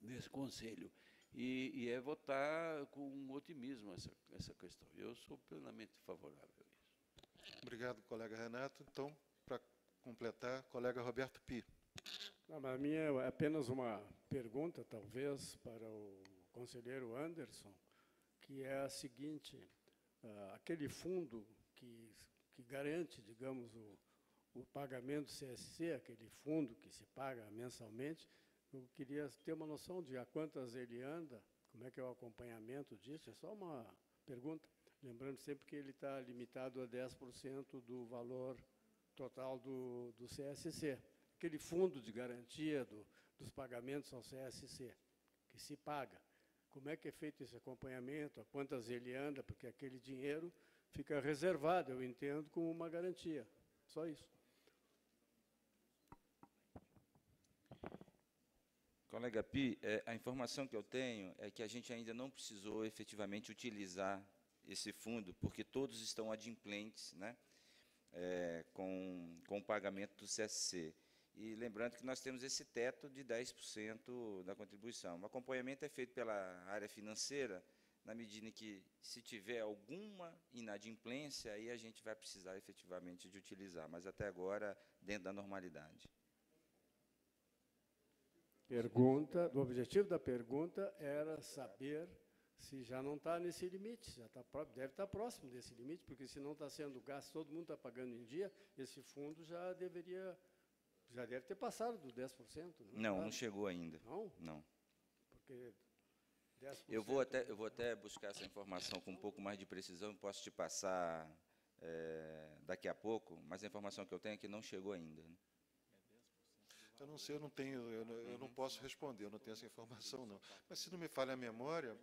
nesse Conselho, e é votar com otimismo essa questão. Eu sou plenamente favorável a isso. Obrigado, colega Renato. Então, para completar, colega Roberto Pi. A minha é apenas uma pergunta, talvez, para o conselheiro Anderson, que é a seguinte: aquele fundo que garante, digamos, o pagamento do CSC, aquele fundo que se paga mensalmente, eu queria ter uma noção de a quantas ele anda, como é que é o acompanhamento disso, é só uma pergunta, lembrando sempre que ele está limitado a 10% do valor total do CSC. Aquele fundo de garantia dos pagamentos ao CSC, que se paga. Como é que é feito esse acompanhamento, a quantas ele anda, porque aquele dinheiro fica reservado, eu entendo, como uma garantia. Só isso. Colega Pi, a informação que eu tenho é que a gente ainda não precisou efetivamente utilizar esse fundo, porque todos estão adimplentes, né, com o pagamento do CSC. E lembrando que nós temos esse teto de 10% da contribuição. O acompanhamento é feito pela área financeira, na medida em que, se tiver alguma inadimplência, aí a gente vai precisar efetivamente de utilizar, mas até agora dentro da normalidade. Pergunta, o objetivo da pergunta era saber se já não está nesse limite, já está, deve estar próximo desse limite, porque se não está sendo gasto, todo mundo está pagando em dia, esse fundo já deveria... Já deve ter passado do 10%. Não chegou ainda. Não? Não. Porque 10%... Eu vou até buscar essa informação com um pouco mais de precisão, posso te passar daqui a pouco, mas a informação que eu tenho é que não chegou ainda. Né? Eu não sei, eu não tenho, eu não posso responder, eu não tenho essa informação, não. Mas, se não me falha a memória,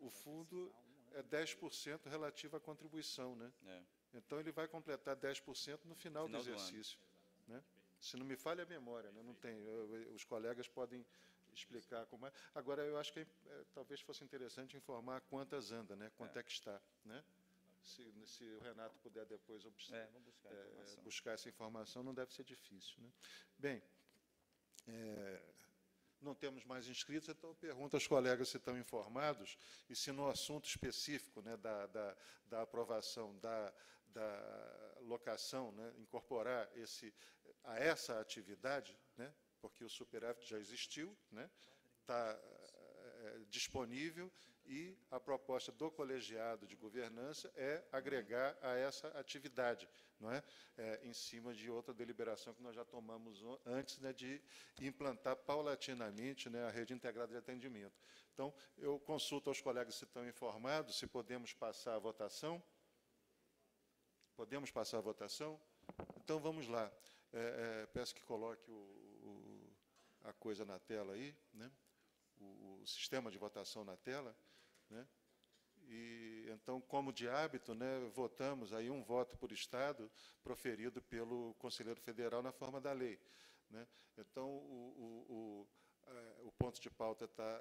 o fundo é 10% relativo à contribuição, né? É. Então, ele vai completar 10% no final do exercício. Né? Se não me falha a memória, né? Não tem, os colegas podem explicar como é. Agora, eu acho que talvez fosse interessante informar quantas anda, né? Quanto é que está. Né? Se o Renato puder depois buscar essa informação, não deve ser difícil. Né? Bem, não temos mais inscritos, então pergunto aos colegas se estão informados e se no assunto específico, né, da aprovação da locação, né, incorporar a essa atividade, né, porque o superávit já existiu, né, está disponível, e a proposta do colegiado de governança é agregar a essa atividade, não é? Em cima de outra deliberação que nós já tomamos antes, né, de implantar paulatinamente, né, a rede integrada de atendimento. Então, eu consulto aos colegas se estão informados, se podemos passar a votação. Podemos passar a votação? Então, vamos lá. Peço que coloque a coisa na tela aí, né? O sistema de votação na tela, né? E então, como de hábito, né, votamos aí um voto por estado proferido pelo conselheiro federal na forma da lei, né? Então, o ponto de pauta está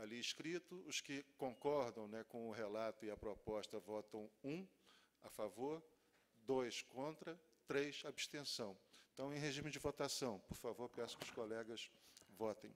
ali escrito. Os que concordam, né, com o relato e a proposta votam 1 a favor, 2 contra 3, abstenção. Então, em regime de votação, por favor, peço que os colegas votem.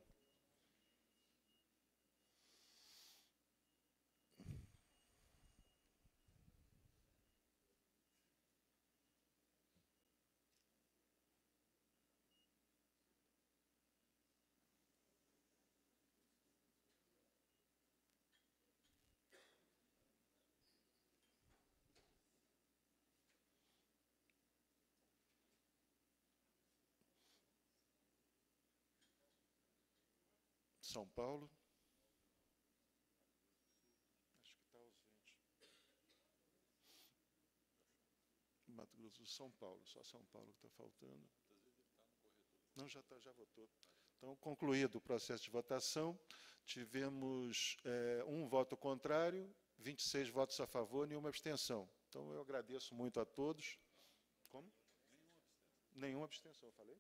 São Paulo. Acho que está ausente. Mato Grosso do São Paulo, só São Paulo que está faltando. Não, já está, já votou. Então, concluído o processo de votação, tivemos um voto contrário, 26 votos a favor, nenhuma abstenção. Então, eu agradeço muito a todos. Como? Nenhuma abstenção. Nenhuma abstenção, eu falei?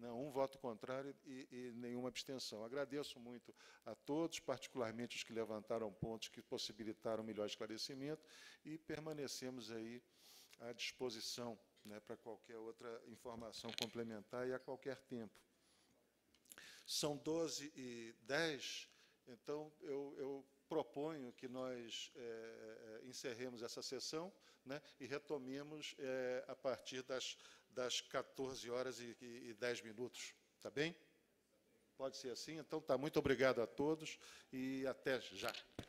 Não, um voto contrário e nenhuma abstenção. Agradeço muito a todos, particularmente os que levantaram pontos que possibilitaram melhor esclarecimento, e permanecemos aí à disposição, né, para qualquer outra informação complementar e a qualquer tempo. São 12h10, então eu proponho que nós encerremos essa sessão, né, e retomemos a partir das 14h10. Está bem? Pode ser assim? Então, tá. Muito obrigado a todos e até já.